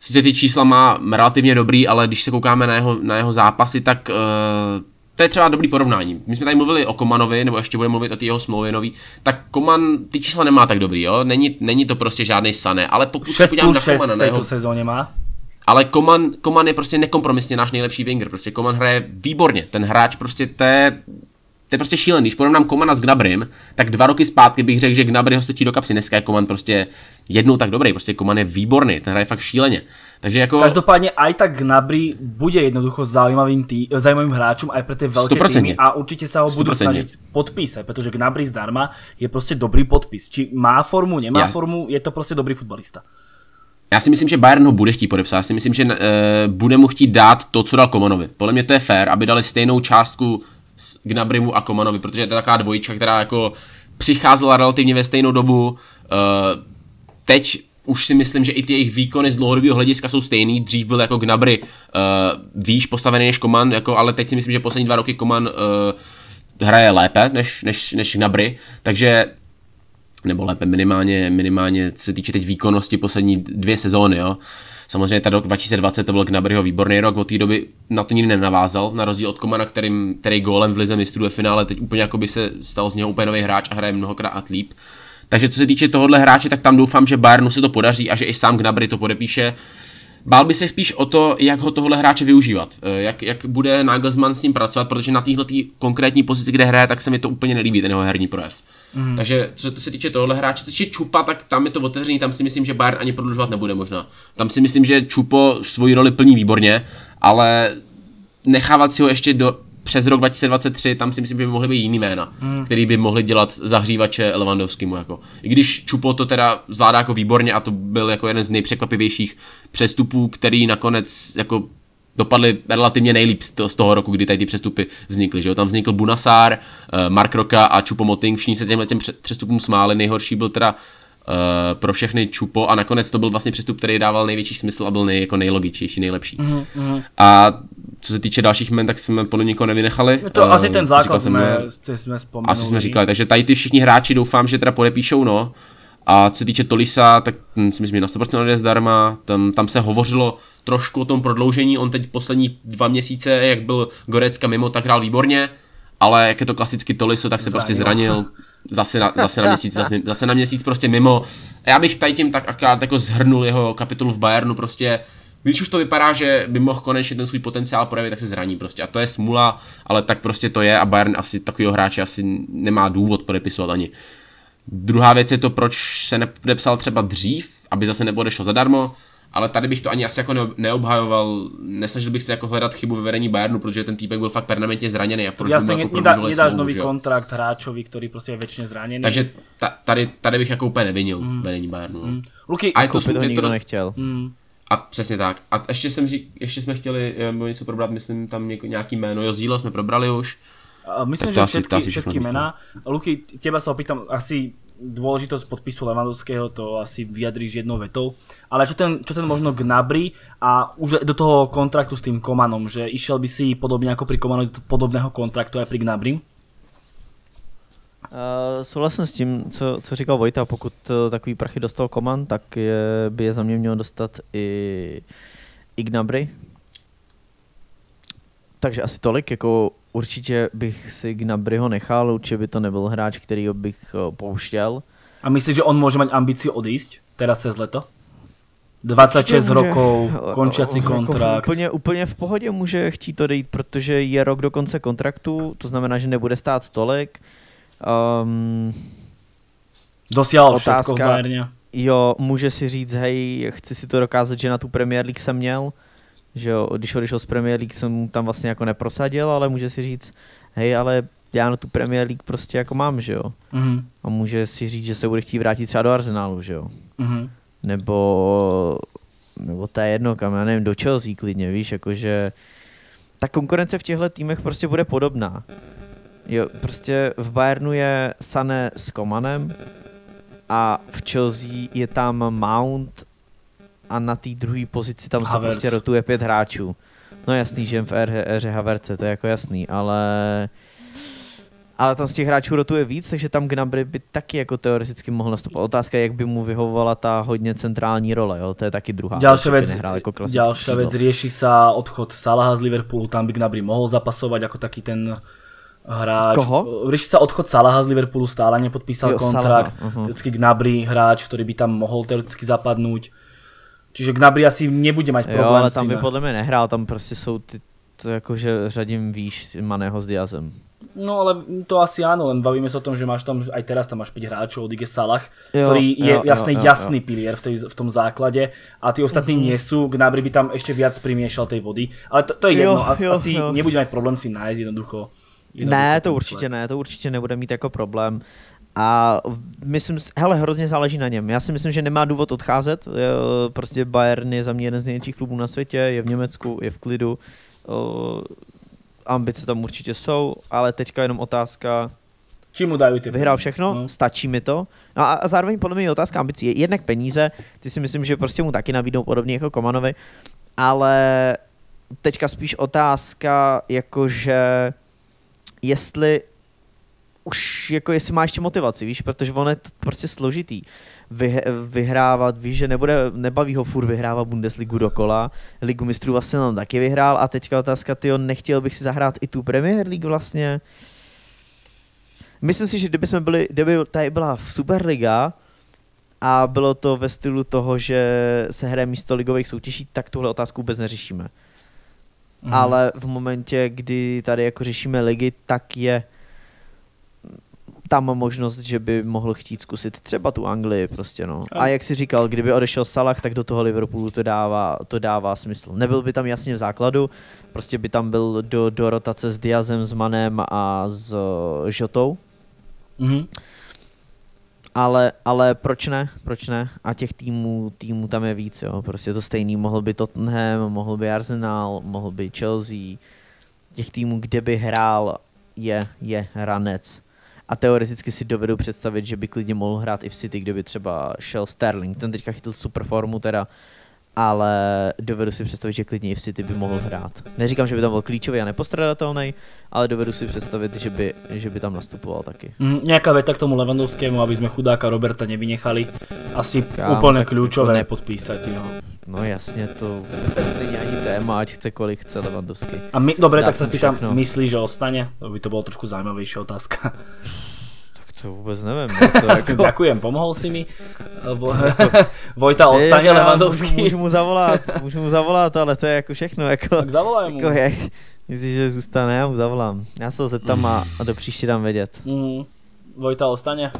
Sice ty čísla má relativně dobrý, ale když se koukáme na jeho, na jeho zápasy, tak uh, to je třeba dobrý porovnání. My jsme tady mluvili o Comanovi, nebo ještě budeme mluvit o té jeho smlouvě nový, tak Coman ty čísla nemá tak dobrý, jo? Není, není to prostě žádný Sané, ale pokud se podívám na Comana, na jeho... sezóně má. Ale Coman, Coman je prostě nekompromisně náš nejlepší winger, prostě Coman hraje výborně, ten hráč prostě té... To je prostě šílený, když porovnám Comana s Gnabrym, tak dva roky zpátky bych řekl, že Gnabry ho stočí do kapsy, dneska je Coman prostě jednou tak dobrý, prostě Coman je výborný, ten hraje fakt šíleně. Takže jako... Každopádně aj tak Gnabry bude jednoducho zaujímavým, tý, zaujímavým hráčom aj pre tie veľké týmy a určite sa ho budú sto percent snažiť podpísať, pretože Gnabry zdarma je prostě dobrý podpis, či má formu, nemá Jasne. formu, je to prostě dobrý futbalista. Já si myslím, že Bayern ho bude chtít podepsat, já si myslím, že uh, bude mu chtít dát to, co dal Comanovi. Podle mě to je fér, aby dali stejnou částku Gnabrymu a Comanovi, protože to je taková dvojička, která jako přicházela relativně ve stejnou dobu. Teď už si myslím, že i ty jejich výkony z dlouhodobého hlediska jsou stejný. Dřív byl jako Gnabry výš postavený než Coman, jako, ale teď si myslím, že poslední dva roky Coman hraje lépe než, než, než Gnabry, takže nebo lépe minimálně, minimálně co se týče teď výkonnosti poslední dvě sezóny, jo. Samozřejmě ta rok dva tisíce dvacet to byl Gnabryho výborný rok, od té doby na to nikdy nenavázal, na rozdíl od Komana, kterým, který gólem v lize mistrů ve finále teď úplně jako by se stal z něho úplně nový hráč a hraje mnohokrát líp. Takže co se týče tohohle hráče, tak tam doufám, že Bayernu se to podaří a že i sám Gnabry to podepíše. Bál by se spíš o to, jak ho tohle hráče využívat, jak, jak bude Nagelsmann s ním pracovat, protože na téhle konkrétní pozici, kde hraje, tak se mi to úplně nelíbí, ten jeho herní projev. Mm. Takže co se týče tohohle hráče, což je Chupa, tak tam je to otevřený, tam si myslím, že Bayern ani prodlužovat nebude možná. Tam si myslím, že Chupo svoji roli plní výborně, ale nechávat si ho ještě do, přes rok dva tisíce dvacet tři, tam si myslím, že by mohly být jiný jména, mm. který by mohli dělat zahřívače Lewandowskimu. Jako. I když Chupo to teda zvládá jako výborně a to byl jako jeden z nejpřekvapivějších přestupů, který nakonec jako dopadly relativně nejlíp z toho roku, kdy tady ty přestupy vznikly. Že jo? Tam vznikl Bunasar, Mark Roca a Choupo-Moting, všichni se těmhle těm přestupům smáli, nejhorší byl teda uh, pro všechny Chupo a nakonec to byl vlastně přestup, který dával největší smysl a byl nej, jako nejlogičtější, nejlepší. Mm, mm. A co se týče dalších men, tak jsme podle nikoho nevynechali. No to uh, asi ten základ jsme, jsme vzpomínali. Asi jsme říkali, takže tady ty všichni hráči doufám, že teda podepíšou, no. A co se týče Tolisa, tak si myslím, že na sto procent odjde zdarma, tam, tam se hovořilo trošku o tom prodloužení, on teď poslední dva měsíce, jak byl Gorecka mimo, tak hrál výborně, ale jak je to klasicky Toliso, tak se zranil. prostě zranil, zase na, zase na měsíc, zase, zase na měsíc prostě mimo. A já bych tady tím tak akorát jako zhrnul jeho kapitolu v Bayernu, prostě když už to vypadá, že by mohl konečně ten svůj potenciál projevit, tak se zraní prostě a to je smula, ale tak prostě to je a Bayern asi takovýho hráče asi nemá důvod podepisovat ani. Druhá věc je to, proč se nepodepsal třeba dřív, aby zase neodešlo zadarmo, ale tady bych to ani asi jako neobhajoval, nesnažil bych se jako hledat chybu ve vedení Bayernu, protože ten týpek byl fakt permanentně zraněný. A jasně, jako nedá, nedáš nový jo? kontrakt hráčovi, který prostě je věčně zraněný. Takže ta, tady, tady bych jako úplně nevinil mm. vedení Bayernu. Mm. Luky, a je to, koupit ho nikdo nechtěl. Mm. A přesně tak. A ještě, jsem řík, ještě jsme chtěli um, něco probrat, myslím tam něko, nějaký jméno, jo, Zíla jsme probrali už. Myslím, že všetky, všetky mená. Luky, teba sa opýtam, asi dôležitosť podpisu Lewandowského to asi vyjadríš jednou vetou, ale čo ten, čo ten možno Gnabry a už do toho kontraktu s tým Komanom, že išiel by si podobne ako pri Komanovi do podobného kontraktu aj pri Gnabry? Uh, souhlasím s tím, co, co říkal Vojta, pokud takový prachy dostal Koman, tak je, by je za mě měl dostat i, i Gnabry. Takže asi tolik, jako určitě bych si Gnabryho nechal, určitě by to nebyl hráč, kterýho bych pouštěl. A myslíš, že on může mít ambici odísť teraz cez leto? dvacet šest rokov, končací kontrakt. Úplně, úplně v pohodě může chtít odejít, protože je rok do konce kontraktu, to znamená, že nebude stát tolik. Um, Dosial všetko v Bayerně. Jo, může si říct, hej, chci si to dokázat, že na tu Premier League jsem měl. Že jo, když odešel z Premier League, jsem mu tam vlastně jako neprosadil, ale může si říct, hej, ale já na tu Premier League prostě jako mám, že jo. Mm-hmm. A může si říct, že se bude chtít vrátit třeba do Arsenálu, že jo. Mm-hmm. Nebo, nebo to je jedno kam, já nevím, do Chelsea klidně, víš, jakože ta konkurence v těchto týmech prostě bude podobná. Jo, prostě v Bayernu je Sané s Komanem a v Chelsea je tam Mount a na té druhé pozici tam se prostě rotuje pět hráčů. No jasný, že v éře Haverce, to je jako jasný, ale ale tam z těch hráčů rotuje víc, takže tam Gnabry by taky jako teoreticky mohl nastupovat. Otázka je, jak by mu vyhovovala ta hodně centrální role, jo? To je taky druhá. Další věc, jako další věc řeší se odchod Salaha z Liverpoolu, tam by Gnabry mohl zapasovat jako taky ten hráč. Koho? Rieši sa odchod Salaha z Liverpoolu, stále nepodpísal jo, kontrakt. Vždycky uh-huh. Gnabry hráč, který by tam mohl teoreticky zapadnout. Čiže Gnabry asi nebude mať problém. Jo, ale tam by podle mě nehrál, tam prostě jsou ty, to jakože řadím výš Maného s Diazem. No ale to asi ano, len bavíme se o tom, že máš tam, aj teraz tam máš pět hráčů od I G Salah, jo, který je jo, jasný, jo, jo, jasný jo. pilier v, tej, v tom základě a ty ostatní uh-huh. nie sú, Gnabry by tam ještě viac primiešal tej vody, ale to, to je jedno, jo, jo, asi jo. nebude mať problém si nájsť jednoducho. jednoducho ne, to určitě ne, to určitě nebude mít jako problém. A myslím, hele, hrozně záleží na něm. Já si myslím, že nemá důvod odcházet. Prostě Bayern je za mě jeden z největších klubů na světě, je v Německu, je v klidu. Ambice tam určitě jsou, ale teďka jenom otázka. Čím mu dají ty? Vyhrál všechno, no. Stačí mi to. No a zároveň podle mě je otázka ambicí. Jednak peníze, ty si myslím, že prostě mu taky nabídnou podobně jako Komanovi, ale teďka spíš otázka, jakože jestli už jako jestli má ještě motivaci, víš, protože on je to prostě složitý. Vyh- vyhrávat, víš, že nebude, nebaví ho furt vyhrávat Bundesligu dokola, Ligu mistrů vlastně nám taky vyhrál a teďka otázka, tyjo, nechtěl bych si zahrát i tu Premier League vlastně. Myslím si, že kdyby jsme byli, kdyby tady byla Superliga a bylo to ve stylu toho, že se hraje místo ligových soutěží, tak tuhle otázku vůbec neřešíme. Mm. Ale v momentě, kdy tady jako řešíme ligy, tak je tam možnost, že by mohl chtít zkusit třeba tu Anglii prostě, no. A jak jsi říkal, kdyby odešel Salah, tak do toho Liverpoolu to dává, to dává smysl. Nebyl by tam jasně v základu, prostě by tam byl do, do rotace s Diazem, s Manem a s Jotou. Mm-hmm. Ale, ale proč ne, proč ne? A těch týmů, týmů tam je víc, jo. Prostě to stejný, mohl by Tottenham, mohl by Arsenal, mohl by Chelsea. Těch týmů, kde by hrál, je, je ranec. A teoreticky si dovedu představit, že by klidně mohl hrát i v City, kdyby třeba šel Sterling. Ten teďka chytil super formu teda, ale dovedu si představit, že klidně i v City by mohl hrát. Neříkám, že by tam byl klíčový a nepostradatelný, ale dovedu si představit, že by, že by tam nastupoval taky. Mm, nějaká věta k tomu Lewandowskému, aby jsme chudáka Roberta nevynechali, asi Kámo, úplně klíčové nepodpísat. Jo. No jasně, to není ani téma, ať chce kolik chce Lewandowski. A my, dobre, tak sa pýtam, myslíš, že ostane? To by to bolo trošku zaujímavejšia otázka. Tak to vôbec neviem. To jako... Ďakujem, pomohol si mi. Bo... Vojta ostane ja, Lewandowski. Môžu mu zavolať, môžu mu zavolať, ale to je ako všechno. Jako, tak zavolaj mu. Jako, jak, myslíš, že zůstane, ja mu zavolám. Ja sa ho zeptám a, a do příště dám vedieť. Mm. Vojta ostane?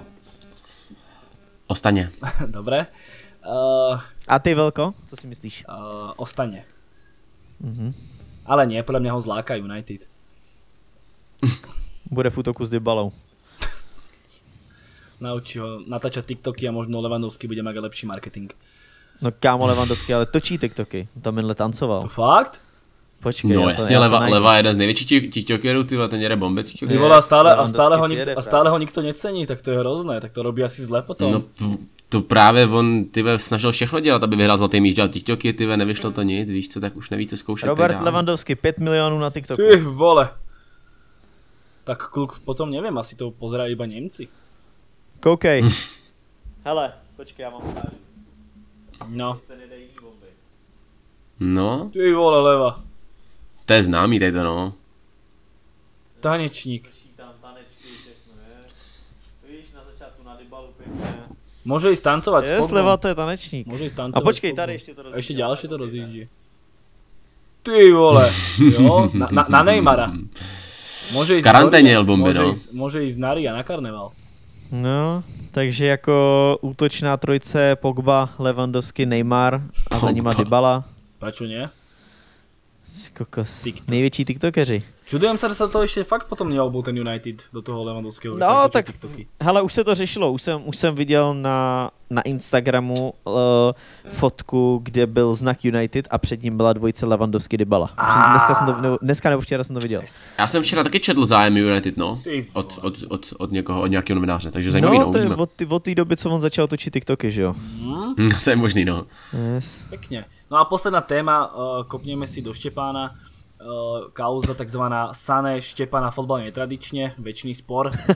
Ostane. Dobre. Uh, a ty, Vilko, co si myslíš? Uh, ostane. Uh-huh. Ale nie, podľa mňa ho zláka United. Bude v útoku s Dybalou. Naučí ho natáčať TikToky a možno Lewandowski bude mať lepší marketing. No kámo, Lewandowski ale točí TikToky, tam minule tancoval. To fakt? Počkej, no jasně, Leva, to Leva je jeden z největších tiktokerů, tyhle, ten jede bombe tiktokerů. Ty vole, a stále, a stále, ho nikto, a stále ho nikto necení, tak to je hrozné, tak to robí asi zle potom. No, to právě on, tyve, snažil všechno dělat, aby vyhrál zlatý míč, dělal tiktoky, tyve, nevyšlo to nic, víš co, tak už neví, co zkoušet. Robert Lewandowski, pět milionů na TikToku. Ty vole. Tak kluk, potom nevím, asi to pozerají iba Němci. Koukej. Hele, počkej, já mám ukážu. No. No. Ty vole, Leva. To je známý, tady to no. Tanečník. Môže ísť tancovať spolu. Je Sleva, to je tanečník. Môže ísť tancovať. A počkej, tady ešte to rozjíždí. Ešte ďalšie to rozjíždí. Ty vole. Jo, na, na, na Neymara. Môže ísť karanténiel bombe, no. Môže ísť na Ria, na karneval. No, takže jako útočná trojce Pogba, Lewandowski, Neymar a za nima Dybala. Prečo nie? Kokos. Největší tiktokeři. Čudujem se, že se to ještě fakt potom neobul ten United do toho Lewandowského. No tak, TikToky. Hele, už se to řešilo, už jsem, už jsem viděl na, na Instagramu uh, fotku, kde byl znak United a před ním byla dvojice Lewandowski Dybala. Dneska jsem to, nebo, dneska nebo včera jsem to viděl. Já jsem včera taky četl zájem United, no, od, od, od, od někoho, od nějakého novináře, takže zajímavý, no. No, od té doby, co on začal točit TikToky, že jo? Mm. To je možný, no. Yes. Pěkně. No a posledná téma, uh, kopněme si do Štěpána. Uh, kauza takzvaná Sané, Štěpána, fotbal netradične, večný spor. Uh,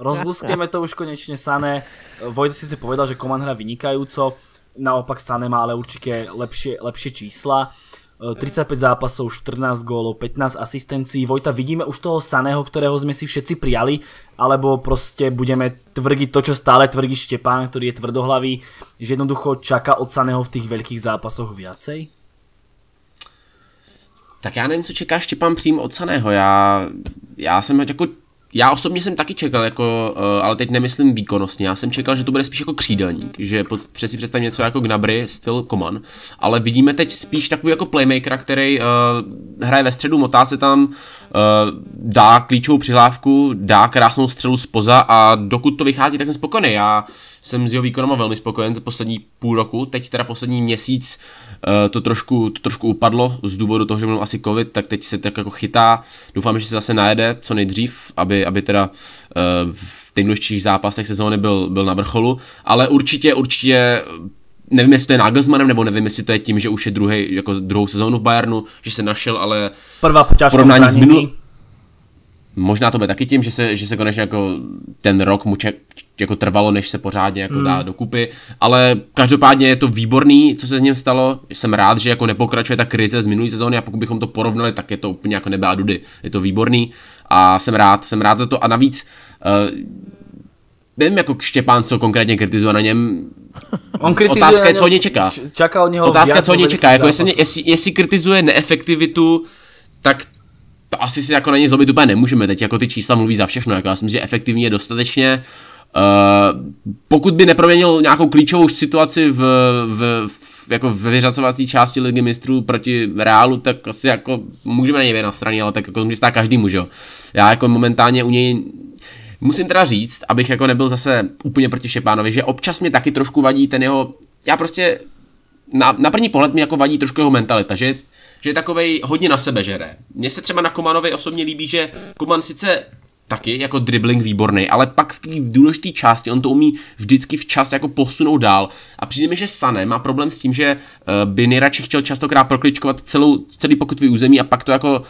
rozluskneme to už konečne Sané. Vojta sice povedal, že Coman hra vynikajúco, naopak Sané má ale určite lepšie, lepšie čísla. Uh, tridsaťpäť zápasov, štrnásť gólov, pätnásť asistencií. Vojta, vidíme už toho Saného, ktorého sme si všetci prijali, alebo proste budeme tvrdiť to, čo stále tvrdí Štěpán, ktorý je tvrdohlavý, že jednoducho čaká od Saného v tých veľkých zápasoch viacej? Tak já nevím, co čeká Štěpán přímo od Saného, já, já jsem jako, já osobně jsem taky čekal, jako, ale teď nemyslím výkonnostně, já jsem čekal, že to bude spíš jako křídelník, že pod, přes si představím něco jako Gnabry, styl Coman, ale vidíme teď spíš takový jako playmakera, který uh, hraje ve středu, motá se tam, uh, dá klíčovou přihlávku, dá krásnou střelu zpoza a dokud to vychází, tak jsem spokojený. Já jsem s jeho výkonem velmi spokojen to poslední půl roku, teď teda poslední měsíc uh, to, trošku, to trošku upadlo z důvodu toho, že byl asi covid, tak teď se tak jako chytá, doufám, že se zase najede co nejdřív, aby, aby teda uh, v těch důležitých zápasech sezóny byl, byl na vrcholu, ale určitě, určitě nevím, jestli to je Nagelsmannem, nebo nevím, jestli to je tím, že už je druhý, jako druhou sezónu v Bayernu, že se našel, ale prvá poťažka v porovnání s minulou. Možná to bude taky tím, že se, že se konečně jako ten rok mu če, jako trvalo, než se pořádně jako mm. dá dokupy, ale každopádně je to výborný, co se s ním stalo. Jsem rád, že jako nepokračuje ta krize z minulé sezóny, a pokud bychom to porovnali, tak je to úplně jako nebe a dudy. Je to výborný a jsem rád, jsem rád za to, a navíc uh, nevím, jako Štěpán, co konkrétně kritizuje na něm. On otázka je, co od něj čeká. Čaká od něho otázka, co od něj čeká. Jako jestli, jestli, jestli kritizuje neefektivitu, tak to asi si jako na něj zlobit úplně nemůžeme. Teď jako ty čísla mluví za všechno. Jako já si myslím, že efektivní je dostatečně. Uh, pokud by neproměnil nějakou klíčovou situaci v, v, v, jako v vyřacovací části Ligy mistrů proti Reálu, tak asi jako můžeme na něj být na straně, ale tak jako může stát každý muž. Já jako momentálně u něj... Musím teda říct, abych jako nebyl zase úplně proti Štěpánovi, že občas mě taky trošku vadí ten jeho, já prostě, na, na první pohled mi jako vadí trošku jeho mentalita, že, že je takovej hodně na sebe žere. Mně se třeba na Komanovi osobně líbí, že Koman sice taky jako dribbling výborný, ale pak v té důležité části on to umí vždycky včas jako posunout dál. A přijde mi, že Sané má problém s tím, že by nejradši chtěl častokrát prokličkovat celou, celý pokutový území a pak to jako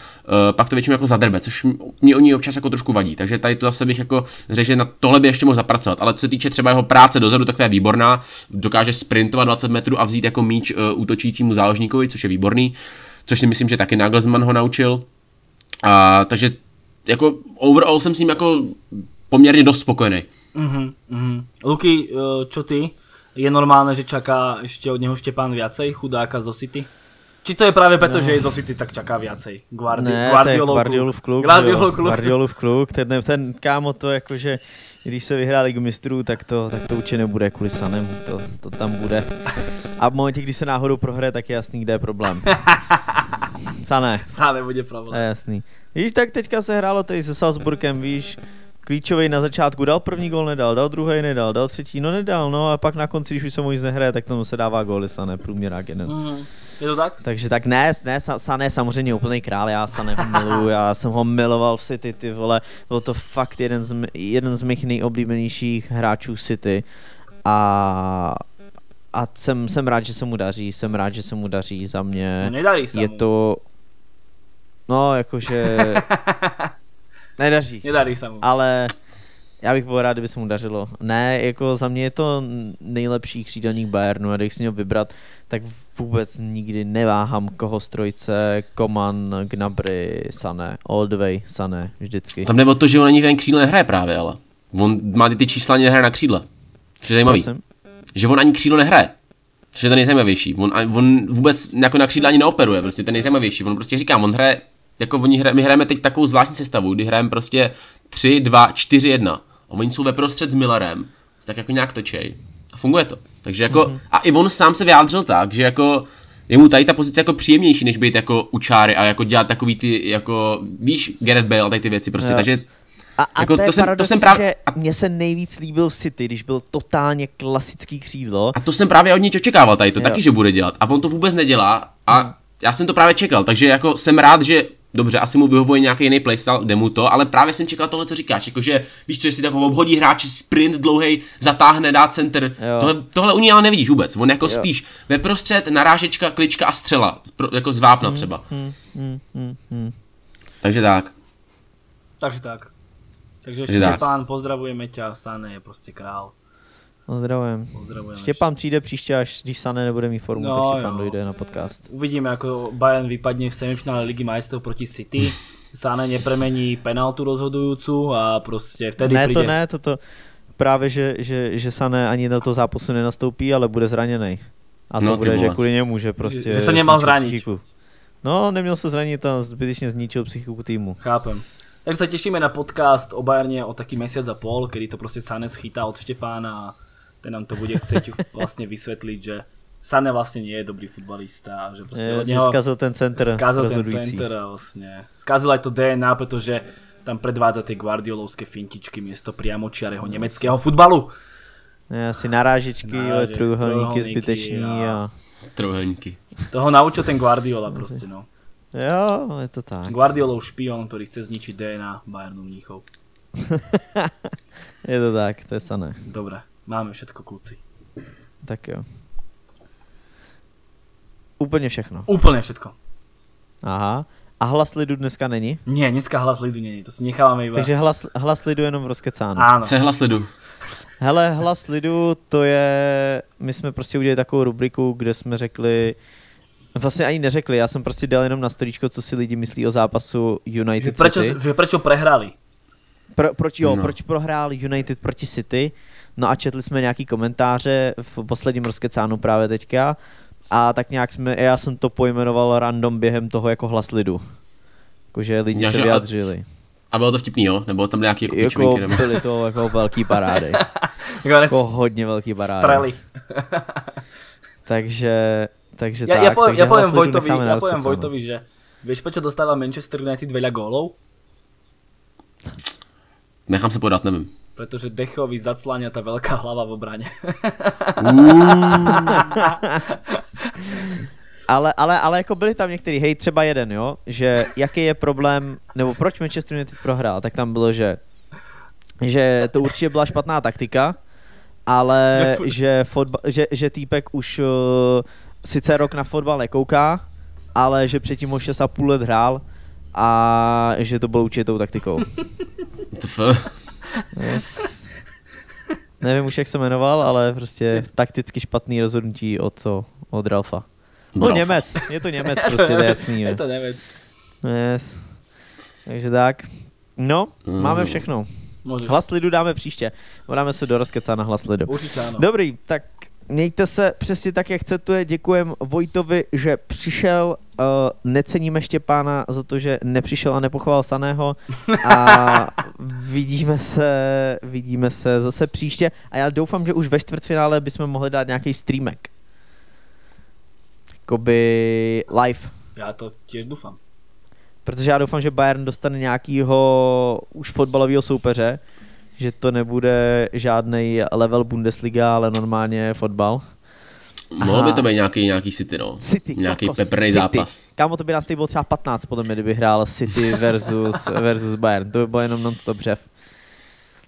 pak to většinou jako zadrbe, což mě o ní občas jako trošku vadí. Takže tady to zase bych jako řekl, že na tohle by ještě mohl zapracovat. Ale co se týče třeba jeho práce dozadu, tak to je výborná. Dokáže sprintovat dvacet metrů a vzít jako míč útočícímu záložníkovi, což je výborný. Což si myslím, že taky Nagelsmann ho naučil. A, takže jako overall jsem s ním jako poměrně dost spokojený. Mm-hmm, mm-hmm. Luky, čo ty? Je normálne, že čaká ešte od neho Štěpán viacej chudáka zo City? Či to je práve preto, ne, že je zo City, tak čaká viacej? Guardi- ne, Guardiolu v kluk. Guardiolu v kluk. Ten, ten kámo to jakože, když se vyhrá Ligu mistrů, tak to, tak to určitě nebude kvůli Sanemu. To, to tam bude. A v momentě, když se náhodou prohraje, tak je jasný, kde je problém. Sané. Sané bude problém. Je jasný. Víš, tak teďka se hrálo tady se Salzburgem, víš, klíčovej na začátku dal první gól, nedal, dal druhý, nedal, dal třetí, no nedal, no a pak na konci, když už se mu nic nehraje, tak tomu se dává góly, Sané, průměrák jeden. Mm-hmm. Je to tak? Takže tak ne, ne, Sané samozřejmě úplný král, já Sané miluju, já jsem ho miloval v City, ty vole, byl to fakt jeden z, jeden z mých nejoblíbenějších hráčů City a... A jsem, jsem rád, že se mu daří, jsem rád, že se mu daří za mě. No, nedaří se mu. Je to... No, jakože... Nedaří. Nedaří se mu. Ale já bych byl rád, kdyby se mu dařilo. Ne, jako za mě je to nejlepší křídelník Bayernu, a když si měl vybrat, tak vůbec nikdy neváhám, koho z trojce, Coman, Gnabry, Sané, all the way, Sané, vždycky. Tam nebo to, že on ani ten křídle nehraje právě, ale on má ty, ty čísla, nehraje na křídle, což je zajímavý. Že on ani křídlo nehraje, což je to nejzajímavější, on, on vůbec jako na křídla ani neoperuje, prostě to nejzajímavější, on prostě říkám, on hraje, jako oni hraje, my hrajeme teď takovou zvláštní sestavu, kdy hrajeme prostě tři, dva, čtyři, jedna a oni jsou ve prostřed s Millerem, tak jako nějak točej a funguje to, takže jako, mm-hmm. a i on sám se vyjádřil tak, že jako je mu tady ta pozice jako příjemnější, než být jako u čáry a jako dělat takový ty, jako víš, Gareth Bale a tady ty věci prostě, yeah. takže A, a jako to, to, jsem, paradox, to jsem právě, že mně se nejvíc líbil City, když byl totálně klasický křídlo. A to jsem právě od něj očekával tady, to jo. Taky, že bude dělat. A on to vůbec nedělá a hmm. já jsem to právě čekal, takže jako jsem rád, že dobře, asi mu vyhovuje nějaký jiný playstyle, jde mu to, ale právě jsem čekal tohle, co říkáš, jakože víš co, jestli takovou obhodí hráč, sprint dlouhej, zatáhne, dá centr, tohle, tohle u něj ale nevidíš vůbec, on jako jo. spíš ve prostřed narážečka, klička a střela, jako z vápna hmm, třeba. Hmm, hmm, hmm, hmm. Takže tak. Takže tak. Takže Štěpán, pozdravujeme tě, Sané je prostě král. Pozdravujem. Pozdravujeme. Štěpán přijde příště, až když Sané nebude mít formu, no, tak Štěpán dojde na podcast. Uvidíme, jako Bayern vypadne v semifinále Ligy majstrov proti City. Sané nepremení penaltu rozhodující a prostě vtedy ne, přijde. Ne, to ne, toto právě, že, že, že Sané ani do toho zápasu nenastoupí, ale bude zraněný. A to no, bude, že kvůli němu, že prostě... Že se nemal zranit. Psychiku. No, neměl se zranit a zbytečně zničil psychiku týmu. Chápem. Tak sa tešíme na podcast o Bayerne o taký mesiac a pol, kedy to proste Sané schytá od Štěpána a ten nám to bude chcieť vlastne vysvetliť, že Sané vlastne nie je dobrý futbalista. Že proste je, od neho skazil ten center. Skazil ten center a vlastne. Skazil aj to D N A, pretože tam predvádza tie guardiolovské fintičky miesto priamočiareho nemeckého futbalu. Je, asi narážičky, Narážek, trojúhelníky zbyteční a... Trojúhelníky. Toho naučil ten Guardiola proste, no. Jo, je to tak. Guardiolov špion, ktorý chce zničiť D N A Bayernu Mníchov. Je to tak, to je Sané. Dobre, máme všetko, kluci. Tak jo. Úplne všechno. Úplne všetko. Aha. A hlas lidu dneska není? Ne, dneska hlas lidu není, to si necháváme iba. Takže hlas, hlas lidu jenom v rozkecánu. Ano. Co je hlas lidu? Hele, hlas lidu, to je, my jsme prostě udělali takovou rubriku, kde jsme řekli, vlastně ani neřekli, já jsem prostě dal jenom na storíčko, co si lidi myslí o zápasu United že City. Prečo, že prečo prehráli? Pro, proč, jo, no. proč prohrál United proti City? No a četli jsme nějaký komentáře v posledním rozkecánu právě teďka. A tak nějak jsme, já jsem to pojmenoval random během toho jako hlas lidu. Jakože lidi já, se vyjadřili. A, a bylo to vtipný, jo? Nebo tam nějaký jako pičovinky? Jako byly to jako velký parády. Jako hodně velký parády. Strely. takže, takže ja, tak. Ja, takže já poviem Vojtovi, ja poviem Vojtovi, že vieš, prečo dostáva Manchester United veľa gólov? Nechám se podat, nevím. Protože Dechovi zacláňa ta velká hlava v obraně. ale, ale, ale jako byli tam některý, hej, třeba jeden, jo, že jaký je problém, nebo proč Manchester United prohrál, tak tam bylo, že, že to určitě byla špatná taktika, ale že, fotba, že, že týpek už uh, sice rok na fotbal nekouká, ale že předtím už šest a půl let hrál a že to bylo určitě tou taktikou. Yes. Nevím už, jak se jmenoval, ale prostě takticky špatný rozhodnutí od, to, od Ralfa. No Ralfa. Němec, je to Němec, prostě to je jasný. Je to Němec. Yes. Takže tak. No, mm. máme všechno. Můžeš. Hlas lidu dáme příště. Dáme se do rozkeca na hlas lidu. Určitě ano. Dobrý, tak mějte se přesně tak, jak chcete. Děkujem Vojtovi, že přišel. Neceníme Štěpána za to, že nepřišel a nepochval Saného a vidíme se, vidíme se zase příště a já doufám, že už ve čtvrtfinále bychom mohli dát nějaký streamek. Jakoby live. Já to těž doufám. Protože já doufám, že Bayern dostane nějakýho už fotbalového soupeře, že to nebude žádnej level Bundesliga, ale normálně fotbal. Mohlo by to být nějaký, nějaký City, no. City, nějaký peprný zápas. Kámo, to by nás tady bylo třeba patnáct, podle mě, kdyby hrál City versus, versus Bayern. To by bylo jenom non-stop břev.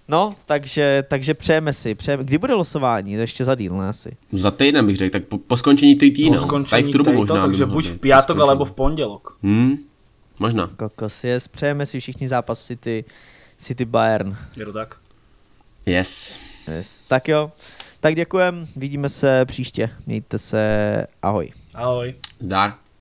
No, takže, takže přejeme si. Přejeme. Kdy bude losování? To ještě za díl, ne asi? Za týden bych řekl, tak po, po skončení tej týden. Po skončení tej týden, takže buď v pátek, alebo v pondělok. Hmm, možná. Kokos, yes. Přejeme si všichni zápas City, City Bayern. Je to tak? Yes. Yes. Tak jo. Tak děkujem, vidíme se příště, mějte se, ahoj. Ahoj. Zdar.